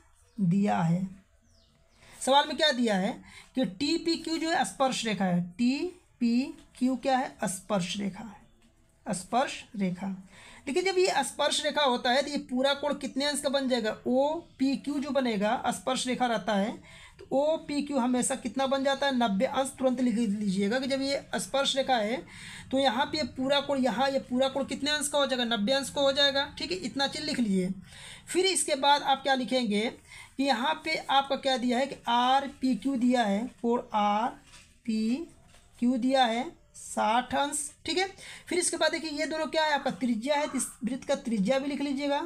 दिया है सवाल में क्या दिया है कि टी पी क्यू जो है स्पर्श रेखा है, टी पी क्यू क्या है, स्पर्श रेखा है, स्पर्श रेखा। देखिए जब ये स्पर्श रेखा होता है तो ये पूरा कोण कितने अंश का बन जाएगा, ओ पी क्यू जो बनेगा स्पर्श रेखा रहता है तो ओ पी क्यू हमेशा कितना बन जाता है 90 अंश। तुरंत लिख लीजिएगा कि जब ये स्पर्श रेखा है तो यहाँ पे पूरा कोण, यहाँ ये पूरा कोण कितने अंश का हो जाएगा 90 अंश का हो जाएगा, ठीक है। इतना चीज लिख लीजिए। फिर इसके बाद आप क्या लिखेंगे कि यहाँ पर आपका क्या दिया है कि आर पी क्यू दिया है, कोण आर पी क्यू दिया है 60 अंश, ठीक है। फिर इसके बाद देखिए ये दोनों क्या है, आपका त्रिज्या है, इस वृत्त का त्रिज्या भी लिख लीजिएगा।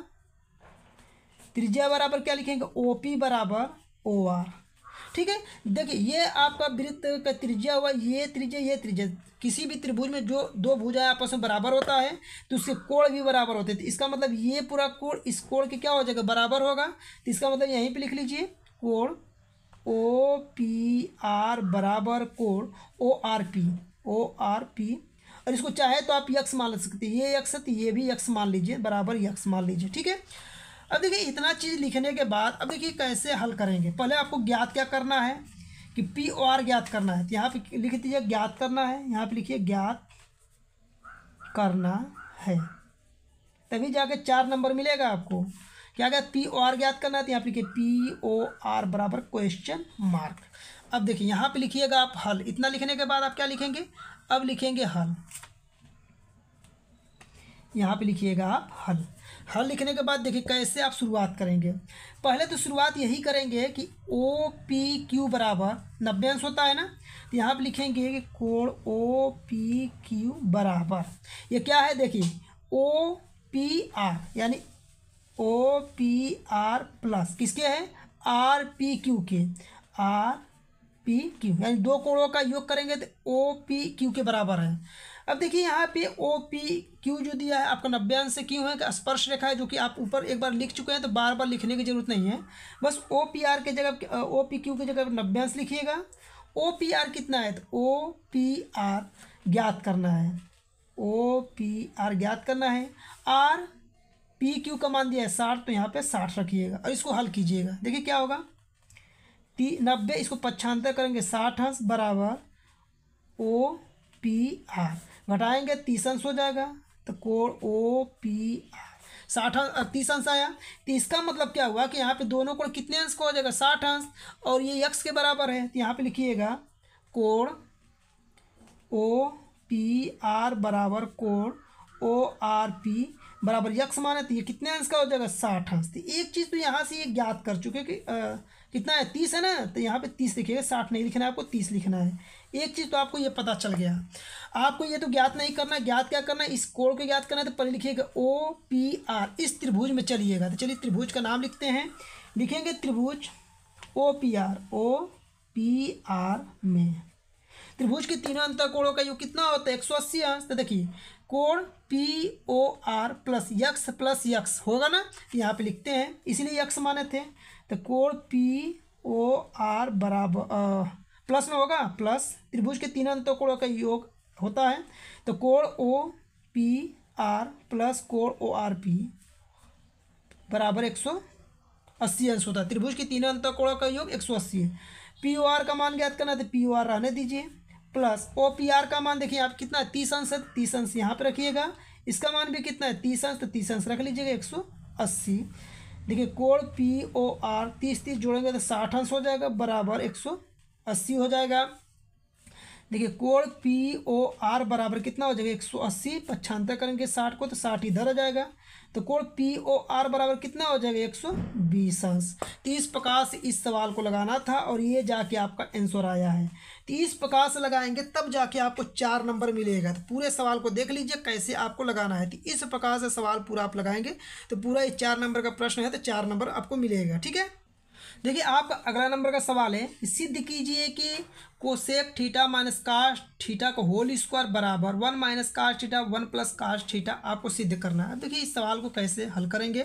त्रिज्या बराबर क्या लिखेंगे, ओपी बराबर ओआर, ठीक है। देखिए ये आपका वृत्त का त्रिज्या हुआ, ये त्रिज्या, ये त्रिज्या। किसी भी त्रिभुज में जो दो भुजाएं आपस में बराबर होता है तो उसके कोण भी बराबर होते हैं। तो इसका मतलब ये पूरा कोण इस कोण के क्या हो जाएगा, बराबर होगा। तो इसका मतलब यहीं पर लिख लीजिए कोण ओ पी आर बराबर कोण O R P, O R P. और इसको चाहे तो आप यक्स मान सकते हैं, ये यक्स है तो ये भी यक्स मान लीजिए, बराबर यक्स मान लीजिए, ठीक है। अब देखिए इतना चीज़ लिखने के बाद अब देखिए कैसे हल करेंगे। पहले आपको ज्ञात क्या करना है कि पी ओ आर ज्ञात करना है। तो यहाँ पे लिख दीजिए ज्ञात करना है, यहाँ पे लिखिए ज्ञात करना है, तभी जाके 4 नंबर मिलेगा आपको। क्या क्या पी ओ आर ज्ञात करना है, तो यहाँ पे लिखिए पी ओ आर बराबर क्वेश्चन मार्क। अब देखिए यहाँ पे लिखिएगा आप हल। इतना लिखने के बाद आप क्या लिखेंगे, अब लिखेंगे हल। यहाँ पे लिखिएगा आप हल। हल लिखने के बाद देखिए कैसे आप शुरुआत करेंगे। पहले तो शुरुआत यही करेंगे कि ओ पी क्यू बराबर 90 अंश होता है ना, तो यहाँ पे लिखेंगे कि कोण ओ पी क्यू बराबर, ये क्या है देखिए ओ पी आर, यानी ओ पी आर प्लस किसके है, आर पी क्यू के, आर पी क्यू, यानी दो कोणों का योग करेंगे तो ओ पी क्यू के बराबर है। अब देखिए यहाँ पे ओ पी क्यू जो दिया है आपका 90 अंश से क्यों है कि स्पर्श रेखा है, जो कि आप ऊपर एक बार लिख चुके हैं तो बार बार लिखने की जरूरत नहीं है। बस ओ पी आर के जगह ओ पी क्यू की जगह 90 अंश लिखिएगा। ओ पी आर कितना है, तो ओ पी आर ज्ञात करना है, ओ पी आर ज्ञात करना है। आर पी क्यू का मान दिया है 60, तो यहाँ पे 60 रखिएगा और इसको हल कीजिएगा। देखिए क्या होगा, 90 इसको पक्षांतर करेंगे 60 अंश बराबर ओ पी आर, घटाएँगे 30 अंश हो जाएगा, तो कोण ओ पी आर 60 अंश 30 अंश आया। तो इसका मतलब क्या हुआ कि यहाँ पे दोनों कोण कितने अंश का हो जाएगा 60 अंश, और ये यक्स के बराबर है। तो यहाँ पे लिखिएगा कोण ओ पी आर बराबर कोण ओ आर पी बराबर यक्स माने, तो ये कितने अंश का हो जाएगा 60 अंश। तो एक चीज़ तो यहाँ से ये ज्ञात कर चुके कि कितना है 30 है ना, तो यहाँ पे 30 लिखिएगा, 60 नहीं लिखना है आपको, 30 लिखना है। एक चीज़ तो आपको ये पता चल गया। आपको ये तो ज्ञात नहीं करना है, ज्ञात क्या करना है, इस कोण को ज्ञात करना है। तो पहले लिखिएगा ओ पी आर, इस त्रिभुज में चलिएगा। तो चलिए त्रिभुज का नाम लिखते हैं, लिखेंगे त्रिभुज O P R. O P R में त्रिभुज के तीनों अंतर कोणों का योग कितना होता है 180 अंश। तो देखिए कोण P O R plus x होगा ना, यहाँ पे लिखते हैं, इसीलिए यक्स माने थे। तो कोण पी ओ आर बराबर प्लस में होगा, प्लस त्रिभुज के तीन अंतों कोणों का योग होता है। तो कोण ओ पी आर प्लस कोण ओ आर पी बराबर 180 अंश होता है। त्रिभुज के तीन अंतों कोणों का योग 180 है। पी ओ आर का मान ज्ञात करना है, तो पी ओ आर रहने दीजिए, प्लस ओ पी आर का मान देखिए आप कितना है 30 अंश है, 30 अंश यहाँ पर रखिएगा। इसका मान भी कितना है 30 अंश, तो 30 अंश रख लीजिएगा 180। देखिए कोण पी ओ आर 30 जोड़ेंगे तो 60 अंश हो जाएगा बराबर 180। 80 हो जाएगा। देखिए कोण पी ओ आर बराबर कितना हो जाएगा 180, 95 करेंगे 60 को तो 60 इधर आ जाएगा, तो कोण पी ओ आर बराबर कितना हो जाएगा 120 अंश। तो इस प्रकार से इस सवाल को लगाना था और ये जाके आपका आंसर आया है। तो इस प्रकार से लगाएंगे तब जाके आपको 4 नंबर मिलेगा। तो पूरे सवाल को देख लीजिए कैसे आपको लगाना है। तो इस प्रकार से सवाल पूरा आप लगाएंगे तो पूरा ये 4 नंबर का प्रश्न है, तो 4 नंबर आपको मिलेगा। ठीक है, देखिए आपका अगला नंबर का सवाल है, सिद्ध कीजिए कि कोसेक थीटा माइनस काश थीटा का होल स्क्वायर बराबर 1 माइनस काश थीटा 1 प्लस काश थीटा आपको सिद्ध करना है। देखिए इस सवाल को कैसे हल करेंगे,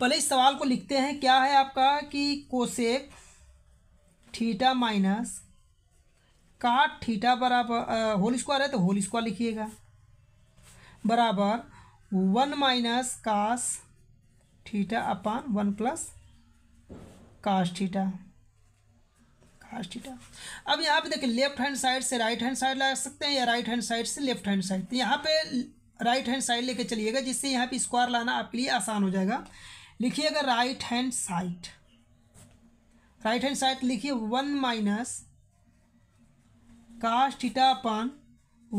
पहले इस सवाल को लिखते हैं। क्या है आपका कि cosec theta minus cot theta बराबर होल स्क्वायर है तो होल स्क्वायर लिखिएगा बराबर 1 माइनस काश थीटा अपान 1 प्लस काश थीटा अब यहाँ पे देखिए लेफ्ट हैंड साइड से राइट हैंड साइड ला सकते हैं या राइट हैंड साइड से लेफ्ट हैंड साइड। तो यहाँ पे राइट हैंड साइड लेके चलिएगा जिससे यहाँ पे स्क्वायर लाना आपके लिए आसान हो जाएगा। लिखिएगा राइट हैंड साइड लिखिए 1 माइनस काश थीटा अपन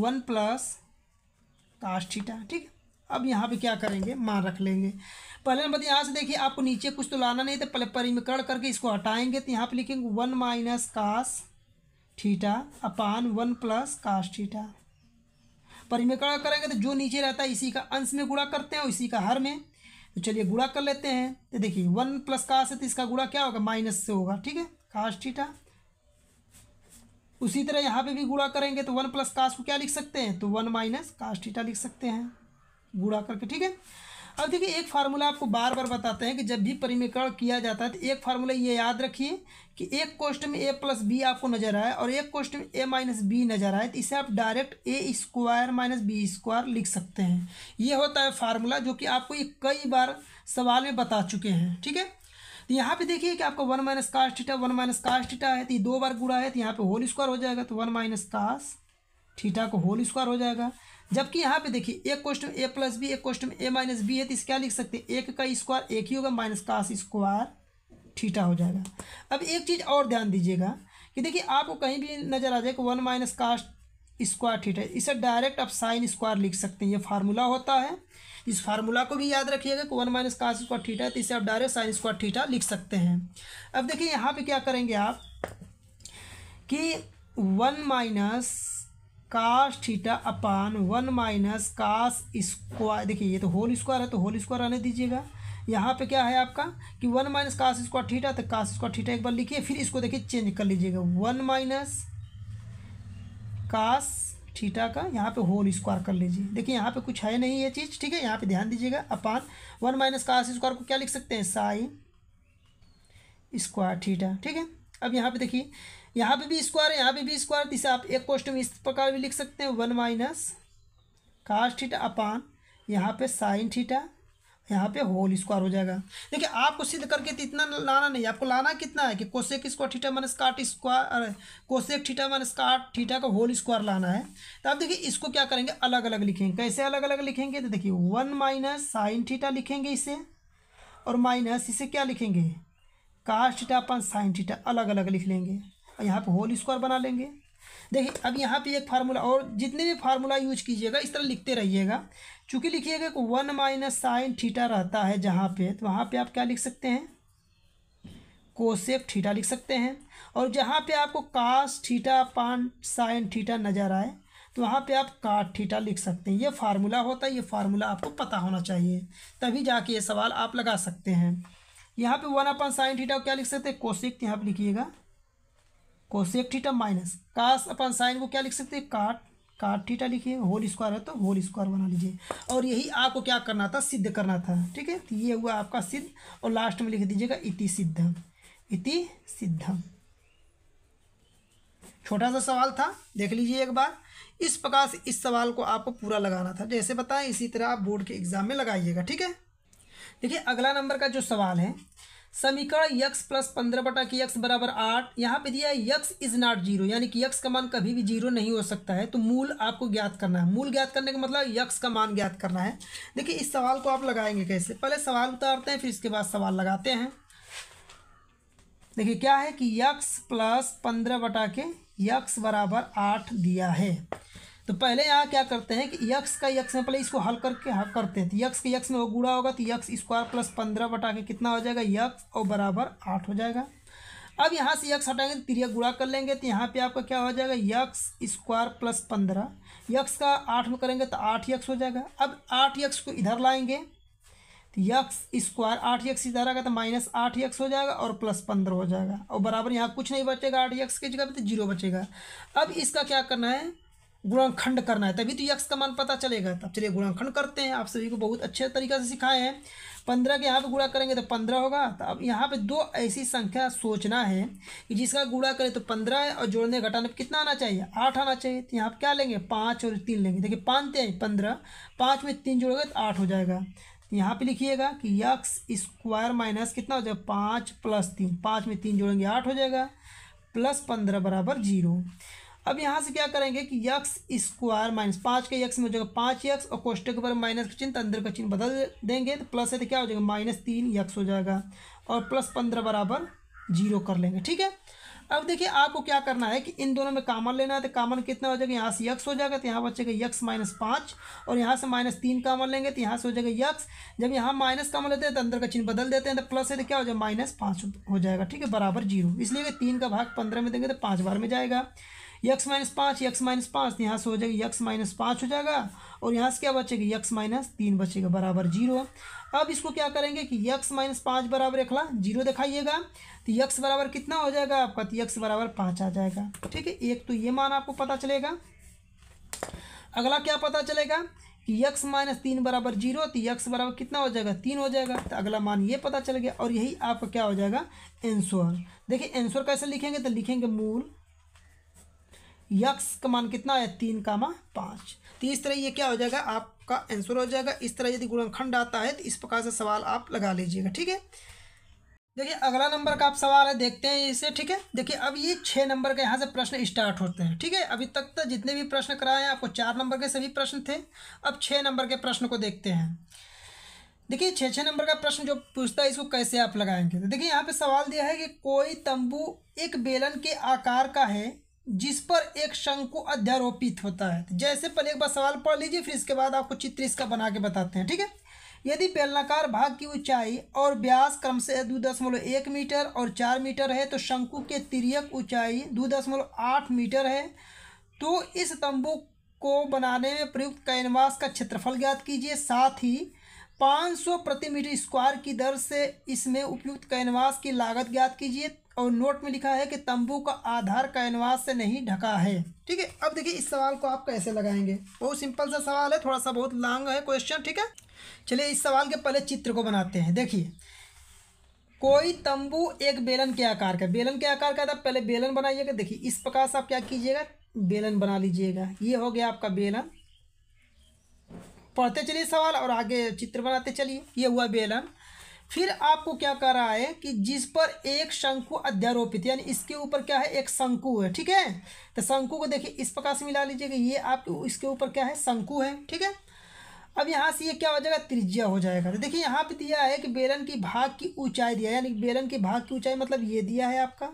1 प्लस काश थीटा। ठीक, अब यहाँ पे क्या करेंगे मान रख लेंगे। पहले नंबर यहाँ से देखिए आपको नीचे कुछ तो लाना नहीं था, पहले परिमीकरण करके इसको हटाएंगे। तो यहाँ पे लिखेंगे 1 माइनस काश थीटा अपान 1 प्लस काश थीटा। परिमीकरण करेंगे तो जो नीचे रहता है इसी का अंश में गुणा करते हैं और इसी का हर में। तो चलिए गुणा कर लेते हैं। तो देखिए 1 प्लस काश है तो इसका गुणा क्या होगा माइनस से होगा। ठीक है, काश थीटा। उसी तरह यहाँ पर भी गुणा करेंगे तो 1 प्लस काश को क्या लिख सकते हैं, तो 1 माइनस काश थीटा लिख सकते हैं गुणा करके। ठीक है, अब देखिए एक फार्मूला आपको बार बार बताते हैं कि जब भी परिमीकरण किया जाता है तो एक फार्मूला ये याद रखिए कि एक कोष्ठ में ए प्लस बी आपको नजर आए और एक कोष्ठ में ए माइनस बी नजर आए तो इसे आप डायरेक्ट ए स्क्वायर माइनस बी स्क्वायर लिख सकते हैं। ये होता है फार्मूला जो कि आपको ये कई बार सवाल में बता चुके हैं। ठीक है, तो यहाँ पे देखिए कि आपका 1 माइनस काश थीटा 1 माइनस काश थीटा है तो ये 2 बार गुणा है तो यहाँ पे होल स्क्वायर हो जाएगा तो 1 माइनस काश थीटा को होल स्क्वायर हो जाएगा। जबकि यहाँ पे देखिए एक कोष्ठ में ए प्लस बी एक कोष्ठ में ए माइनस बी है तो इसे क्या लिख सकते हैं, एक का स्क्वायर एक ही होगा माइनस काश स्क्वायर थीटा हो जाएगा। अब एक चीज़ और ध्यान दीजिएगा कि देखिए आपको कहीं भी नजर आ जाएगा 1 माइनस काश स्क्वायर थीटा, इसे डायरेक्ट आप साइन स्क्वायर लिख सकते हैं। ये फार्मूला होता है, इस फार्मूला को भी याद रखिएगा कि 1 माइनस काश स्क्वायर थीटा है तो इसे आप डायरेक्ट साइन स्क्वायर थीटा लिख सकते हैं। अब देखिए यहाँ पर क्या करेंगे आप कि 1 माइनस काश थीटा अपान 1 माइनस काश स्क्वायर, देखिए ये तो होल स्क्वायर है तो होल स्क्वायर आने दीजिएगा। यहाँ पे क्या है आपका कि 1 माइनस काश स्क्वायर थीटा तो काश स्क्वायर थीटा एक बार लिखिए, फिर इसको देखिए चेंज कर लीजिएगा 1 माइनस काश थीटा का यहाँ पे होल स्क्वायर कर लीजिए। देखिए यहाँ पे कुछ है नहीं ये चीज़। ठीक है, यहाँ पे ध्यान दीजिएगा अपान 1 माइनस काश स्क्वायर को क्या लिख सकते हैं, साइन स्क्वायर थीटा। ठीक है, अब यहाँ पे देखिए यहाँ पे भी स्क्वायर है यहाँ पे भी स्क्वायर, इसे आप एक कोष्ठ में इस प्रकार भी लिख सकते हैं 1 माइनस काश थीटा अपान यहाँ पे साइन थीटा यहाँ पे होल स्क्वायर हो जाएगा। देखिए आपको सिद्ध करके तो इतना लाना नहीं, आपको लाना कितना है कि cosec square theta minus cot square cosec theta minus cot theta का होल स्क्वायर लाना है। तो आप देखिए इसको क्या करेंगे अलग अलग लिखेंगे। कैसे अलग अलग लिखेंगे, तो देखिए 1 माइनस साइन थीटा लिखेंगे इसे और माइनस इसे क्या लिखेंगे काश थीटा अपान साइन थीटा अलग अलग लिख लेंगे और यहाँ पे होल स्क्वायर बना लेंगे। देखिए अब यहाँ पे एक फार्मूला और जितने भी फार्मूला यूज कीजिएगा इस तरह लिखते रहिएगा। चूँकि लिखिएगा कि 1 माइनस साइन थीटा रहता है जहाँ पे तो वहाँ पे आप क्या लिख सकते हैं कोसेक थीटा लिख सकते हैं, और जहाँ पे आपको काश थीटा अपान साइन थीटा नजर आए तो वहाँ पे आप काट थीटा लिख सकते हैं। ये फार्मूला होता है, ये फार्मूला आपको पता होना चाहिए तभी जाके ये सवाल आप लगा सकते हैं। यहाँ पे 1 अपान साइन थीटा को क्या लिख सकते हैं कोसेक, यहाँ पे लिखिएगा कोसेक थीटा माइनस काश अपन साइन को क्या लिख सकते हैं काट थीटा लिखिए, होल स्क्वायर है तो होल स्क्वायर बना लीजिए। और यही आपको क्या करना था सिद्ध करना था। ठीक है, तो ये हुआ आपका सिद्ध और लास्ट में लिख दीजिएगा इति सिद्धम छोटा सा सवाल था, देख लीजिए एक बार। इस प्रकार से इस सवाल को आपको पूरा लगाना था, जैसे बताएं इसी तरह आप बोर्ड के एग्जाम में लगाइएगा। ठीक है, देखिए अगला नंबर का जो सवाल है समीकरण यक्स प्लस 15/x बराबर 8। यहाँ पे दिया है यक्स इज नॉट जीरो, यानी कि यक्स का मान कभी भी जीरो नहीं हो सकता है। तो मूल आपको ज्ञात करना है, मूल ज्ञात करने का मतलब यक्स का मान ज्ञात करना है। देखिए इस सवाल को आप लगाएंगे कैसे, पहले सवाल उतारते हैं फिर इसके बाद सवाल लगाते हैं। देखिए क्या है कि यक्स प्लस 15 बटा के यक्स बराबर 8 दिया है। तो पहले यहाँ क्या करते हैं कि यक्स का यक्स में पहले इसको हल करके हल करते हैं। तो यक्स के यक्स में वो गुणा होगा तो यक्स स्क्वायर प्लस 15 बटा के कितना हो जाएगा यक्स और बराबर 8 हो जाएगा। अब यहाँ से यक्स हटाएंगे तो त्रिया गुणा कर लेंगे तो यहाँ पे आपका क्या हो जाएगा यक्स स्क्वायर प्लस 15 यक्स का 8 में करेंगे तो 8 यक्स हो जाएगा। अब 8 यक्स को इधर लाएंगे तो यक्स स्क्वायर 8 यक्स इधर आएगा तो -8 यक्स हो जाएगा और प्लस 15 हो जाएगा और बराबर यहाँ कुछ नहीं बचेगा 8 यक्स की जगह पर तो 0 बचेगा। अब इसका क्या करना है गुणनखंड करना है तभी तो यक्स का मान पता चलेगा। तब चलिए गुणनखंड करते हैं, आप सभी को बहुत अच्छे तरीके से सिखाए हैं। 15 के यहाँ पे गुणा करेंगे तो 15 होगा। तो अब यहाँ पे दो ऐसी संख्या सोचना है कि जिसका गुणा करें तो 15 है और जोड़ने घटाने पे कितना आना चाहिए 8 आना चाहिए। तो यहाँ पे क्या लेंगे 5 और 3 लेंगे। देखिए 5 × 15, 5 में 3 जोड़ेंगे तो 8 हो जाएगा। यहाँ पे लिखिएगा कि यक्स स्क्वायर माइनस कितना हो जाएगा 5 + 3, 5 में 3 जोड़ेंगे 8 हो जाएगा प्लस 15 बराबर 0। अब यहाँ से क्या करेंगे कि यक्स स्क्वायर माइनस 5 के यक्स में हो जाएगा 5 यक्स और कोष्टक के ऊपर माइनस का चिन्ह अंदर का चिन्ह बदल देंगे तो प्लस है तो क्या हो जाएगा -3 यक्स हो जाएगा और प्लस 15 बराबर 0 कर लेंगे। ठीक है। अब देखिए आपको क्या करना है कि इन दोनों में कॉमन लेना है तो कॉमन कितना हो जाएगा यहाँ से यक्स हो जाएगा तो यहाँ बचेगा यक्स -5 और यहाँ से -3 कॉमन लेंगे तो यहाँ से हो जाएगा यक्स। जब यहाँ माइनस कॉमन लेते हैं तो अंदर का चिन्ह बदल देते हैं तो प्लस है तो क्या हो जाएगा -5 हो जाएगा। ठीक है बराबर 0। इसलिए कि 3 का भाग 15 में देंगे तो 5 बार में जाएगा। यक्स माइनस पाँच यहाँ से हो जाएगा यक्स -5 हो जाएगा और यहाँ से क्या बचेगा यक्स -3 बचेगा बराबर 0। अब इसको क्या करेंगे कि यक्स -5 बराबर रखला 0 दिखाइएगा तो यक्स बराबर कितना हो जाएगा आपका तो यक्स बराबर 5 आ जाएगा। ठीक है एक तो ये मान आपको पता चलेगा। अगला क्या पता चलेगा कि यक्स -3 बराबर 0 तो यक्स बराबर कितना हो जाएगा 3 हो जाएगा। तो अगला मान ये पता चल गया और यही आपका क्या हो जाएगा आंसर। देखिए आंसर कैसे लिखेंगे तो लिखेंगे मूल यक्स का मान कितना है 3, 5। तो इस तरह ये क्या हो जाएगा आपका आंसर हो जाएगा। इस तरह यदि गुणनखंड आता है तो इस प्रकार से सवाल आप लगा लीजिएगा। ठीक है देखिए अगला नंबर का आप सवाल है देखते हैं इसे। ठीक है देखिए अब ये 6 नंबर के यहाँ से प्रश्न स्टार्ट होते हैं। ठीक है अभी तक तो जितने भी प्रश्न कराए हैं आपको 4 नंबर के सभी प्रश्न थे। अब 6 नंबर के प्रश्न को देखते हैं। देखिए 6 नंबर का प्रश्न जो पूछता है इसको कैसे आप लगाएंगे। तो देखिए यहाँ पर सवाल दिया है कि कोई तंबू एक बेलन के आकार का है जिस पर एक शंकु अध्यारोपित होता है। जैसे पहले एक बार सवाल पढ़ लीजिए फिर इसके बाद आपको चित्र इसका बना के बताते हैं। ठीक है यदि बेलनाकार भाग की ऊंचाई और व्यास क्रम से 2.1 मीटर और 4 मीटर है तो शंकु के तिर्यक ऊंचाई 2.8 मीटर है तो इस तंबू को बनाने में प्रयुक्त कैनवास का क्षेत्रफल ज्ञात कीजिए। साथ ही 500 प्रति मीटर स्क्वायर की दर से इसमें उपयुक्त कैनवास की लागत ज्ञात कीजिए। और नोट में लिखा है कि तंबू का आधार कैनवास से नहीं ढका है। ठीक है अब देखिए इस सवाल को आप कैसे लगाएंगे। बहुत सिंपल सा सवाल है, थोड़ा सा बहुत लॉन्ग है क्वेश्चन। ठीक है चलिए इस सवाल के पहले चित्र को बनाते हैं। देखिए कोई तंबू एक बेलन के आकार का, बेलन के आकार का था, पहले बेलन बनाइएगा। देखिए इस प्रकार से आप क्या कीजिएगा बेलन बना लीजिएगा। ये हो गया आपका बेलन। पढ़ते चलिए सवाल और आगे चित्र बनाते चलिए। ये हुआ बेलन। फिर आपको क्या कर रहा है कि जिस पर एक शंकु अध्यारोपित यानी इसके ऊपर क्या है एक शंकु है। ठीक है तो शंकु को देखिए इस प्रकार से मिला लीजिएगा। ये आप इसके ऊपर क्या है शंकु है। ठीक है अब यहाँ से ये क्या हो जाएगा त्रिज्या हो जाएगा। तो देखिए यहाँ पे दिया है कि बेलन की भाग की ऊंचाई दिया है यानी बेलन की भाग की ऊंचाई मतलब ये दिया है आपका,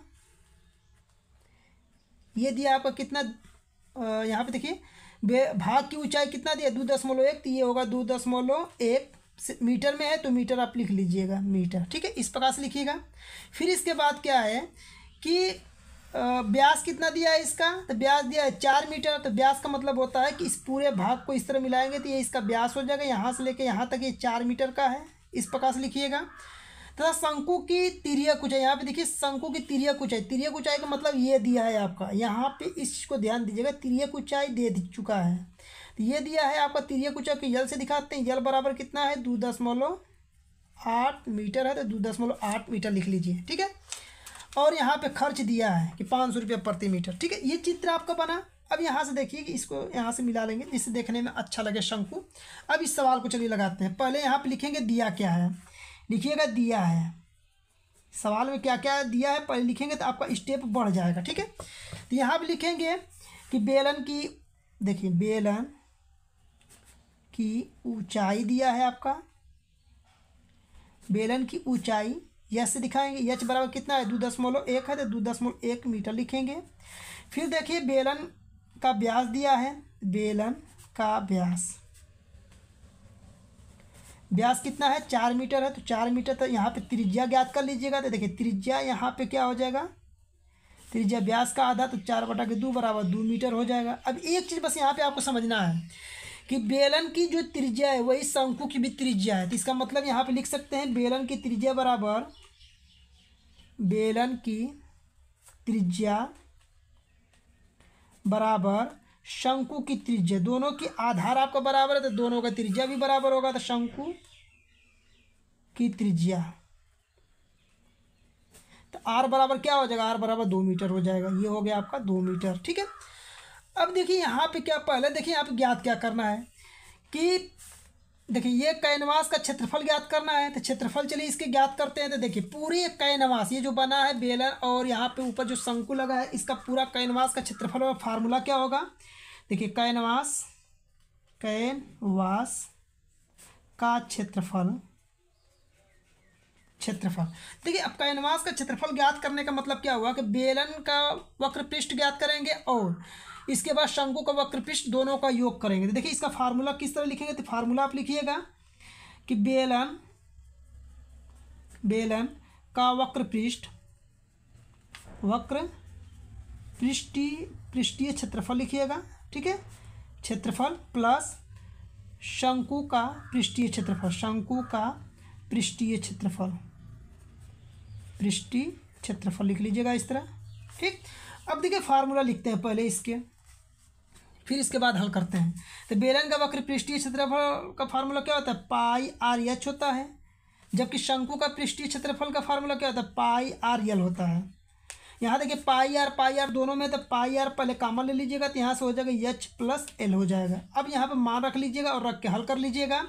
ये दिया आपका कितना यहाँ पे देखिए भाग की ऊंचाई कितना दिया 2.1 तो ये होगा 2.1 मीटर में है तो मीटर आप लिख लीजिएगा मीटर। ठीक है इस प्रकार से लिखिएगा। फिर इसके बाद क्या है कि व्यास कितना दिया है इसका तो व्यास दिया है 4 मीटर। तो व्यास का मतलब होता है कि इस पूरे भाग को इस तरह मिलाएंगे तो ये इसका व्यास हो जाएगा यहाँ से लेके यहाँ तक ये 4 मीटर का है। इस प्रकार से लिखिएगा। तथा शंकु की तिर्यक ऊंचाई, यहाँ पे देखिए शंकु की तिर्यक ऊंचाई, तिर्यक ऊंचाई का मतलब ये दिया है आपका, यहाँ पे इस चीज़ को ध्यान दीजिएगा तिर्यक ऊंचाई दे चुका है। तो ये दिया है आपका तिर्यक ऊंचाई को यल से दिखाते हैं। यल बराबर कितना है 2.8 मीटर है तो 2.8 मीटर लिख लीजिए। ठीक है और यहाँ पे खर्च दिया है कि 500 रुपये प्रति मीटर। ठीक है ये चित्र आपका बना। अब यहाँ से देखिए कि इसको यहाँ से मिला लेंगे जिससे देखने में अच्छा लगे शंकु। अब इस सवाल को चलिए लगाते हैं। पहले यहाँ पर लिखेंगे दिया क्या है, लिखिएगा दिया है सवाल में क्या क्या दिया है पहले लिखेंगे तो आपका स्टेप बढ़ जाएगा। ठीक है तो यहाँ पर लिखेंगे कि बेलन की, देखिए बेलन की ऊंचाई दिया है आपका, बेलन की ऊंचाई एच से दिखाएंगे। एच बराबर कितना है 2.1 है तो 2.1 मीटर लिखेंगे। फिर देखिए बेलन का व्यास दिया है, बेलन का व्यास कितना है 4 मीटर है तो 4 मीटर। तो यहाँ पे त्रिज्या ज्ञात कर लीजिएगा। तो देखिए त्रिज्या यहाँ पे क्या हो जाएगा, त्रिज्या व्यास का आधा तो 4/2 बराबर 2 मीटर हो जाएगा। अब एक चीज़ बस यहाँ पे आपको समझना है कि बेलन की जो त्रिज्या है वही शंकु की भी त्रिज्या है। तो इसका मतलब यहाँ पे लिख सकते हैं बेलन की त्रिज्या बराबर शंकु की त्रिज्या। दोनों की आधार आपका बराबर है तो दोनों का त्रिज्या भी बराबर होगा। तो शंकु की त्रिज्या तो आर बराबर क्या हो जाएगा, आर बराबर 2 मीटर हो जाएगा। ये हो गया आपका 2 मीटर। ठीक है, अब देखिए यहाँ पे क्या, पहले देखिए यहाँ पे ज्ञात क्या करना है कि देखिए ये कैनवास का क्षेत्रफल ज्ञात करना है। तो क्षेत्रफल चलिए इसके ज्ञात करते हैं। तो देखिए पूरे कैनवास ये जो बना है बेलन और यहाँ पे ऊपर जो शंकु लगा है इसका पूरा कैनवास का क्षेत्रफल और फार्मूला क्या होगा। देखिए कैनवास का क्षेत्रफल। देखिए अब कैनवास का क्षेत्रफल ज्ञात करने का मतलब क्या हुआ कि बेलन का वक्र पृष्ठ ज्ञात करेंगे और इसके बाद शंकु का वक्र पृष्ठ, दोनों का योग करेंगे। तो देखिए इसका फार्मूला किस तरह लिखेंगे, तो फार्मूला आप लिखिएगा कि बेलन का वक्र पृष्ठीय क्षेत्रफल लिखिएगा। ठीक है, क्षेत्रफल प्लस शंकु का पृष्ठीय क्षेत्रफल, पृष्ठीय क्षेत्रफल लिख लीजिएगा इस तरह। ठीक, अब देखिए फार्मूला लिखते हैं पहले इसके, फिर इसके बाद हल करते हैं। तो बेलन का वक्र पृष्ठीय क्षेत्रफल का फार्मूला क्या होता है, पाई आर एच होता है। जबकि शंकु का पृष्ठीय क्षेत्रफल का फार्मूला क्या होता है, पाई आर एल होता है। यहाँ देखिए पाई आर दोनों में, तो पाई आर पहले कॉमन ले लीजिएगा तो यहाँ से हो जाएगा एच प्लस एल हो जाएगा। अब यहाँ पर मान रख लीजिएगा और रख के हल कर लीजिएगा।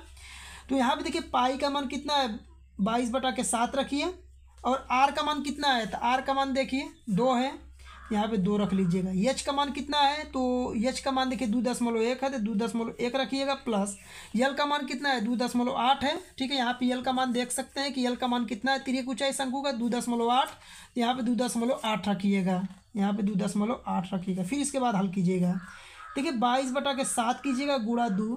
तो यहाँ पर देखिए पाई का मान कितना है 22/7 रखिए और आर का मान कितना है, तो आर का मान देखिए 2 है, यहाँ पे 2 रख लीजिएगा। एच का मान कितना है, तो एच का मान देखिए 2.1 है तो 2.1 रखिएगा प्लस यल का मान कितना है 2.8 है। ठीक है, यहाँ पे यल का मान देख सकते हैं कि यल का मान कितना है, तिर्यक ऊंचाई शंकु का 2.8, यहाँ पे 2.8 रखिएगा, यहाँ पे 2.8 रखिएगा। फिर इसके बाद हल कीजिएगा। देखिए 22/7 कीजिएगा गुणा 2,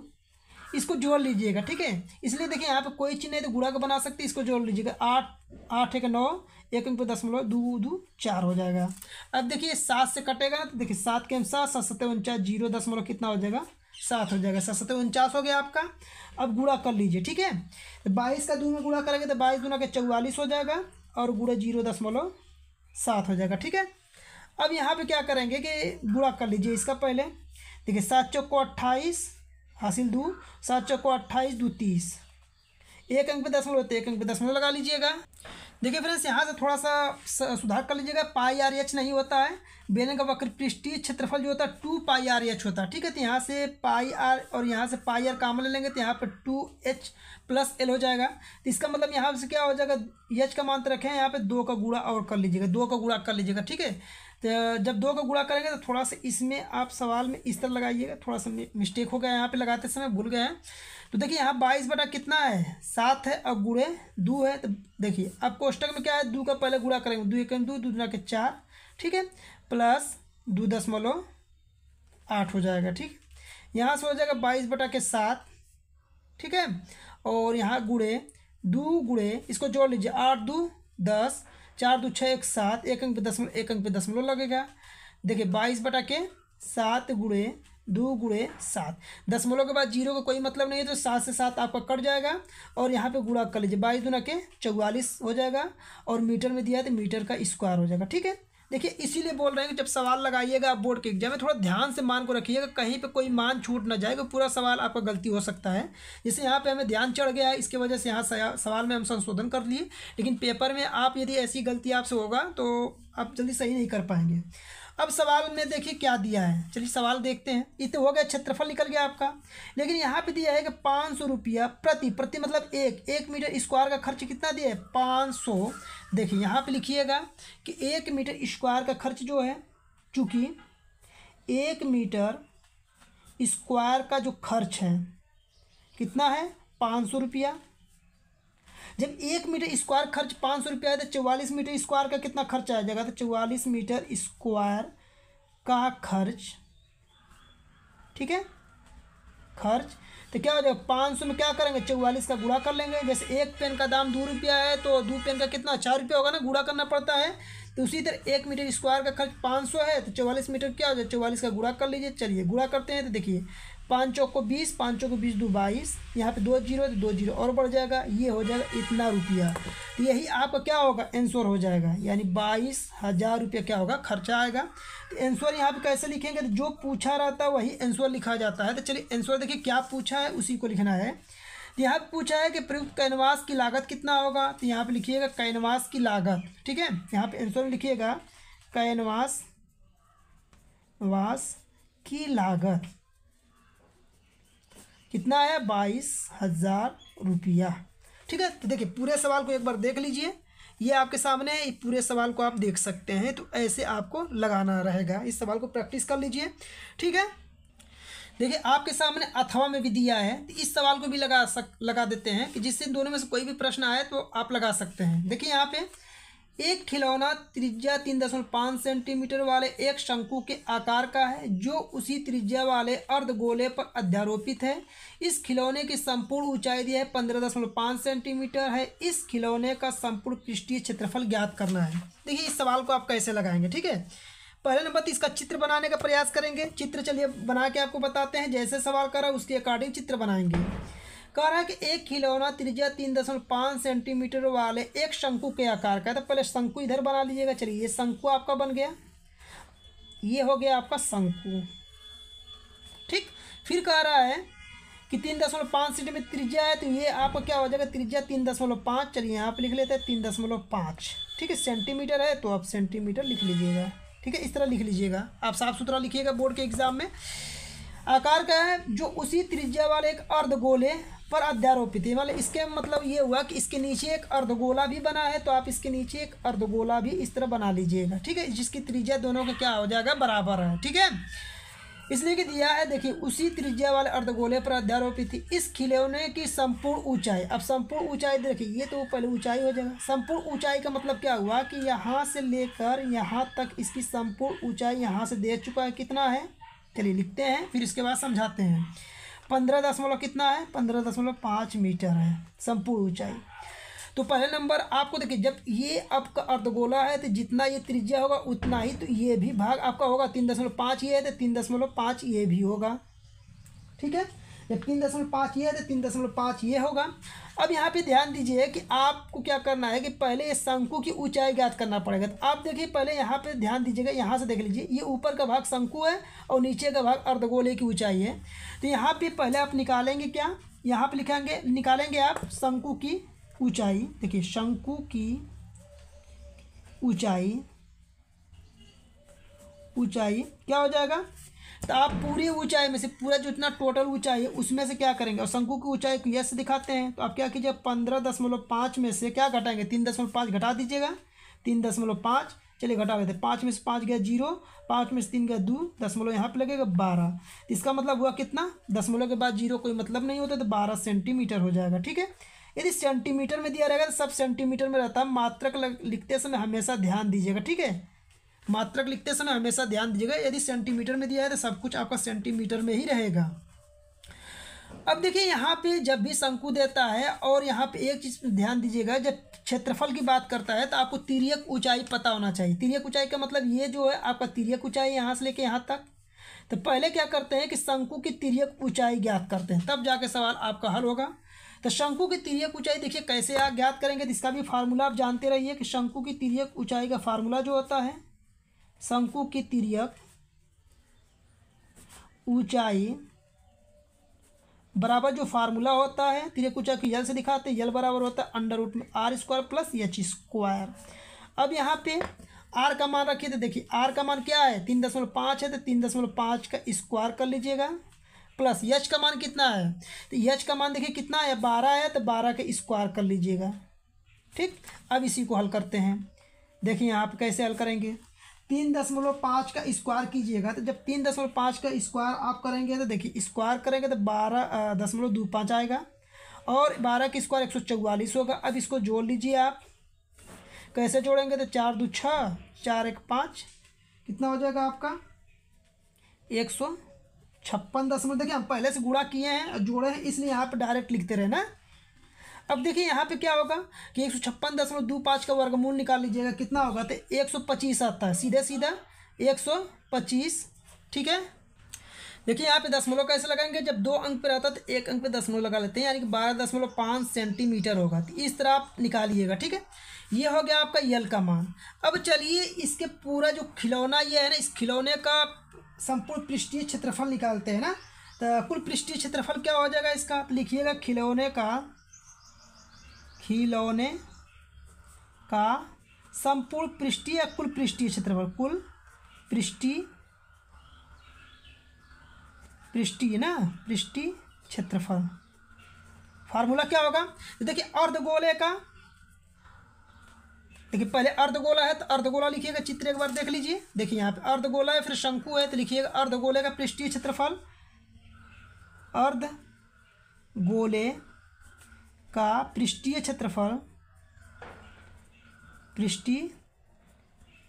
इसको जोड़ लीजिएगा। ठीक है, इसलिए देखिए यहाँ पे कोई चीज़ नहीं तो गुणा का बना सकते, इसको जोड़ लीजिएगा। 8 × 9 1.2 2 4 हो जाएगा। अब देखिए 7 से कटेगा ना, तो देखिए 7 के 7 7 7 49 0 कितना हो जाएगा 7 हो जाएगा। 7 7 49 हो गया आपका। अब गुणा कर लीजिए। ठीक है, तो 22 का 2 में गुणा करेंगे तो 22 × 44 हो जाएगा और गुणा 0.7 हो जाएगा। ठीक है, अब यहाँ पर क्या करेंगे कि गुणा कर लीजिए इसका पहले। देखिए 7 चौको 28 हासिल 2, 7 चौको 28 2 30, 1.0 तो 1.0 लगा लीजिएगा। देखिए फ्रेंड्स यहाँ से थोड़ा सा सुधार कर लीजिएगा, पाई आर एच नहीं होता है, बेलन का वक्र पृष्ठीय क्षेत्रफल जो होता है 2 पाई आर एच होता है। ठीक है, तो यहाँ से पाई आर और यहाँ से पाई आर कॉमन ले लेंगे तो यहाँ पर 2H + L हो जाएगा। तो इसका मतलब यहाँ से क्या हो जाएगा, एच का मान तो रखें, यहाँ पे 2 का गुणा और कर लीजिएगा, 2 का गुणा कर लीजिएगा। ठीक है, तो जब 2 का गुणा करेंगे तो थोड़ा सा इसमें आप सवाल में इस तरह लगाइएगा, थोड़ा सा मिस्टेक हो गया यहाँ पे लगाते समय भूल गए हैं। तो देखिए यहाँ 22 कितना है 7 है और गुणे 2 है। तो देखिए अब कोष्टक में क्या है, 2 का पहले गुणा करेंगे, 2 1 2 2 4। ठीक है, प्लस 2.8 हो जाएगा। ठीक, यहाँ से हो जाएगा 22/7। ठीक है, और यहाँ गुणे 2 गुणे इसको जोड़ लीजिए, 8 2 10 4 2 6 1 7 1.0 लगेगा। देखिए 22/7 गुणे 2 गुणे 7, दशमलव के बाद 0 का कोई मतलब नहीं है तो 7 से 7 आपका कट जाएगा और यहाँ पे गुणा कर लीजिए, 22 × 44 हो जाएगा और मीटर में दिया है तो मीटर का स्क्वायर हो जाएगा। ठीक है, देखिए इसीलिए बोल रहे हैं कि जब सवाल लगाइएगा आप बोर्ड के एग्जाम में थोड़ा ध्यान से मान को रखिएगा, कहीं पे कोई मान छूट ना जाएगा, पूरा सवाल आपका गलती हो सकता है। जैसे यहाँ पे हमें ध्यान चढ़ गया है, इसके वजह से यहाँ सवाल में हम संशोधन कर लिए, लेकिन पेपर में आप यदि ऐसी गलती आपसे होगा तो आप जल्दी सही नहीं कर पाएंगे। अब सवाल में देखिए क्या दिया है, चलिए सवाल देखते हैं। ये तो हो गया क्षेत्रफल निकल गया आपका, लेकिन यहाँ पे दिया है कि 500 रुपया प्रति मतलब 1 मीटर स्क्वायर का खर्च कितना दिया है 500। देखिए यहाँ पे लिखिएगा कि 1 मीटर स्क्वायर का खर्च जो है, चूँकि 1 मीटर स्क्वायर का जो खर्च है कितना है 500 रुपया, जब 1 मीटर स्क्वायर खर्च 500 रुपये आया तो 44 मीटर स्क्वायर का कितना खर्च आ जाएगा, तो 44 मीटर स्क्वायर का खर्च, ठीक है खर्च, तो क्या हो जाएगा 500 में क्या करेंगे 44 का गुणा कर लेंगे। जैसे एक पेन का दाम 2 रुपया है तो 2 पेन का कितना 4 रुपया होगा ना, गुणा करना पड़ता है। तो उसी तरह 1 मीटर स्क्वायर का खर्च 500 है तो 44 मीटर क्या हो जाएगा 44 का गुणा कर लीजिए। चलिए गुणा करते हैं तो देखिए 5 चौको 20, 5 चौको 20 2 22, यहाँ पे 2 जीरो तो 2 जीरो और बढ़ जाएगा, ये हो जाएगा इतना रुपया। तो यही आपका क्या होगा आंसर हो जाएगा, यानी 22,000 रुपया क्या होगा खर्चा आएगा। तो आंसर यहाँ पे कैसे लिखेंगे, तो जो पूछा रहता है वही आंसर लिखा जाता है। तो चलिए आंसर देखिए क्या पूछा है उसी को लिखना है। तो यहाँ पर पूछा है कि प्रयुक्त कैनवास की लागत कितना होगा, तो यहाँ पर लिखिएगा कैनवास की लागत, ठीक है यहाँ पर आंसर लिखिएगा कैनवास की लागत कितना आया 22,000 रुपया, ठीक है। तो देखिए पूरे सवाल को एक बार देख लीजिए, ये आपके सामने है, पूरे सवाल को आप देख सकते हैं। तो ऐसे आपको लगाना रहेगा, इस सवाल को प्रैक्टिस कर लीजिए, ठीक है। देखिए आपके सामने अथवा में भी दिया है, तो इस सवाल को भी लगा देते हैं कि जिससे दोनों में से कोई भी प्रश्न आए तो आप लगा सकते हैं। देखिए यहाँ पे एक खिलौना त्रिज्या 3.5 सेंटीमीटर वाले एक शंकु के आकार का है जो उसी त्रिज्या वाले अर्धगोले पर अध्यारोपित है। इस खिलौने की संपूर्ण ऊंचाई दी है 15.5 सेंटीमीटर है। इस खिलौने का संपूर्ण पृष्ठीय क्षेत्रफल ज्ञात करना है। देखिए इस सवाल को आप कैसे लगाएंगे, ठीक है। पहले नंबर इसका चित्र बनाने का प्रयास करेंगे। चित्र चलिए बना के आपको बताते हैं, जैसे सवाल करा उसके अकॉर्डिंग चित्र बनाएंगे। कह रहा है कि एक खिलौना त्रिज्या 3.5 सेंटीमीटर वाले एक शंकु के आकार का है, तो पहले शंकु इधर बना लीजिएगा। चलिए ये शंकु आपका बन गया, ये हो गया आपका शंकु, ठीक। फिर कह रहा है कि 3.5 सेंटीमीटर त्रिज्या है, तो ये आपका क्या हो जाएगा त्रिज्या 3.5, चलिए यहाँ पर लिख लेते हैं 3.5, ठीक है सेंटीमीटर है तो आप सेंटीमीटर लिख लीजिएगा, ठीक है इस तरह लिख लीजिएगा, आप साफ सुथरा लिखिएगा बोर्ड के एग्जाम में। आकार का है जो उसी त्रिज्या वाले एक अर्धगोले पर अध्यारोपित है, मतलब इसके मतलब ये हुआ कि इसके नीचे एक अर्धगोला भी बना है, तो आप इसके नीचे एक अर्धगोला भी इस तरह बना लीजिएगा, ठीक है जिसकी त्रिज्या दोनों का क्या हो जाएगा बराबर है, ठीक है। इसलिए कि दिया है देखिए उसी त्रिज्या वाले अर्धगोले पर अध्यारोपित थी। इस खिलौने की संपूर्ण ऊंचाई, अब संपूर्ण ऊंचाई देखिए ये तो पहले ऊंचाई हो जाएगा। संपूर्ण ऊंचाई का मतलब क्या हुआ कि यहाँ से लेकर यहाँ तक इसकी संपूर्ण ऊंचाई यहाँ से दे चुका है, कितना है चलिए लिखते हैं, फिर इसके बाद समझाते हैं। 15 कितना है 15.5 मीटर है संपूर्ण ऊंचाई। तो पहले नंबर आपको देखिए जब ये आपका अर्धगोला है तो जितना ये त्रिज्या होगा उतना ही तो ये भी भाग आपका होगा, 3.5 ये है तो 3.5 ये भी होगा, ठीक है जब 3.5 ये है तो 3.5 ये होगा। अब यहाँ पे ध्यान दीजिए कि आपको क्या करना है कि पहले ये शंकु की ऊंचाई ज्ञात करना पड़ेगा। तो आप देखिए पहले यहाँ पे ध्यान दीजिएगा, यहाँ से देख लीजिए ये ऊपर का भाग शंकु है और नीचे का भाग अर्धगोले की ऊंचाई है। तो यहाँ पे पहले आप निकालेंगे क्या, यहाँ पे लिखेंगे निकालेंगे आप शंकु की ऊँचाई, देखिए शंकु की ऊँचाई, ऊँचाई क्या हो जाएगा, तो आप पूरी ऊंचाई में से पूरा जितना टोटल ऊंचाई है उसमें से क्या करेंगे, और शंकु की ऊंचाई को यस दिखाते हैं तो आप क्या कीजिए 15.5 में से क्या घटाएंगे 3.5 घटा दीजिएगा, 3.5 चलिए घटा देते, 5 में से 5 गया 0, 5 में से 3 गया 2, दशमलव यहाँ पे लगेगा 12, इसका मतलब हुआ कितना दशमलव के बाद 0 कोई मतलब नहीं होता, तो 12 सेंटीमीटर हो जाएगा, ठीक है। यदि सेंटीमीटर में दिया रहेगा तो सब सेंटीमीटर में रहता है। मात्रक लिखते समय हमेशा ध्यान दीजिएगा, ठीक है मात्रक लिखते समय हमेशा ध्यान दीजिएगा, यदि सेंटीमीटर में दिया है तो सब कुछ आपका सेंटीमीटर में ही रहेगा। अब देखिए यहाँ पे जब भी शंकु देता है और यहाँ पे एक चीज़ ध्यान दीजिएगा, जब क्षेत्रफल की बात करता है तो आपको तिर्यक ऊंचाई पता होना चाहिए। तिर्यक ऊंचाई का मतलब ये जो है आपका तिर्यक ऊंचाई यहाँ से लेके यहाँ तक, तो पहले क्या करते हैं कि शंकु की तिर्यक ऊंचाई ज्ञात करते हैं तब जाके सवाल आपका हल होगा। तो शंकु की तिर्यक ऊंचाई देखिए कैसे आप ज्ञात करेंगे, तो इसका भी फार्मूला आप जानते रहिए कि शंकु की तिर्यक ऊंचाई का फार्मूला जो होता है शंकु की तिर्यक ऊंचाई बराबर जो फार्मूला होता है तिर्यक ऊंचाई की यल से दिखाते हैं, यल बराबर होता है अंडर रूट में r² प्लस h²। अब यहाँ पे r का मान रखिए, तो देखिए r का मान क्या है 3.5 है तो 3.5 का स्क्वायर कर लीजिएगा प्लस h का मान कितना है, तो h का मान देखिए कितना है 12 है तो 12 का स्क्वायर कर लीजिएगा, ठीक। अब इसी को हल करते हैं, देखिए यहाँ पर कैसे हल करेंगे 3.5 का स्क्वायर कीजिएगा, तो जब 3.5 का स्क्वायर आप करेंगे तो देखिए स्क्वायर करेंगे तो 12.25 आएगा और 12 का स्क्वायर 144 होगा। अब इसको जोड़ लीजिए आप, कैसे जोड़ेंगे तो 4 दूनी 6, 4 एक 5, कितना हो जाएगा आपका 156 दशमलव। देखिए हम पहले से गुणा किए हैं और जोड़े हैं, इसलिए यहाँ पर डायरेक्ट लिखते रहे ना। अब देखिए यहाँ पे क्या होगा कि 156.25 का वर्गमूल निकाल लीजिएगा, कितना होगा तो 125 आता है, सीधे सीधा 125। ठीक है, देखिए यहाँ पे दशमलव कैसे लगाएंगे, जब 2 अंक पे रहता है तो 1 अंक पे दशमलव लगा लेते हैं, यानी कि 12.5 सेंटीमीटर होगा। तो इस तरह आप निकालिएगा। ठीक है, ये हो गया आपका यल का मान। अब चलिए इसके पूरा जो खिलौना ये है ना, इस खिलौने का संपूर्ण पृष्ठीय क्षेत्रफल निकालते हैं ना। तो कुल पृष्ठीय क्षेत्रफल क्या हो जाएगा इसका, आप लिखिएगा खिलौने का संपूर्ण पृष्ठीय या कुल पृष्ठीय क्षेत्रफल, कुल पृष्ठीय पृष्ठीय क्षेत्रफल। फार्मूला क्या होगा, देखिए अर्धगोले का, देखिए पहले अर्धगोला है तो अर्धगोला लिखिएगा, चित्र एक बार देख लीजिए। देखिए यहाँ पे अर्धगोला है, फिर शंकु है, तो लिखिएगा अर्धगोले का पृष्ठीय क्षेत्रफल, अर्धगोले का पृष्ठीय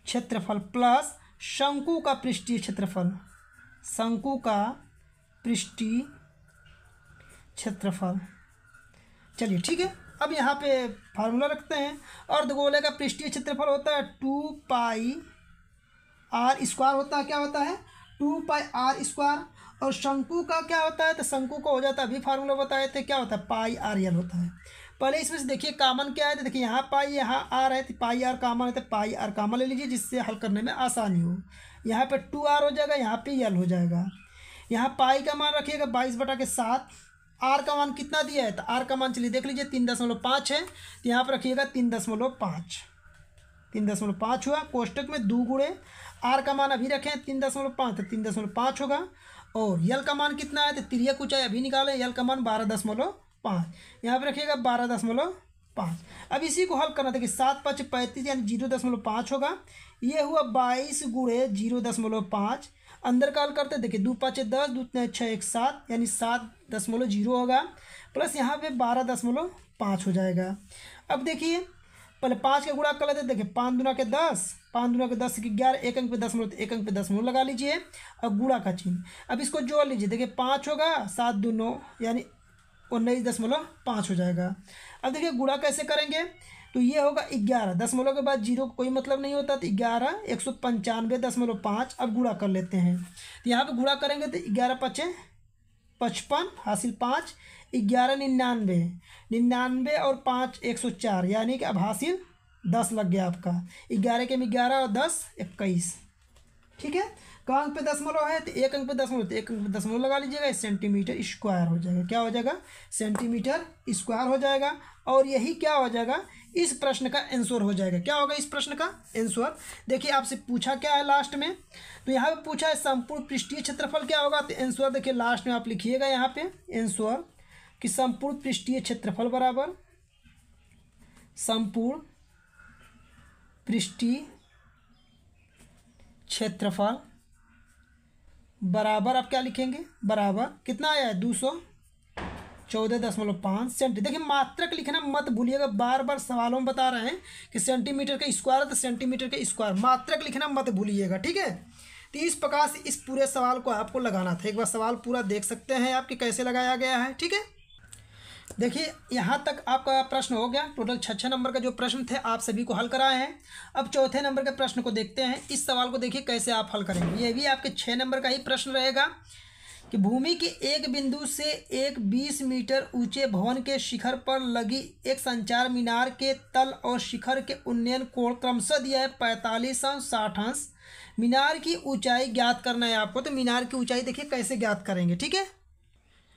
क्षेत्रफल प्लस शंकु का पृष्ठीय क्षेत्रफल चलिए ठीक है। अब यहाँ पे फार्मूला रखते हैं, अर्धगोले का पृष्ठीय क्षेत्रफल होता है 2πr² होता है, क्या होता है 2πr² और शंकु का क्या होता है तो शंकु का हो जाता है, अभी फार्मूला बताए थे क्या होता है πr होता है। पहले इसमें से देखिए कॉमन क्या है, तो देखिए यहाँ पाई यहाँ r है तो πr कॉमन है, तो πr कॉमन ले लीजिए जिससे हल करने में आसानी हो। यहाँ पर 2r हो जाएगा, यहाँ पे यल हो जाएगा। यहाँ पाई का मान रखिएगा 22/7, आर का मान कितना दिया है तो आर का मान चलिए देख लीजिए 3.5 है, तो यहाँ पर रखिएगा 3.5 हुआ। कोष्टक में 2 गुणे आर का मान अभी रखें 3.5 तो 3.5 होगा, और यल का मान कितना है तो तिर्यक ऊंचाई अभी निकालें, यल का मान 12.5, यहाँ पर रखिएगा 12.5। अब इसी को हल करना, देखिए 7×5=35 यानी 0.5 होगा। ये हुआ 22×0.5, अंदर का हल करते देखिए 2×5=10, 2×3=6=7 यानी 7.0 होगा, प्लस यहाँ पे 12.5 हो जाएगा। अब देखिए पहले 5 का गुणा कर लेते, देखिए 5×10, 5×10=11, 1 अंक पे दशमलव तो 1 अंक पे दशमलव लगा लीजिए और गुणा का चिन्ह। अब इसको जोड़ लीजिए, देखिए 5 होगा, 7×2=9 यानी 19.5 हो जाएगा। अब देखिए गुणा कैसे करेंगे तो ये होगा 11, दशमलव के बाद 0 कोई मतलब नहीं होता तो 11 195.5। अब गुणा कर लेते हैं, तो यहाँ पे गुणा करेंगे तो 11×5=55, हासिल 5, 11×99, 99 और 5 104 यानी कि अब हासिल 10 लग गया आपका, 11 के में 11 और 10 21। ठीक है, का अंक पे दशमलव है तो 1 अंक पे दशमलव लगा लीजिएगा, सेंटीमीटर स्क्वायर हो जाएगा, क्या हो जाएगा सेंटीमीटर स्क्वायर हो जाएगा। और यही क्या हो जाएगा इस प्रश्न का आंसर हो जाएगा, क्या होगा इस प्रश्न का आंसर। देखिए आपसे पूछा क्या है लास्ट में, तो यहाँ पे पूछा है संपूर्ण पृष्ठीय क्षेत्रफल क्या होगा, तो आंसर देखिए लास्ट में आप लिखिएगा यहाँ पे आंसर कि संपूर्ण पृष्ठीय क्षेत्रफल बराबर आप क्या लिखेंगे बराबर कितना आया है 214.5 सेंटीमीटर। देखिए मात्रक लिखना मत भूलिएगा, बार बार सवालों में बता रहे हैं कि सेंटीमीटर का स्क्वायर है तो सेंटीमीटर का स्क्वायर, मात्रक लिखना मत भूलिएगा। ठीक है, तो इस प्रकार से इस पूरे सवाल को आपको लगाना था। एक बार सवाल पूरा देख सकते हैं आपके कैसे लगाया गया है। ठीक है, देखिए यहाँ तक आपका प्रश्न हो गया, टोटल 6 नंबर का जो प्रश्न थे आप सभी को हल कराए हैं। अब चौथे नंबर के प्रश्न को देखते हैं। इस सवाल को देखिए कैसे आप हल करेंगे, ये भी आपके 6 नंबर का ही प्रश्न रहेगा कि भूमि के एक बिंदु से एक 20 मीटर ऊंचे भवन के शिखर पर लगी एक संचार मीनार के तल और शिखर के उन्नयन कोण क्रमशः दिया है 45 अंश 60 अंश। मीनार की ऊँचाई ज्ञात करना है आपको, तो मीनार की ऊँचाई देखिए कैसे ज्ञात करेंगे। ठीक है,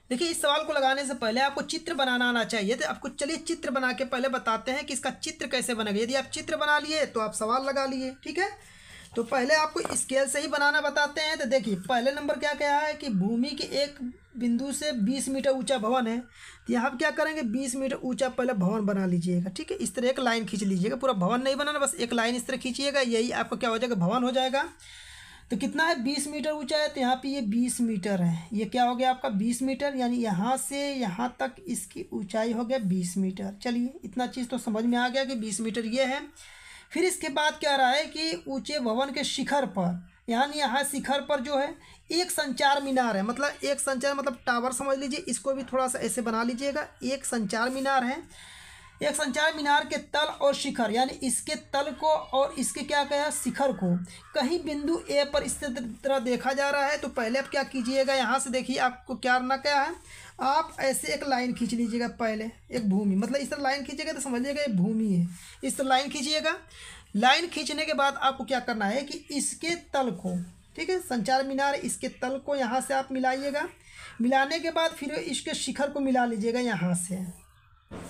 देखिए इस सवाल को लगाने से पहले आपको चित्र बनाना आना चाहिए, तो आपको चलिए चित्र बना के पहले बताते हैं कि इसका चित्र कैसे बनेगा। यदि आप चित्र बना लिए तो आप सवाल लगा लिए। ठीक है, तो पहले आपको स्केल से ही बनाना बताते हैं। तो देखिए पहले नंबर क्या क्या है कि भूमि के एक बिंदु से 20 मीटर ऊंचा भवन है, तो यहाँ आप क्या करेंगे 20 मीटर ऊंचा पहले भवन बना लीजिएगा। ठीक है, इस तरह एक लाइन खींच लीजिएगा, पूरा भवन नहीं बनाना, बस एक लाइन इस तरह खींचिएगा, यही आपका क्या हो जाएगा भवन हो जाएगा। तो कितना है 20 मीटर ऊंचा है, तो यहाँ पे ये 20 मीटर है। ये क्या हो गया आपका 20 मीटर, यानी यहाँ से यहाँ तक इसकी ऊंचाई हो गया 20 मीटर। चलिए इतना चीज़ तो समझ में आ गया कि 20 मीटर ये है। फिर इसके बाद क्या रहा है कि ऊंचे भवन के शिखर पर, यानी यहाँ शिखर पर जो है एक संचार मीनार है, मतलब एक संचार मतलब टावर समझ लीजिए, इसको भी थोड़ा सा ऐसे बना लीजिएगा। एक संचार मीनार है, एक संचार मीनार के तल और शिखर, यानी इसके तल को और इसके क्या कहा शिखर को कहीं बिंदु ए पर इस तरह देखा जा रहा है। तो पहले आप क्या कीजिएगा, यहाँ से देखिए आपको क्या करना क्या है, आप ऐसे एक लाइन खींच लीजिएगा पहले, एक भूमि मतलब इस तरह लाइन खींचिएगा तो समझिएगा ये भूमि है। इस तरह लाइन खींचिएगा, लाइन खींचने के बाद आपको क्या करना है कि इसके तल को, ठीक है संचार मीनार इसके तल को यहाँ से आप मिलाइएगा, मिलाने के बाद फिर इसके शिखर को मिला लीजिएगा यहाँ से,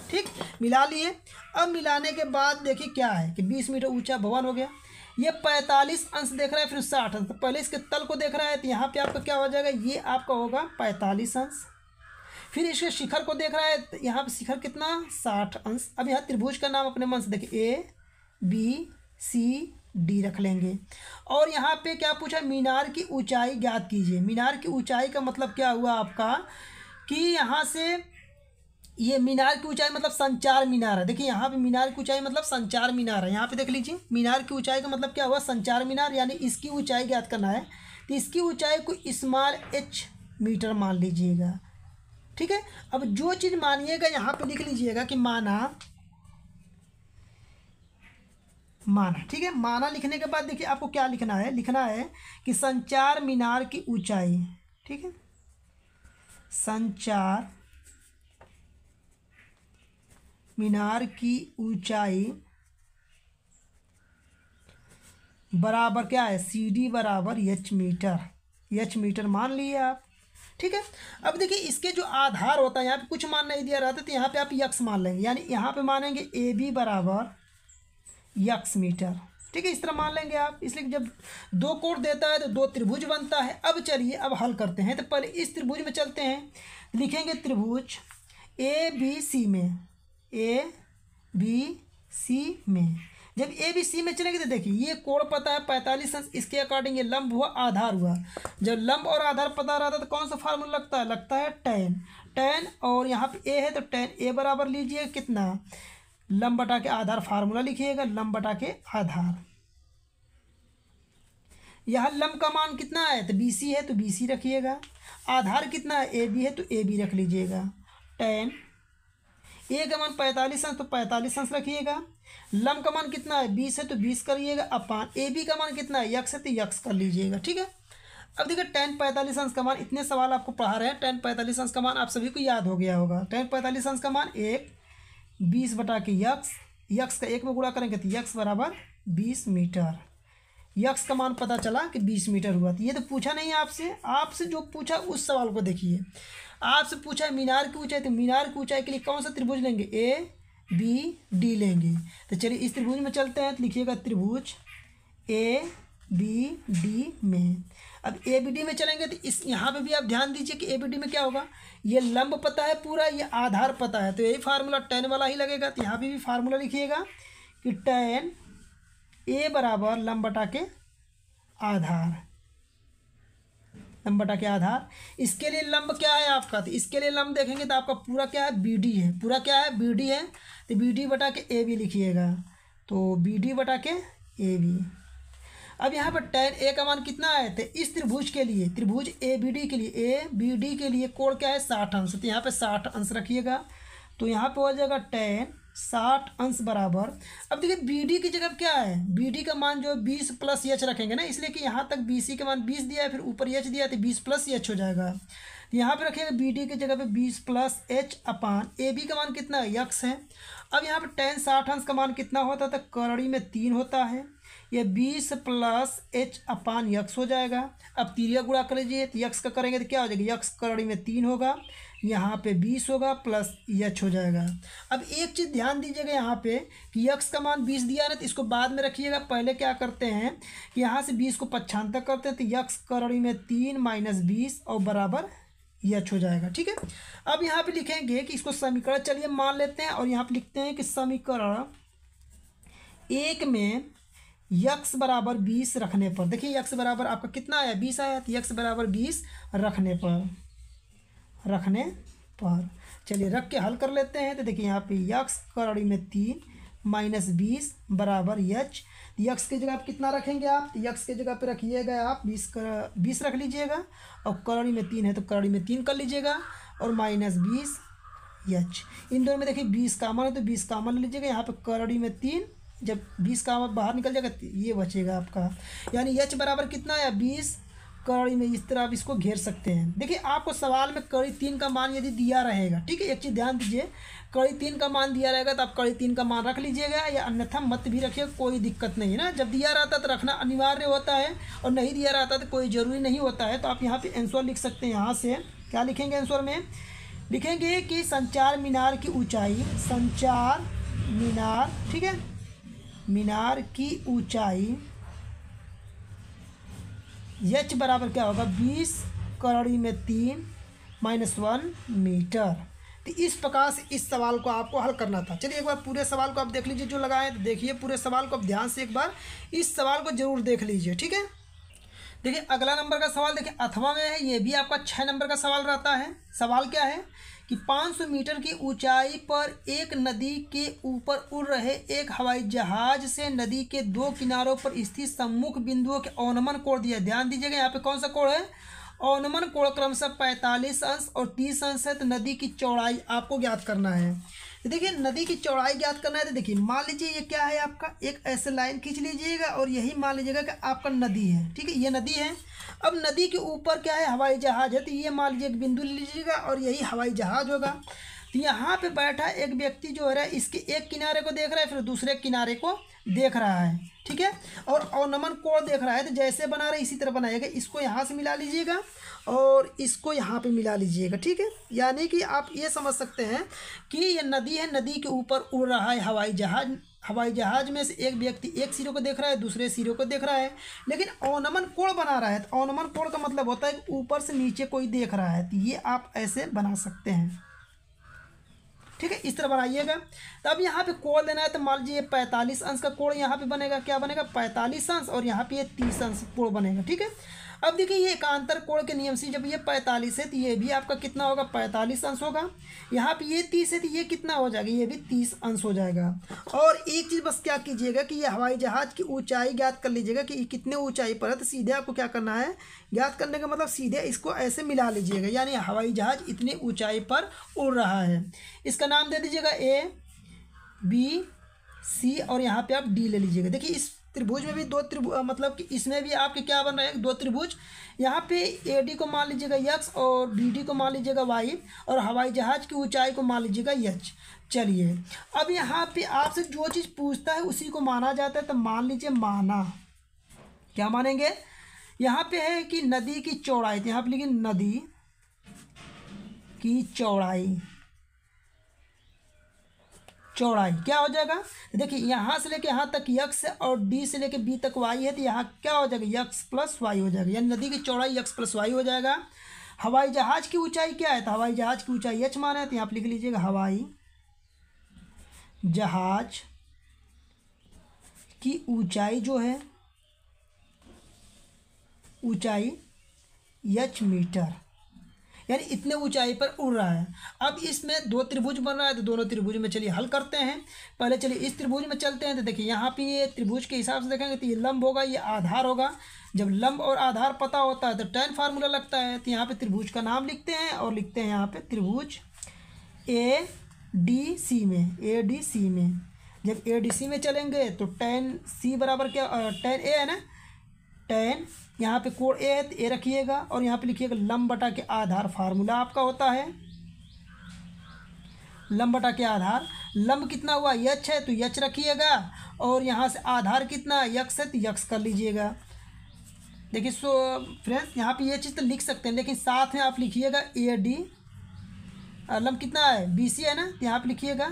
ठीक मिला लिए। अब मिलाने के बाद देखिए क्या है कि 20 मीटर ऊंचा भवन हो गया। ये 45 अंश देख रहा है फिर 60 अंश, तो पहले इसके तल को देख रहा है तो यहाँ पे आपका क्या हो जाएगा, ये आपका होगा 45 अंश। फिर इसके शिखर को देख रहा है तो यहाँ पे शिखर कितना 60 अंश। अब यहाँ त्रिभुज का नाम अपने मन से देखिए ए बी सी डी रख लेंगे। और यहाँ पे क्या पूछा, मीनार की ऊँचाई ज्ञात कीजिए। मीनार की ऊँचाई का मतलब क्या हुआ आपका कि यहाँ से ये मीनार की ऊंचाई मतलब संचार मीनार है। देखिए यहाँ पे मीनार की ऊंचाई मतलब संचार मीनार है, यहाँ पे देख लीजिए मीनार की ऊंचाई का मतलब क्या हुआ संचार मीनार, यानी इसकी ऊंचाई ज्ञात करना है तो इसकी ऊंचाई को स्मॉल h मीटर मान लीजिएगा, ठीक है। अब जो चीज़ मानिएगा यहाँ पे लिख लीजिएगा कि माना, ठीक है। माना लिखने के बाद देखिए आपको क्या लिखना है, लिखना है कि संचार मीनार की ऊँचाई, ठीक है संचार मीनार की ऊंचाई बराबर क्या है सी डी बराबर h मीटर मान लिए आप, ठीक है। अब देखिए इसके जो आधार होता है यहाँ पे कुछ मान नहीं दिया रहता तो यहाँ पे आप यक्स मान लेंगे, यानी यहाँ पे मानेंगे ए बी बराबर यक्स मीटर, ठीक है इस तरह मान लेंगे आप। इसलिए जब दो कोण देता है तो दो त्रिभुज बनता है। अब चलिए अब हल करते हैं, तो पहले इस त्रिभुज में चलते हैं, लिखेंगे त्रिभुज ए बी सी में, ए बी सी में। जब ए बी सी में चलेंगे तो देखिए ये कोण पता है 45 अंश, इसके अकॉर्डिंग ये लंब हुआ आधार हुआ। जब लंब और आधार पता रहता है तो कौन सा फार्मूला लगता है, लगता है tan और यहाँ पे ए है तो tan a बराबर लीजिए कितना लंब बटा के आधार, फार्मूला लिखिएगा लंब बटा के आधार। यहाँ लंब का मान कितना है तो BC है तो BC रखिएगा, आधार कितना है तो AB रख लीजिएगा। tan ए का मान 45 अंश तो 45 अंश रखिएगा, लंब का मान कितना है 20 है तो 20 करिएगा अपान ए बी का मान कितना है यक्स है तो यक्स कर लीजिएगा, ठीक है। अब देखिए tan 45 अंश का मान, इतने सवाल आपको पढ़ा रहे हैं, tan 45 अंश का मान आप सभी को याद हो गया होगा। tan 45 अंश का मान 1/20 बटा के यक्स, यक्स का 1 में गुणा करेंगे तो यक्स बराबर 20 मीटर। यक्स का मान पता चला कि 20 मीटर हुआ। तो ये तो पूछा नहीं आपसे, आपसे जो पूछा उस सवाल को देखिए। आपसे पूछा मीनार की ऊंचाई, तो मीनार की ऊंचाई के लिए कौन सा त्रिभुज लेंगे, ए बी डी लेंगे। तो चलिए इस त्रिभुज में चलते हैं, तो लिखिएगा त्रिभुज ए बी डी में। अब ए बी डी में चलेंगे तो इस यहाँ पे भी आप ध्यान दीजिए कि ए बी डी में क्या होगा, ये लंब पता है पूरा, ये आधार पता है, तो यही फार्मूला tan वाला ही लगेगा। तो यहाँ पर भी फार्मूला लिखिएगा कि tan ए बराबर लंब बटा के आधार, लंब बटा के आधार। इसके लिए लंब क्या है आपका, तो इसके लिए लंब देखेंगे तो आपका पूरा क्या है बी डी है, पूरा क्या है बी डी है, तो बी डी बटा के ए बी लिखिएगा, तो बी डी बटा के ए बी। अब यहाँ पर tan ए का मान कितना है, तो इस त्रिभुज के लिए, त्रिभुज ए बी डी के लिए, ए बी डी के लिए कोण क्या है 60 अंश, तो यहाँ पर 60 अंश रखिएगा। तो यहाँ पर हो जाएगा tan 60 अंश बराबर, अब देखिए बी डी की जगह क्या है, बी डी का मान जो 20 प्लस एच रखेंगे ना, इसलिए कि यहाँ तक बी सी का मान 20 दिया है फिर ऊपर एच दिया तो 20 प्लस एच हो जाएगा। यहाँ पे रखेंगे बी डी की जगह पे 20 plus H upon A B का मान कितना है यक्स है। अब यहाँ पे tan 60 अंश का मान कितना होता था, करड़ी में 3 होता है, ये 20 प्लस एच अपान यक्स हो जाएगा। अब तीरिया गुणा कर लीजिए तो यक्स का करेंगे तो क्या हो जाएगा, यक्स करड़ी में 3 होगा, यहाँ पे 20 होगा प्लस यच हो जाएगा। अब एक चीज़ ध्यान दीजिएगा यहाँ पे कि यक्स का मान 20 दिया ना, तो इसको बाद में रखिएगा, पहले क्या करते हैं कि यहाँ से 20 को 55 तक करते हैं, तो यक्स करड़ी में 3 माइनस 20 और बराबर यच हो जाएगा, ठीक है। अब यहाँ पे लिखेंगे कि इसको समीकरण, चलिए मान लेते हैं, और यहाँ पर लिखते हैं कि समीकरण 1 में यक्स बराबर 20 रखने पर, देखिए यक्स बराबर आपका कितना आया 20 आया, तो यक्स बराबर 20 रखने पर चलिए रख के हल कर लेते हैं। तो देखिए यहाँ पे यक्स कड़ी में 3 माइनस 20 बराबर एच, यक्स की जगह आप कितना रखेंगे आप, यक्स की जगह पे रखिएगा आप 20 रख लीजिएगा और कड़ी में 3 है तो कड़ी में 3 कर लीजिएगा और माइनस 20 एच। इन दोनों में देखिए 20 कामन है तो 20 कामन लीजिएगा, यहाँ पे कड़ी में 3 जब 20 का बाहर निकल जाएगा ये बचेगा आपका, यानी एच बराबर कितना है 20 कड़ी में। इस तरह आप इसको घेर सकते हैं। देखिए आपको सवाल में कड़ी 3 का मान यदि दिया रहेगा, ठीक है एक चीज़ ध्यान दीजिए, कड़ी 3 का मान दिया रहेगा तो आप कड़ी 3 का मान रख लीजिएगा या अन्यथा मत भी रखिएगा, कोई दिक्कत नहीं है ना। जब दिया रहता तो रखना अनिवार्य होता है और नहीं दिया रहता तो कोई ज़रूरी नहीं होता है। तो आप यहाँ पर आंसर लिख सकते हैं, यहाँ से क्या लिखेंगे आंसर में, लिखेंगे कि संचार मीनार की ऊँचाई, संचार मीनार, ठीक है मीनार की ऊंचाई h बराबर क्या होगा 20 कड़ी में 3 माइनस 1 मीटर। तो इस प्रकार से इस सवाल को आपको हल करना था। चलिए एक बार पूरे सवाल को आप देख लीजिए, जो लगाए तो देखिए पूरे सवाल को आप ध्यान से एक बार इस सवाल को जरूर देख लीजिए, ठीक है। देखिए अगला नंबर का सवाल देखिए अथवा में है, ये भी आपका 6 नंबर का सवाल रहता है। सवाल क्या है कि 500 मीटर की ऊंचाई पर एक नदी के ऊपर उड़ रहे एक हवाई जहाज से नदी के 2 किनारों पर स्थित सम्मुख बिंदुओं के अवनमन कोण दिया। ध्यान दीजिएगा यहाँ पे कौन सा कोण है, अवनमन कोण क्रमशः 45 अंश और 30 अंश है। तो नदी की चौड़ाई आपको ज्ञात करना है। तो देखिए नदी की चौड़ाई ज्ञात करना है तो देखिए मान लीजिए ये क्या है आपका, एक ऐसे लाइन खींच लीजिएगा और यही मान लीजिएगा कि आपका नदी है, ठीक है ये नदी है। अब नदी के ऊपर क्या है हवाई जहाज है, तो ये मान लीजिए एक बिंदु लीजिएगा और यही हवाई जहाज होगा। तो यहाँ पे बैठा एक व्यक्ति जो है इसके एक किनारे को देख रहा है फिर दूसरे किनारे को देख रहा है, ठीक है और अवनमन कोण देख रहा है। तो जैसे बना रहे इसी तरह बनाइएगा, इसको यहाँ से मिला लीजिएगा और इसको यहाँ पे मिला लीजिएगा, ठीक है। यानी कि आप ये समझ सकते हैं कि ये नदी है, नदी के ऊपर उड़ रहा है हवाई जहाज, हवाई जहाज में से एक व्यक्ति एक सिरे को देख रहा है दूसरे सिरे को देख रहा है लेकिन अवनमन कोण बना रहा है। तो अवनमन कोण का मतलब होता है कि ऊपर से नीचे कोई देख रहा है। तो ये आप ऐसे बना सकते हैं, ठीक है इस तरह बनाइएगा। तो अब यहाँ पे कोण देना है तो मान लीजिए 45 अंश का कोण यहाँ पे बनेगा, क्या बनेगा 45 अंश और यहाँ पे ये 30 अंश कोण बनेगा, ठीक है। अब देखिए ये एकांतर कोण के नियम से जब ये 45 है तो ये भी आपका कितना होगा 45 अंश होगा, यहाँ पे ये 30 है तो ये कितना हो जाएगा ये भी 30 अंश हो जाएगा। और एक चीज़ बस क्या कीजिएगा कि ये हवाई जहाज की ऊंचाई ज्ञात कर लीजिएगा कि कितने ऊंचाई पर है। तो सीधे आपको क्या करना है, ज्ञात करने का मतलब सीधे इसको ऐसे मिला लीजिएगा, यानी हवाई जहाज इतनी ऊँचाई पर उड़ रहा है। इसका नाम दे दीजिएगा ए बी सी और यहाँ पर आप डी ले लीजिएगा। देखिए इस त्रिभुज में भी दो त्रिभुज मतलब कि इसमें भी आपके क्या बन रहे हैं दो त्रिभुज। यहाँ पे एडी को मान लीजिएगा एक्स और बीडी को मान लीजिएगा वाई और हवाई जहाज की ऊंचाई को मान लीजिएगा एच। चलिए अब यहाँ पे आपसे जो चीज़ पूछता है उसी को माना जाता है। तो मान लीजिए माना, क्या मानेंगे यहाँ पे है कि नदी की चौड़ाई, यहाँ पे लिखिए नदी की चौड़ाई, चौड़ाई क्या हो जाएगा देखिए यहाँ से लेके यहाँ तक यक्स और डी से लेके बी तक वाई है। तो यहाँ क्या हो जाएगा यक्स प्लस वाई हो जाएगा, यानी नदी की चौड़ाई यक्स प्लस वाई हो जाएगा। हवाई जहाज की ऊंचाई क्या है, तो हवाई जहाज की ऊंचाई एच माना है तो यहाँ पर लिख लीजिएगा हवाई जहाज की ऊंचाई जो है ऊंचाई एच मीटर, यानी इतने ऊंचाई पर उड़ रहा है। अब इसमें दो त्रिभुज बन रहा है तो दोनों त्रिभुज में चलिए हल करते हैं। पहले चलिए इस त्रिभुज में चलते हैं। तो देखिए यहाँ पे ये त्रिभुज के हिसाब से देखेंगे तो ये लंब होगा ये आधार होगा। जब लंब और आधार पता होता है तो टैन फार्मूला लगता है। तो यहाँ पर त्रिभुज का नाम लिखते हैं और लिखते हैं यहाँ पर त्रिभुज ए डी सी में, ए डी सी में जब ए डी सी में चलेंगे तो टैन सी बराबर क्या टैन ए है ना, टैन यहाँ पे कोण ए है तो ए रखिएगा और यहाँ पे लिखिएगा लंब बटा के आधार फार्मूला आपका होता है लंब बटा के आधार। लंब कितना हुआ यच है तो यच रखिएगा और यहाँ से आधार कितना यक्स है तो यक्स कर लीजिएगा। देखिए सो फ्रेंड्स यहाँ पे ये चीज़ तो लिख सकते हैं लेकिन साथ में आप लिखिएगा ए डी, लंब कितना है बी सी है ना तो यहाँ पर लिखिएगा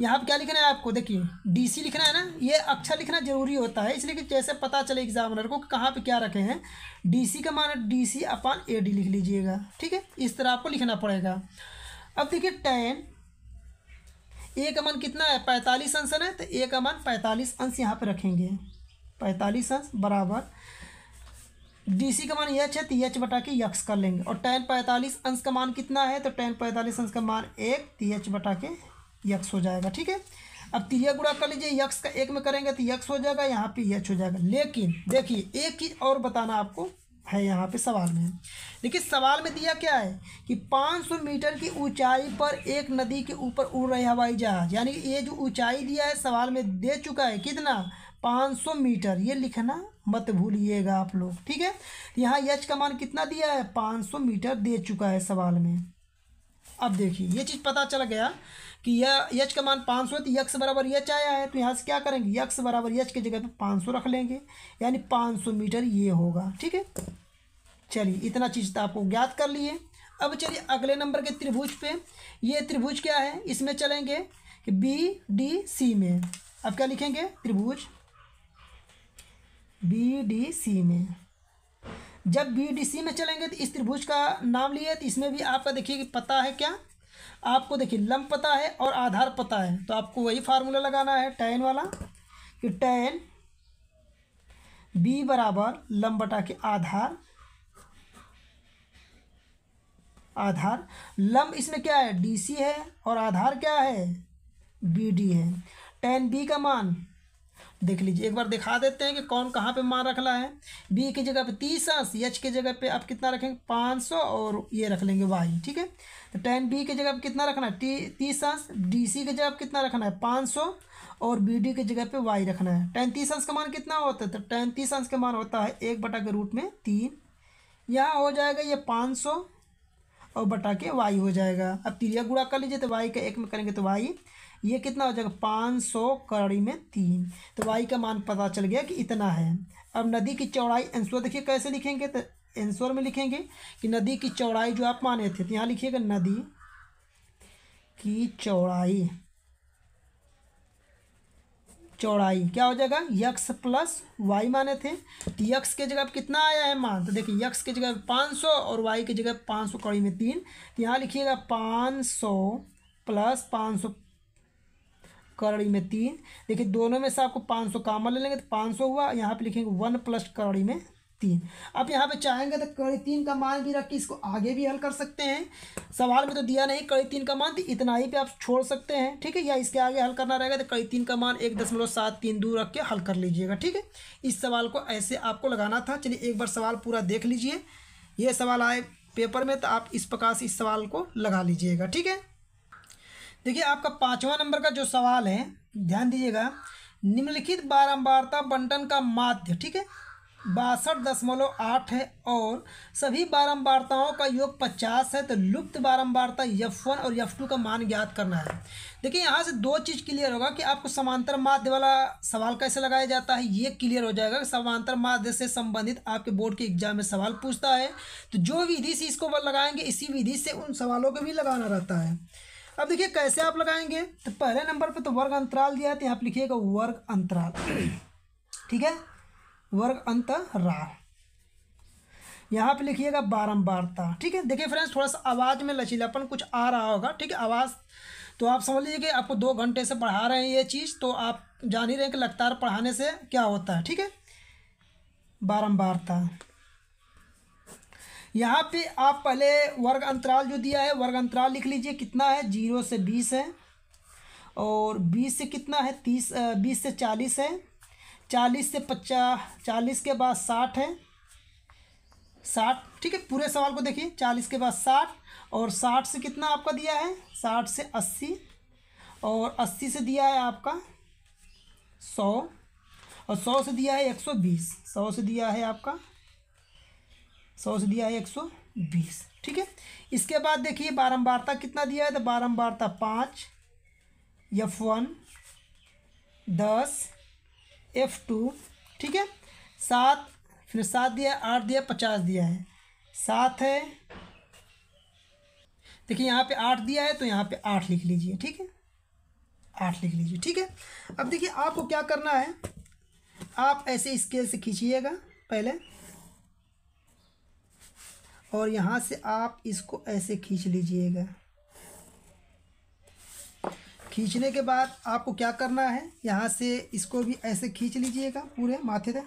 यहाँ पे क्या लिखना है आपको, देखिए डी सी लिखना है ना। ये अक्षर लिखना जरूरी होता है इसलिए कि जैसे पता चले एग्जामिनर को कहाँ पे क्या रखे हैं। डी सी का मान D C upon A D लिख लीजिएगा, ठीक है इस तरह आपको लिखना पड़ेगा। अब देखिए टैन ए का मान कितना है 45 अंश है तो ए का मान 45 अंश यहाँ पे रखेंगे 45 अंश बराबर DC का मान यच है तो यच बटा के यक्स कर लेंगे और tan 45 अंश का मान कितना है तो tan 45 अंश का मान 1 तो यच बटा के यक्स हो जाएगा। ठीक है अब तिरिया गुणा कर लीजिए यक्स का 1 में करेंगे तो यक्स हो जाएगा यहाँ पे यच हो जाएगा। लेकिन देखिए एक चीज़ और बताना आपको है यहाँ पे सवाल में। देखिए सवाल में दिया क्या है कि 500 मीटर की ऊंचाई पर एक नदी के ऊपर उड़ रहे हवाई जहाज यानी ये जो ऊंचाई दिया है सवाल में दे चुका है कितना 500 मीटर ये लिखना मत भूलिएगा आप लोग। ठीक है यहाँ यच का मान कितना दिया है 500 मीटर दे चुका है सवाल में। अब देखिए ये चीज़ पता चल गया कि यह यच का मान 500 है तो यक्स बराबर यच आया है तो यहाँ से क्या करेंगे यक्स बराबर यच की जगह पर 500 रख लेंगे यानी 500 मीटर ये होगा। ठीक है चलिए इतना चीज़ तो आपको ज्ञात कर लिए। अब चलिए अगले नंबर के त्रिभुज पे ये त्रिभुज क्या है इसमें चलेंगे कि बी डी सी में अब क्या लिखेंगे त्रिभुज बी डी सी में। जब बी डी सी में चलेंगे तो इस त्रिभुज का नाम लिए तो इसमें भी आपका देखिए पता है क्या आपको देखिए लंब पता है और आधार पता है तो आपको वही फार्मूला लगाना है tan वाला कि tan b बराबर लंब बटा के आधार आधार लंब इसमें क्या है DC है और आधार क्या है BD है। tan b का मान देख लीजिए एक बार दिखा देते हैं कि कौन कहाँ पे मान रखना है b की जगह पे 30 अंश h की जगह पे आप कितना रखेंगे 500 और ये रख लेंगे y। ठीक है तो tan b की जगह पे कितना रखना है 30 अंश DC की जगह पे कितना रखना है 500 और BD की जगह पे y रखना है। tan 30 अंश का मान कितना होता है तो tan 30 अंश का मान होता है 1/√3 यहाँ हो जाएगा ये 500 और बटा के y हो जाएगा। अब त्रिया गुणा कर लीजिए तो y का 1 में करेंगे तो y ये कितना हो जाएगा 500 कड़ी में 3 तो y का मान पता चल गया कि इतना है। अब नदी की चौड़ाई आंसर देखिए कैसे लिखेंगे तो आंसर में लिखेंगे कि नदी की चौड़ाई जो आप माने थे तो यहाँ लिखिएगा नदी की चौड़ाई चौड़ाई क्या हो जाएगा यक्स प्लस वाई माने थे तो यक्स के जगह कितना आया है मान तो देखिए यक्स के जगह 500 और वाई की जगह 500 कड़ी में 3 तो यहाँ लिखिएगा 500 प्लस 500 कड़ी में 3 देखिए दोनों में से आपको 500 कॉमन ले लेंगे तो 500 हुआ यहाँ पे लिखेंगे 1 प्लस कड़ी में 3। अब यहाँ पे चाहेंगे तो कड़ी 3 का मान भी रख के इसको आगे भी हल कर सकते हैं। सवाल में तो दिया नहीं कड़ी 3 का मान तो इतना ही पे आप छोड़ सकते हैं। ठीक है या इसके आगे हल करना रहेगा तो कड़ी 3 का मान 1.72 रख के हल कर लीजिएगा। ठीक है इस सवाल को ऐसे आपको लगाना था। चलिए एक बार सवाल पूरा देख लीजिए ये सवाल आए पेपर में तो आप इस प्रकार से इस सवाल को लगा लीजिएगा। ठीक है देखिए आपका 5वां नंबर का जो सवाल है ध्यान दीजिएगा निम्नलिखित बारंबारता बंटन का माध्य ठीक है 62.8 है और सभी बारंबारताओं का योग 50 है तो लुप्त बारंबारता F1 और F2 का मान ज्ञात करना है। देखिए यहाँ से दो चीज़ क्लियर होगा कि आपको समांतर माध्य वाला सवाल कैसे लगाया जाता है ये क्लियर हो जाएगा। समांतर माध्य से संबंधित आपके बोर्ड के एग्जाम में सवाल पूछता है तो जो विधि से इसको लगाएंगे इसी विधि से उन सवालों को भी लगाना रहता है। अब देखिए कैसे आप लगाएंगे तो पहले नंबर पे तो वर्ग अंतराल दिया है तो यहाँ पे लिखिएगा वर्ग अंतराल ठीक है वर्ग अंतराल यहाँ पे लिखिएगा बारंबारता। ठीक है देखिए फ्रेंड्स थोड़ा सा आवाज़ में लचीलापन कुछ आ रहा होगा। ठीक है आवाज़ तो आप समझ लीजिए कि आपको 2 घंटे से पढ़ा रहे हैं ये चीज़ तो आप जान ही रहे हैं कि लगातार पढ़ाने से क्या होता है। ठीक है बारंबारता यहाँ पे आप पहले वर्ग अंतराल जो दिया है वर्ग अंतराल लिख लीजिए कितना है 0 से 20 है और 20 से कितना है 30 20 से 40 है 40 से 50 40 के बाद 60 है 60 ठीक है पूरे सवाल को देखिए 40 के बाद 60 और 60 से कितना आपका दिया है 60 से 80 और 80 से दिया है आपका 100 और 100 से दिया है 120 100 से दिया है आपका 100 से दिया है 120। ठीक है इसके बाद देखिए बारंबारता कितना दिया है तो बारंबारता 5 F1 10 F2 ठीक है 7 फिर 7 दिया 8 दिया 50 दिया है 7 है देखिए यहाँ पे 8 दिया है तो यहाँ पे 8 लिख लीजिए। ठीक है 8 लिख लीजिए। ठीक है अब देखिए आपको क्या करना है आप ऐसे स्केल से खींचिएगा पहले और यहाँ से आप इसको ऐसे खींच लीजिएगा खींचने के बाद आपको क्या करना है, यहाँ से इसको भी ऐसे खींच लीजिएगा पूरे माथे तक,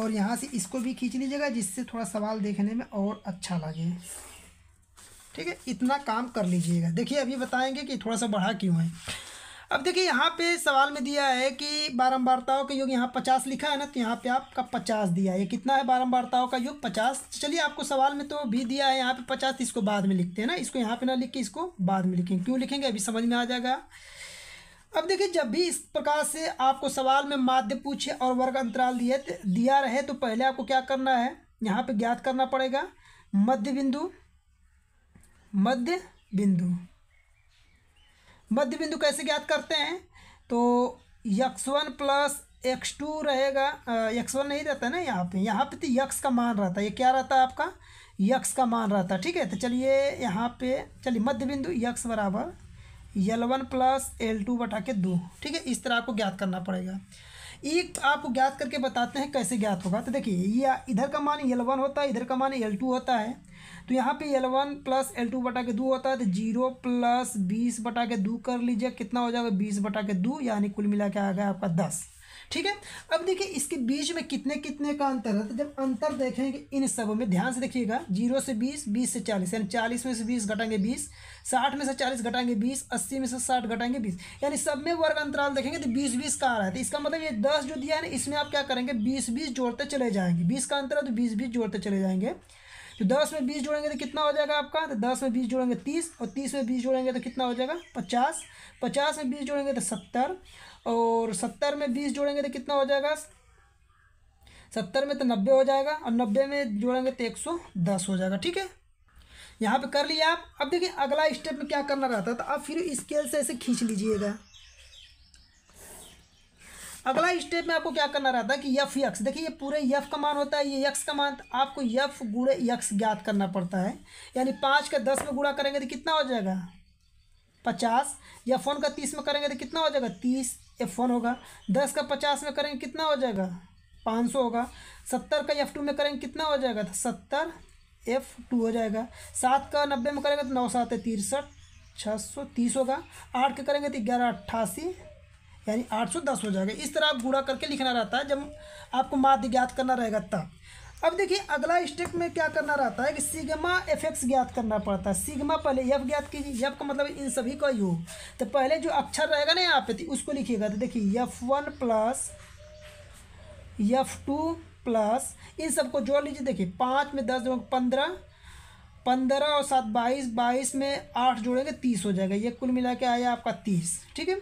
और यहाँ से इसको भी खींच लीजिएगा जिससे थोड़ा सवाल देखने में और अच्छा लगे। ठीक है, इतना काम कर लीजिएगा। देखिए अभी बताएंगे कि थोड़ा सा बढ़ा क्यों है। अब देखिए यहाँ पे सवाल में दिया है कि बारंबारताओं का योग, यहाँ 50 लिखा है ना, तो यहाँ पे आपका 50 दिया है। ये कितना है, बारंबारताओं का योग 50। चलिए आपको सवाल में तो भी दिया है यहाँ पे 50, इसको बाद में लिखते हैं ना, इसको यहाँ पे ना लिख के इसको बाद में लिखेंगे। क्यों लिखेंगे अभी समझ में आ जाएगा। अब देखिए जब भी इस प्रकार से आपको सवाल में माध्य पूछे और वर्ग अंतराल दिया रहे तो पहले आपको क्या करना है, यहाँ पर ज्ञात करना पड़ेगा मध्य बिंदु। मध्य बिंदु, मध्य बिंदु कैसे ज्ञात करते हैं, तो x1 प्लस x2 रहेगा, x1 नहीं रहता ना यहाँ पे, यहाँ पे तो x का मान रहता है। ये क्या रहता है आपका, x का मान रहता है। ठीक है, तो चलिए यहाँ पे चलिए मध्य बिंदु x बराबर l1 प्लस l2 बटा के 2। ठीक है, इस तरह आपको ज्ञात करना पड़ेगा। एक आपको ज्ञात करके बताते हैं कैसे ज्ञात होगा। तो देखिए ये इधर का मान l1 होता है, इधर का मान l2 होता है, तो यहाँ पे l1 प्लस l2 बटा के 2 होता है, तो 0 प्लस 20 बटा के 2 कर लीजिए, कितना हो जाएगा 20 बटा के 2, यानी कुल मिला के आ गया आपका 10। ठीक है, अब देखिए इसके बीच में कितने कितने का अंतर है, तो जब अंतर देखेंगे इन सब में ध्यान से देखिएगा, 0 से 20, 20 से 40, यानी 40 में से 20 घटाएंगे 20, 60 में से 40 घटाएंगे 20, 80 में से 60 घटाएंगे 20, यानी सब में वर्ग अंतराल देखेंगे तो 20-20 का आ रहा है। तो इसका मतलब ये 10 जो दिया है ना, इसमें आप क्या करेंगे 20-20 जोड़ते चले जाएंगे। 20 का अंतर है तो 20-20 जोड़ते चले जाएंगे, तो 10 में 20 जोड़ेंगे तो कितना हो जाएगा आपका, तो 10 में 20 जोड़ेंगे 30, और 30 में 20 जोड़ेंगे तो कितना हो जाएगा 50, 50 में 20 जोड़ेंगे तो 70, और 70 में 20 जोड़ेंगे तो कितना हो जाएगा, 70 में तो 90 हो जाएगा, और 90 में जोड़ेंगे तो 110 हो जाएगा। ठीक है, यहाँ पे कर लिए आप। अब देखिए अगला स्टेप में क्या करना रहता है, तो आप फिर स्केल से ऐसे खींच लीजिएगा। अगला स्टेप में आपको क्या करना रहता है कि एफ यक्स, देखिए ये पूरे एफ का मान होता है, ये यक्स का मान, आपको एफ गुणे यक्स ज्ञात करना पड़ता है, यानी 5 का 10 में गुणा करेंगे तो कितना हो जाएगा 50, एफ1 का 30 में करेंगे तो कितना हो जाएगा 30 एफ1 होगा, 10 का 50 में करेंगे कितना हो जाएगा 500 होगा, 70 का एफ2 में करेंगे कितना हो जाएगा 70 एफ2 हो जाएगा, 7 का 90 में करेंगे तो 9 7 63 630 होगा, 8 का करेंगे तो 11 88 यानी 810 हो जाएगा। इस तरह आप गुणा करके लिखना रहता है जब आपको माध्य ज्ञात करना रहेगा तब। अब देखिए अगला स्टेप में क्या करना रहता है कि सिग्मा एफ एक्स ज्ञात करना पड़ता है। सिग्मा पहले एफ ज्ञात कीजिए, एफ का मतलब इन सभी का योग, तो पहले जो अक्षर रहेगा ना यहाँ पे उसको लिखिएगा। तो देखिए एफ1 प्लस एफ2 प्लस इन सबको जोड़ लीजिए। देखिए 5 में 10 जोड़ेंगे 15 और 7 22 22 में 8 जोड़ेंगे 30 हो जाएगा, ये कुल मिला के आया आपका 30। ठीक है,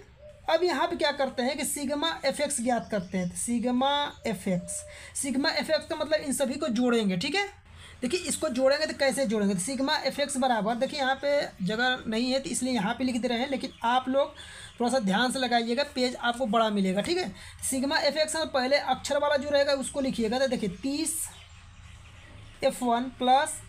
अब यहाँ पे क्या करते हैं कि सिग्मा एफ एक्स ज्ञात करते हैं। Sigma F x, sigma F x का मतलब इन सभी को जोड़ेंगे। ठीक है, देखिए इसको जोड़ेंगे तो कैसे जोड़ेंगे, तो सिग्मा एफ एक्स बराबर, देखिए यहाँ पे जगह नहीं है तो इसलिए यहाँ पे लिख दे रहे हैं, लेकिन आप लोग थोड़ा सा ध्यान से लगाइएगा, पेज आपको बड़ा मिलेगा। ठीक है, सिग्मा एफ एक्स में पहले अक्षर वाला जो रहेगा उसको लिखिएगा। तो देखिए 30 एफ1 प्लस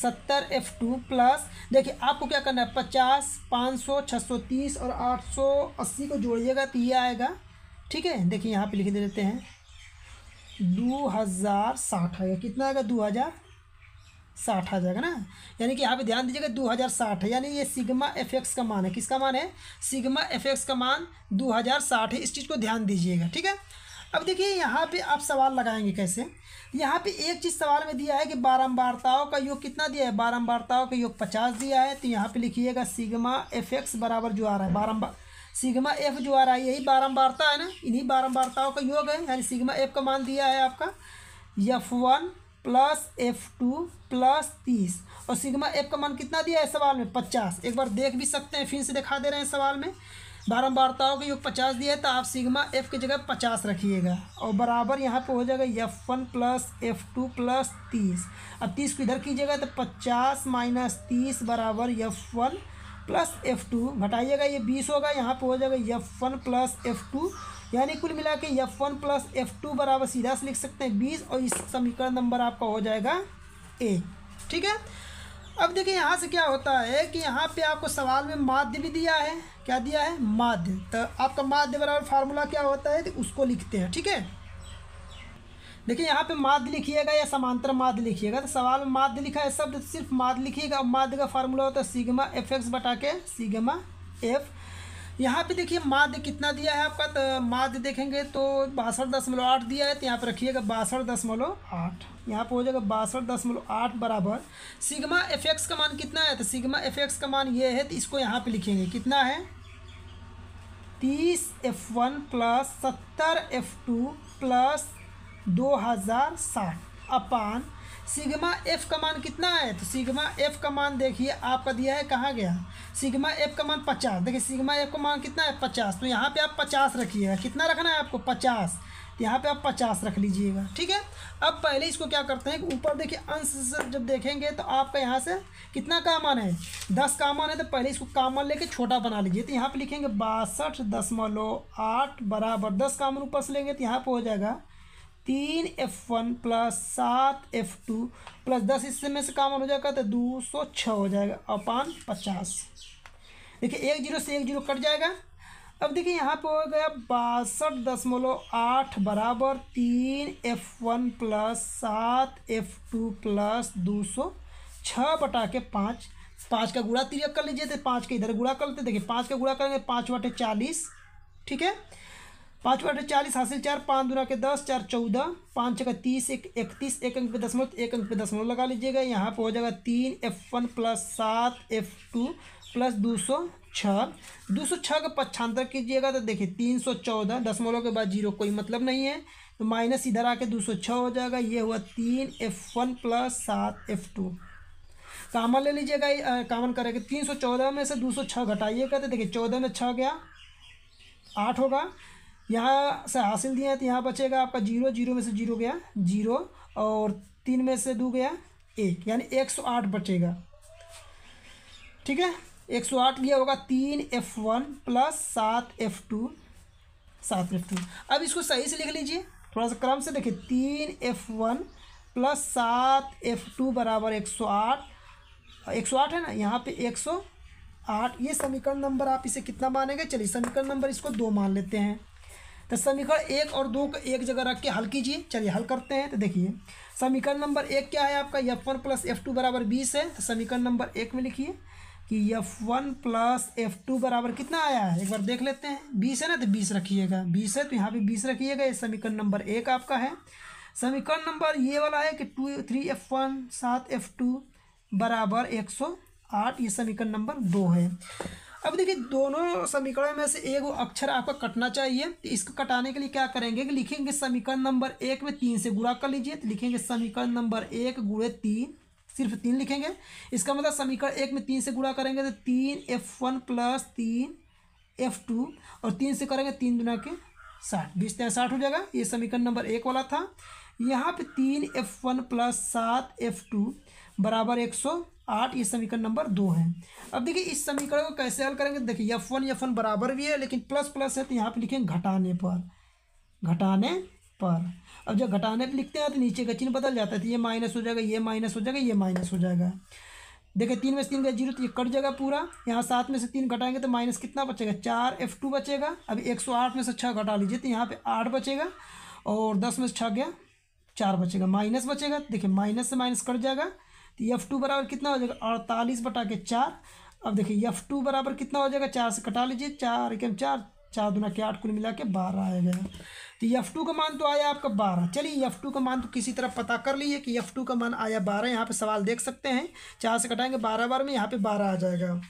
70 एफ2 प्लस, देखिए आपको क्या करना है 50 500 630 और 880 को जोड़िएगा तो ये आएगा। ठीक है, देखिए यहाँ पे लिख देते हैं 2060 आएगा, कितना आएगा 2060 आ जाएगा ना, यानी कि यहाँ पे ध्यान दीजिएगा 2060 है, यानी ये सिग्मा एफ एक्स का मान है। किसका मान है, सिग्मा एफ एक्स का मान 2060 है, इस चीज़ को ध्यान दीजिएगा। ठीक है, अब देखिए यहाँ पे आप सवाल लगाएंगे कैसे। यहाँ पे एक चीज़ सवाल में दिया है कि बारंबारताओं का योग कितना दिया है, बारंबारताओं का योग 50 दिया है, तो यहाँ पे लिखिएगा सिग्मा एफ एक्स बराबर जो आ रहा है सिग्मा एफ जो आ रहा है यही बारंबारता है ना, इन्हीं बारंबारताओं का योग है, यानी सिग्मा एफ का मान दिया है आपका एफ1 प्लस एफ2 प्लस 30, और सिग्मा एफ का मान कितना दिया है सवाल में 50। एक बार देख भी सकते हैं, फिर से दिखा दे रहे हैं सवाल में, बारंबारताओं के योग 50 दिया है तो आप सिग्मा एफ की जगह 50 रखिएगा, और बराबर यहाँ पे हो जाएगा एफ1 प्लस एफ2 प्लस 30। अब 30 को इधर कीजिएगा तो 50 माइनस 30 बराबर एफ1 प्लस एफ2 घटाइएगा, ये 20 होगा, यहाँ पे हो जाएगा एफ1 प्लस एफ2, यानी कुल मिला के एफ1 प्लस एफ2 बराबर सीधा से लिख सकते हैं 20, और इस समीकरण नंबर आपका हो जाएगा 1। ठीक है, अब देखिए यहाँ से क्या होता है कि यहाँ पे आपको सवाल में माध्य भी दिया है, क्या दिया है माध्य, तो आपका माध्य बराबर फार्मूला क्या होता है तो उसको लिखते हैं। ठीक है, देखिए यहाँ पे माध्य लिखिएगा या समांतर माध्य लिखिएगा, तो सवाल में माध्य लिखा है शब्द, सिर्फ माध्य लिखिएगा। माध्य का फार्मूला होता है सिग्मा एफ एक्स बटा के सिग्मा एफ। यहाँ पे देखिए माध्य कितना दिया है आपका, तो माध्य देखेंगे तो 62.8 दिया है, तो यहाँ पर रखिएगा 62.8, यहाँ पर हो जाएगा 62.8 बराबर सिग्मा एफ एक्स का मान कितना है, तो सिग्मा एफ एक्स का मान ये है, तो इसको यहाँ पे लिखेंगे कितना है 30F1 plus 70F2 plus 2060 upon sigma F का मान कितना है, तो सिग्मा एफ का मान देखिए आपका दिया है, कहाँ गया सिग्मा एफ का मान 50, देखिए सिग्मा एफ का मान कितना है 50, तो यहाँ पे आप 50 रखिएगा, कितना रखना है आपको 50, यहाँ पे आप 50 रख लीजिएगा। ठीक है, अब पहले इसको क्या करते हैं, ऊपर देखिए अंश से जब देखेंगे तो आपका यहाँ से कितना कामन है, 10 कामन है, तो पहले इसको कामन लेके छोटा बना लीजिए, तो यहाँ पर लिखेंगे 62.8 बराबर 10 कामन ऊपर से लेंगे तो यहाँ पर हो जाएगा 3F1 प्लस 7F2 प्लस 10 हिस्से में से कामन हो जाएगा तो 206 हो जाएगा अपान 50। देखिए 10 से 10 कट जाएगा। अब देखिए यहाँ पे हो गया 62.8 बराबर 3F1 प्लस 7F2 प्लस 206 बटा के 5, 5 का गुणा 3 कर लीजिए तो 5 के इधर गुणा कर लेते, देखिए 5 का गुणा करेंगे 5 बटे 40, ठीक है 5 बटे 40 हासिल 4, 5 दूना के 10, 4 14, 5 6 30, 1 31, 1 अंक पे दशमलव लगा लीजिएगा। यहाँ पे हो जाएगा 3F1 प्लस 7F2 प्लस 206 का पक्षांतर कीजिएगा तो देखिए 314, दशमलव के बाद 0 कोई मतलब नहीं है तो माइनस इधर आके 206 हो जाएगा। ये हुआ 3F1 प्लस 7F2, कामन ले लीजिएगा, कामन करेंगे 314 में से 206 घटाइएगा तो देखिए 14 में 6 गया 8 होगा, यहाँ से हासिल दिए हैं तो यहाँ बचेगा आपका 0 में से 0 गया 0 और 3 में से 2 गया 1, यानी 108 बचेगा। ठीक है, 108 लिया होगा 3F1 प्लस 7F2। अब इसको सही से लिख लीजिए, थोड़ा सा क्रम से देखिए 3F1 प्लस 7F2 बराबर 108 है ना, यहाँ पे 108। ये समीकरण नंबर आप इसे कितना मानेंगे, चलिए समीकरण नंबर इसको 2 मान लेते हैं। तो समीकरण 1 और 2 को एक जगह रख के हल कीजिए, चलिए हल करते हैं। तो देखिए समीकरण नंबर 1 क्या है आपका, F1 प्लस F2 बराबर 20 है, तो समीकरण नंबर 1 में लिखिए कि F1 प्लस F2 बराबर कितना आया है, एक बार देख लेते हैं। 20 है ना, तो 20 रखिएगा, 20 है तो यहाँ पे 20 रखिएगा। ये समीकरण नंबर 1 आपका है। समीकरण नंबर ये वाला है कि 3F1 7F2 बराबर 108, ये समीकरण नंबर 2 है। अब देखिए दोनों समीकरणों में से एक अक्षर आपका कटना चाहिए, तो इसको कटाने के लिए क्या करेंगे कि लिखेंगे समीकरण नंबर 1 में 3 से गुणा कर लीजिए, तो लिखेंगे समीकरण नंबर 1 गुणे 3, सिर्फ 3 लिखेंगे। इसका मतलब समीकरण 1 में 3 से गुणा करेंगे तो 3F1 प्लस 3F2 और 3 से करेंगे 3 दूना के 60, 20 3 60 हो जाएगा। ये समीकरण नंबर 1 वाला था। यहाँ पर 3F1 प्लस 7F2 बराबर 108, ये समीकरण नंबर 2 है। अब देखिए इस समीकरण को कैसे हल करेंगे, देखिए F1 बराबर भी है लेकिन प्लस प्लस है, तो यहाँ पे लिखेंगे घटाने पर। अब जब घटाने पर लिखते हैं तो नीचे का चिन्ह बदल जाता है, तो ये माइनस हो जाएगा, ये माइनस हो जाएगा, ये माइनस हो जाएगा। देखिए 3 में से 3 का 0, तो ये कट जाएगा पूरा। यहाँ 7 में से 3 घटाएंगे तो माइनस कितना बचेगा, 4F2 बचेगा। अब 108 में से 6 घटा लीजिए तो यहाँ पर 8 बचेगा और 10 में से 6 गया 4 बचेगा, माइनस बचेगा। देखिए माइनस से माइनस कट जाएगा तो F2 बराबर कितना हो जाएगा 48 बटा के 4। अब देखिए F2 बराबर कितना हो जाएगा, 4 से कटा लीजिए, 4 एकम 4 4 दूना के 8, कुल मिला के 12 आएगा। तो F2 का मान तो आया आपका 12। चलिए F2 का मान तो किसी तरह पता कर लीजिए कि F2 का मान आया 12। यहाँ पे सवाल देख सकते हैं, 4 से कटाएंगे 12 बार में, यहाँ पे 12 आ जाएगा।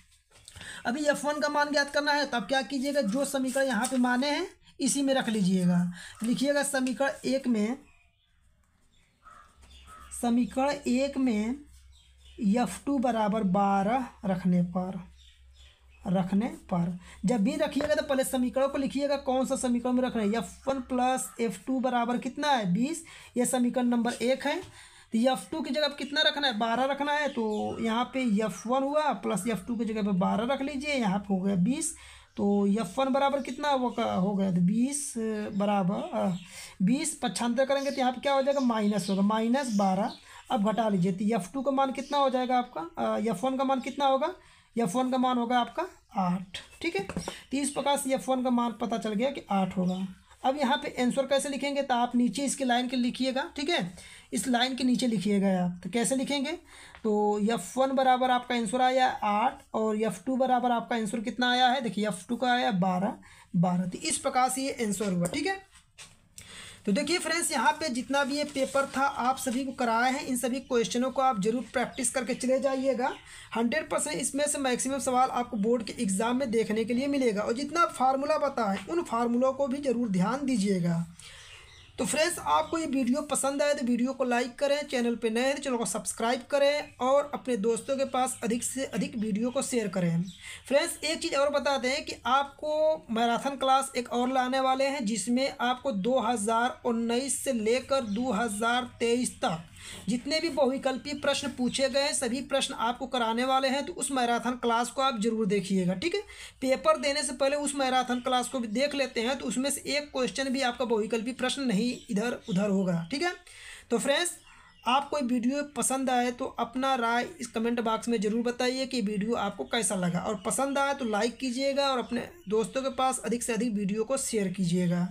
अभी F1 का मान ज्ञात करना है, तो आप क्या कीजिएगा, जो समीकरण यहाँ पे माने हैं इसी में रख लीजिएगा। लिखिएगा समीकरण 1 में F2 बराबर 12 रखने पर जब भी रखिएगा तो पहले समीकरण को लिखिएगा कौन सा समीकरण में रखना है। F1 प्लस F2 बराबर कितना है 20, यह समीकरण नंबर 1 है। तो F2 की जगह कितना रखना है, 12 रखना है, तो यहाँ पे F1 हुआ प्लस F2 की जगह पे 12 रख लीजिए, यहाँ पे हो गया 20। तो F1 बराबर कितना हो गया, तो 20 पक्षांतर करेंगे तो यहाँ पे क्या हो जाएगा, माइनस होगा, माइनस 12। अब घटा लीजिए तो F2 का मान कितना हो जाएगा आपका, F1 का मान कितना होगा, F1 का मान होगा आपका 8। ठीक है, तो इस प्रकार से F1 का मान पता चल गया कि 8 होगा। अब यहाँ पे आंसर कैसे लिखेंगे तो आप नीचे इसके लाइन के लिखिएगा, ठीक है, इस लाइन के नीचे लिखिएगा आप। तो कैसे लिखेंगे तो F1 बराबर आपका आंसर आया 8 और F2 बराबर आपका आंसर कितना आया है, देखिए F2 का आया 12। तो इस प्रकार से ये आंसर हुआ, ठीक है। तो देखिए फ्रेंड्स, यहाँ पे जितना भी ये पेपर था आप सभी को कराए हैं, इन सभी क्वेश्चनों को आप जरूर प्रैक्टिस करके चले जाइएगा। 100% इसमें से मैक्सिमम सवाल आपको बोर्ड के एग्ज़ाम में देखने के लिए मिलेगा और जितना फार्मूला बताएं उन फार्मूलों को भी ज़रूर ध्यान दीजिएगा। तो फ्रेंड्स, आपको ये वीडियो पसंद आए तो वीडियो को लाइक करें, चैनल पे नए हैं तो चैनल को सब्सक्राइब करें और अपने दोस्तों के पास अधिक से अधिक वीडियो को शेयर करें। फ्रेंड्स, एक चीज़ और बता दें कि आपको मैराथन क्लास एक और लाने वाले हैं जिसमें आपको 2019 से लेकर 2023 तक जितने भी बहुविकल्पीय प्रश्न पूछे गए हैं सभी प्रश्न आपको कराने वाले हैं। तो उस मैराथन क्लास को आप जरूर देखिएगा, ठीक है। पेपर देने से पहले उस मैराथन क्लास को भी देख लेते हैं तो उसमें से एक क्वेश्चन भी आपका बहुविकल्पीय प्रश्न नहीं इधर उधर होगा, ठीक है। तो फ्रेंड्स, आपको वीडियो पसंद आए तो अपना राय इस कमेंट बॉक्स में ज़रूर बताइए कि वीडियो आपको कैसा लगा, और पसंद आए तो लाइक कीजिएगा और अपने दोस्तों के पास अधिक से अधिक वीडियो को शेयर कीजिएगा।